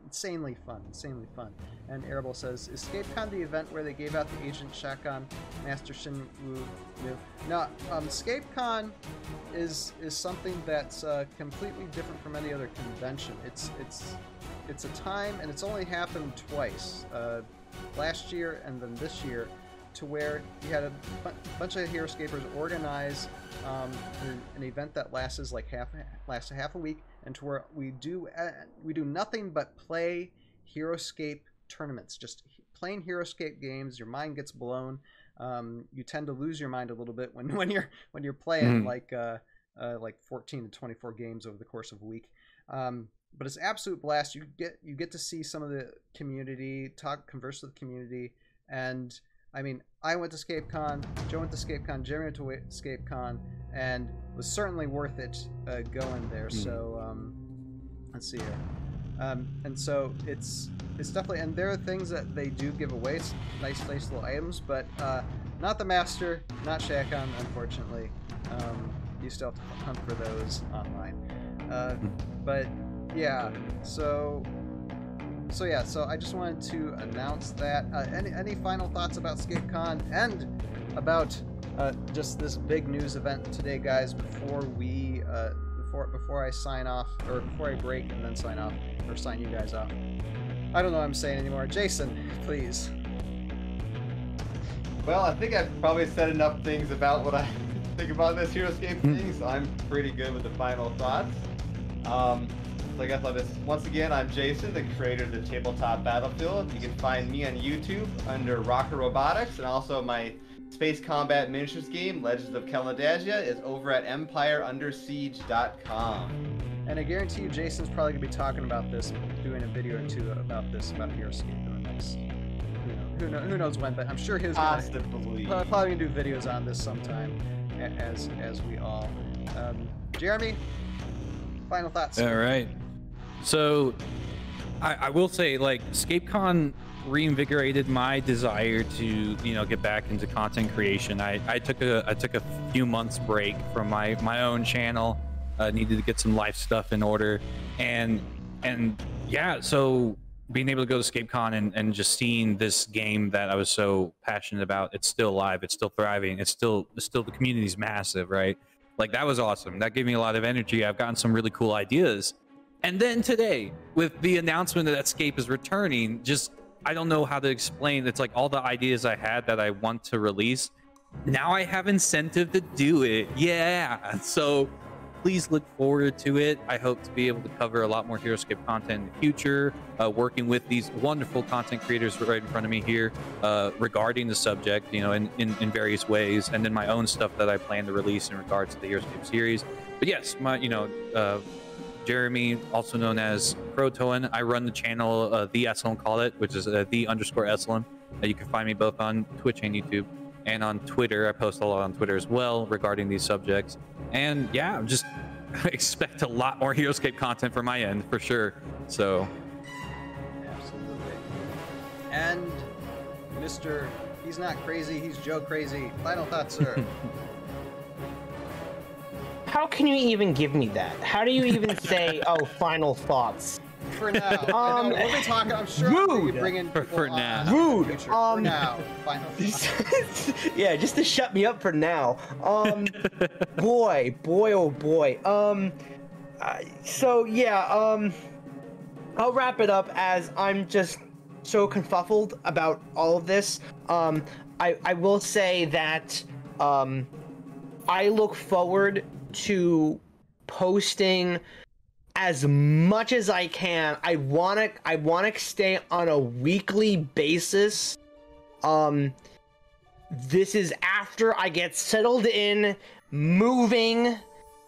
Insanely fun, insanely fun. And Arable says, "Is ScapeCon the event where they gave out the Agent Shotgun Master Shin Wu move?" No, um, ScapeCon is is something that's uh, completely different from any other convention. It's it's it's a time, and it's only happened twice, uh, last year and then this year, to where you had a b bunch of HeroScapers organize um, an, an event that lasts like half lasts a half a week. And to where we do uh, we do nothing but play HeroScape tournaments, just playing HeroScape games. Your mind gets blown. Um, you tend to lose your mind a little bit when when you're when you're playing mm. like uh, uh, like fourteen to twenty-four games over the course of a week. Um, but it's an absolute blast. You get you get to see some of the community, talk, converse with the community, and I mean, I went to ScapeCon, Joe went to ScapeCon, Jeremy went to ScapeCon. and was certainly worth it uh, going there. Mm. So um, let's see here. Um, and so it's it's definitely, and there are things that they do give away, nice nice little items, but uh, not the Master, not Shacon, unfortunately. Um, you still have to hunt for those online. Uh, but yeah, so so yeah, so I just wanted to announce that. Uh, any any final thoughts about ScapeCon and about uh, just this big news event today, guys? Before we uh, before before I sign off, or before I break and then sign off, or sign you guys off. I don't know what I'm saying anymore. Jason, please. Well, I think I've probably said enough things about what I think about this HeroScape thing, so I'm pretty good with the final thoughts. Um, so I guess I'll just, once again, I'm Jason, the creator of the Tabletop Battlefield. You can find me on YouTube under Rocker Robotics, and also my space combat miniatures game, Legends of Kelnadagia, is over at Empire Under Siege dot com. And I guarantee you Jason's probably going to be talking about this, doing a video or two about this, about HeroScape in the next, you know, who, know, who knows when, but I'm sure he's possibly gonna, probably going to do videos on this sometime, as, as we all. Um, Jeremy? Final thoughts. All right. So I, I will say, like, ScapeCon reinvigorated my desire to, you know, get back into content creation. I, I took a I took a few months break from my, my own channel. I uh, needed to get some life stuff in order. And and yeah, so being able to go to ScapeCon and, and just seeing this game that I was so passionate about, it's still alive, it's still thriving, it's still it's still the community's massive, right? Like, that was awesome. That gave me a lot of energy. I've gotten some really cool ideas. And then today, with the announcement that Scape is returning, just, I don't know how to explain. It's like all the ideas I had that I want to release, now I have incentive to do it. Yeah. So please look forward to it. I hope to be able to cover a lot more HeroScape content in the future, uh, working with these wonderful content creators right in front of me here uh, regarding the subject, you know, in, in, in various ways, and then my own stuff that I plan to release in regards to the HeroScape series. But yes, my, you know, uh, Jeremy, also known as Crotoan, I run the channel, uh, The S L M Call It, which is uh, The underscore S L M. Uh, you can find me both on Twitch and YouTube. And on Twitter, I post a lot on Twitter as well regarding these subjects. And yeah, just expect a lot more HeroScape content from my end, for sure. So. Absolutely. And Mister He's Not Crazy, He's Joe Crazy. Final thoughts, sir. How can you even give me that? How do you even say, oh, final thoughts? For now. Um, we'll be talking, I'm sure we'll be bringing people for, for on now. Rude. Um, for now. Final yeah, just to shut me up for now. Um, boy, boy, oh boy. Um, uh, so yeah, um, I'll wrap it up as I'm just so confuffled about all of this. Um, I, I will say that um, I look forward to posting as much as I can. I want to I want to stay on a weekly basis. Um, this is after I get settled in, moving.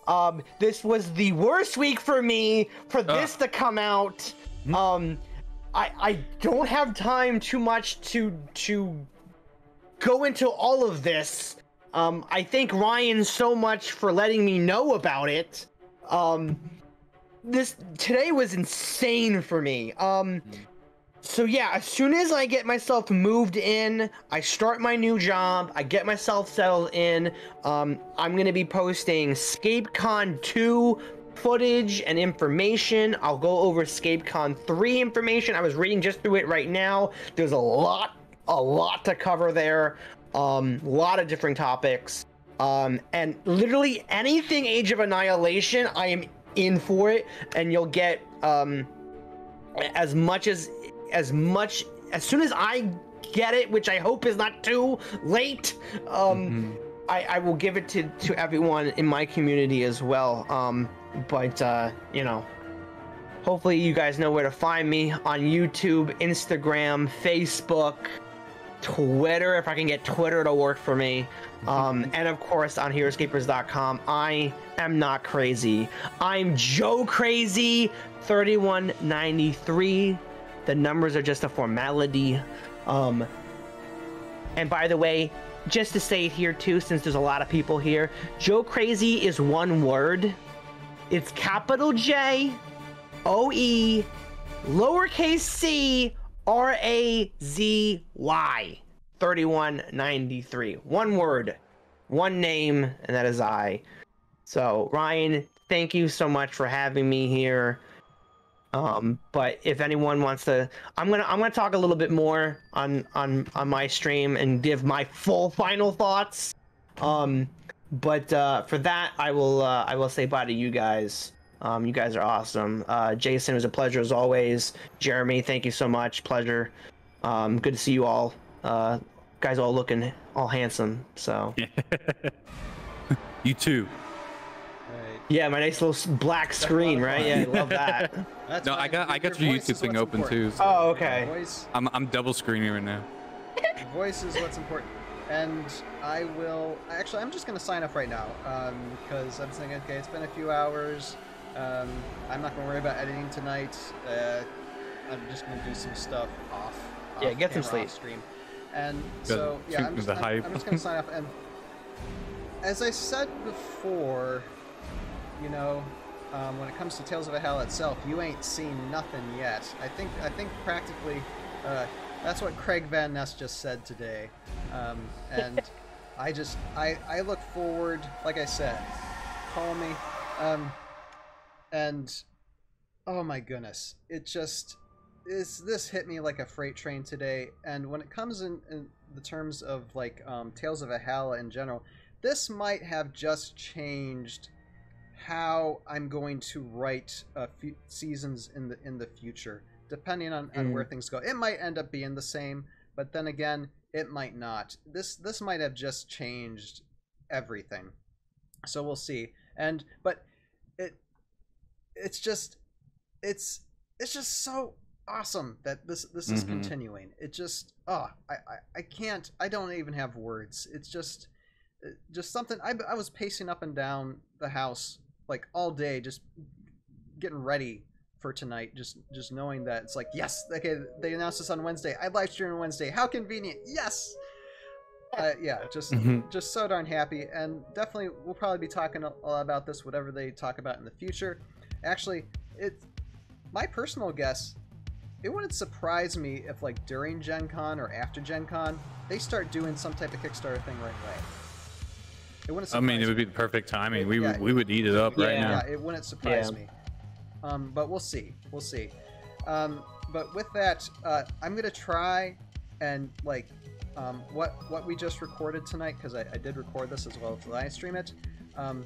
Um, this was the worst week for me for this uh. to come out. Um, I I don't have time too much to to go into all of this. Um, I thank Ryan so much for letting me know about it. Um. This today was insane for me. Um, so yeah, as soon as I get myself moved in, I start my new job, I get myself settled in. Um, I'm gonna be posting ScapeCon two footage and information. I'll go over ScapeCon three information. I was reading just through it right now. There's a lot, a lot to cover there. Um, a lot of different topics. Um, and literally anything Age of Annihilation, I am in for it, and you'll get um as much as as much as soon as I get it, which I hope is not too late. um mm-hmm. I, I will give it to to everyone in my community as well. Um but uh you know, hopefully you guys know where to find me on YouTube, Instagram, Facebook, Twitter, if I can get Twitter to work for me. Um, and of course on Heroscapers dot com. I am not crazy. I'm Joe Crazy thirty-one ninety-three. The numbers are just a formality. Um, and by the way, just to say it here too, since there's a lot of people here, Joe Crazy is one word. It's capital J, O E, lowercase c, R A Z Y, thirty-one ninety-three. One word, one name, and that is I. So Ryan, thank you so much for having me here. Um, but if anyone wants to, I'm gonna I'm gonna talk a little bit more on on on my stream and give my full final thoughts. Um, but uh, for that, I will uh, I will say bye to you guys. Um, you guys are awesome. Uh, Jason, it was a pleasure as always. Jeremy, thank you so much. Pleasure. Um, good to see you all. Uh, guys, all looking all handsome. So you too. Yeah, my nice little black screen, right? Yeah, I love that. That's no, I got I got your, your YouTube thing open important. too. So oh, okay. Voice, I'm I'm double screening right now. Your voice is what's important, and I will actually I'm just gonna sign up right now because um, I'm thinking, okay, it's been a few hours. Um, I'm not gonna worry about editing tonight. Uh, I'm just gonna do some stuff off. off yeah, get some sleep. Stream, and so yeah, I'm just, I'm, I'm just gonna sign up. And as I said before. You know, um, when it comes to Tales of Valhalla itself, you ain't seen nothing yet. I think I think practically uh, that's what Craig Van Ness just said today. Um, and I just, I, I look forward, like I said, call me. Um, and, oh my goodness, it just, is this hit me like a freight train today. And when it comes in, in the terms of like um, Tales of Valhalla in general, this might have just changed how I'm going to write uh, few seasons in the in the future, depending on, on mm. where things go. It might end up being the same, but then again, it might not. This this might have just changed everything, so we'll see. And but it it's just it's it's just so awesome that this this mm-hmm. is continuing. It just oh I, I I can't I don't even have words. It's just just something. I I was pacing up and down the house like all day, just getting ready for tonight, just just knowing that it's like, yes, okay, they announced this on Wednesday, I live stream on Wednesday, how convenient, yes. Uh, yeah, just mm-hmm. just so darn happy, and definitely we'll probably be talking a lot about this, whatever they talk about in the future. Actually, it's my personal guess, it wouldn't surprise me if like during Gen Con or after Gen Con they start doing some type of Kickstarter thing right away. It I mean, it would be the perfect timing. It, we yeah, would we would eat it up yeah, right now. Yeah, it wouldn't surprise yeah. me. Um, but we'll see. We'll see. Um, but with that, uh, I'm gonna try and like um, what what we just recorded tonight, because I, I did record this as well as live stream it. Um,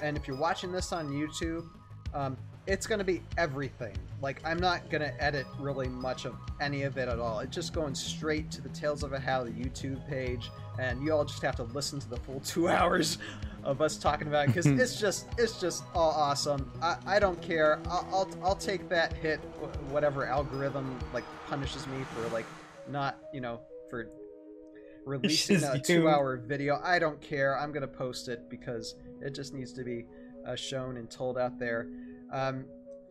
and if you're watching this on YouTube, um, it's gonna be everything. Like I'm not gonna edit really much of any of it at all. It's just going straight to the Tales of Valhalla YouTube page. And you all just have to listen to the full two hours of us talking about it, because it's just it's just all awesome. I, I don't care. I'll, I'll I'll take that hit, whatever algorithm like punishes me for like not you know for releasing a two-hour video. I don't care. I'm gonna post it because it just needs to be uh, shown and told out there. Um,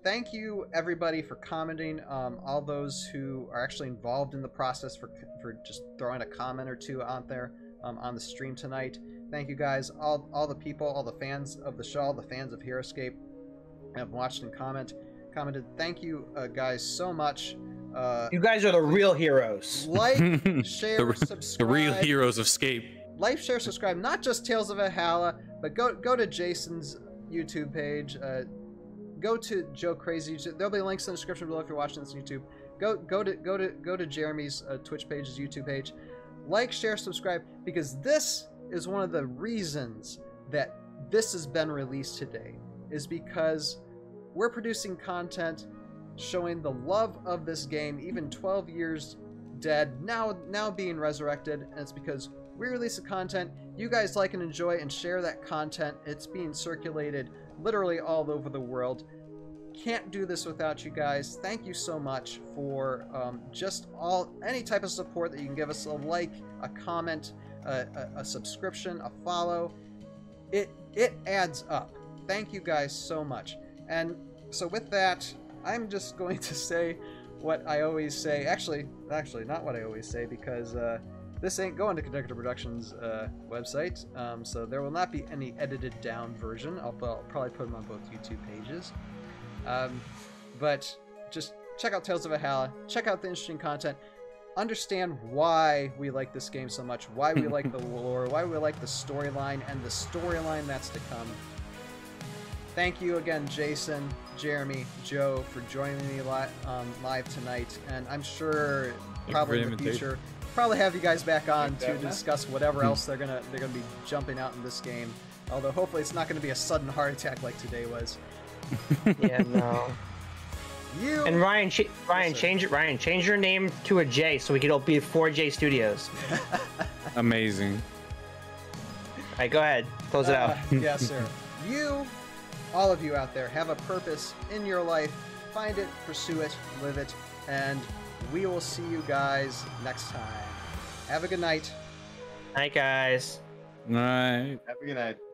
thank you everybody for commenting. Um, all those who are actually involved in the process for for just throwing a comment or two out there um, on the stream tonight. Thank you guys, all all the people, all the fans of the show, all the fans of HeroScape have watched and comment commented. Thank you uh, guys so much. Uh, you guys are the real heroes. Like, share, the, subscribe. The real heroes of Scape. Like, share, subscribe. Not just Tales of Valhalla, but go go to Jason's YouTube page. Uh, Go to Joe Crazy. There'll be links in the description below if you're watching this on YouTube. Go, go to, go to, go to Jeremy's uh, Twitch page, his YouTube page. Like, share, subscribe, because this is one of the reasons that this has been released today. Is because we're producing content showing the love of this game, even twelve years dead, now now being resurrected, and it's because we release the content. You guys like and enjoy and share that content. It's being circulated literally all over the world. Can't do this without you guys. Thank you so much for um, just all any type of support that you can give us. A like, a comment, a, a, a subscription, a follow. It it adds up. Thank you guys so much. And so with that, I'm just going to say what I always say. Actually, actually not what I always say, because uh, This ain't going to Conductor Productions' uh, website, um, so there will not be any edited down version. I'll, I'll probably put them on both YouTube pages. Um, but just check out Tales of Valhalla. Check out the interesting content. Understand why we like this game so much, why we like the lore, why we like the storyline, and the storyline that's to come. Thank you again, Jason, Jeremy, Joe, for joining me li um, live tonight, and I'm sure probably in the future, probably have you guys back on to discuss whatever else they're gonna they're gonna be jumping out in this game. Although hopefully it's not gonna be a sudden heart attack like today was. Yeah, no. You and Ryan, ch Ryan, yes, change it. Ryan, change your name to a J so we could all be four J Studios. Amazing. All right, go ahead, close uh, it out. Yes, sir. You. All of you out there have a purpose in your life. Find it, pursue it, live it, and we will see you guys next time. Have a good night. Night, guys. Night. Have a good night.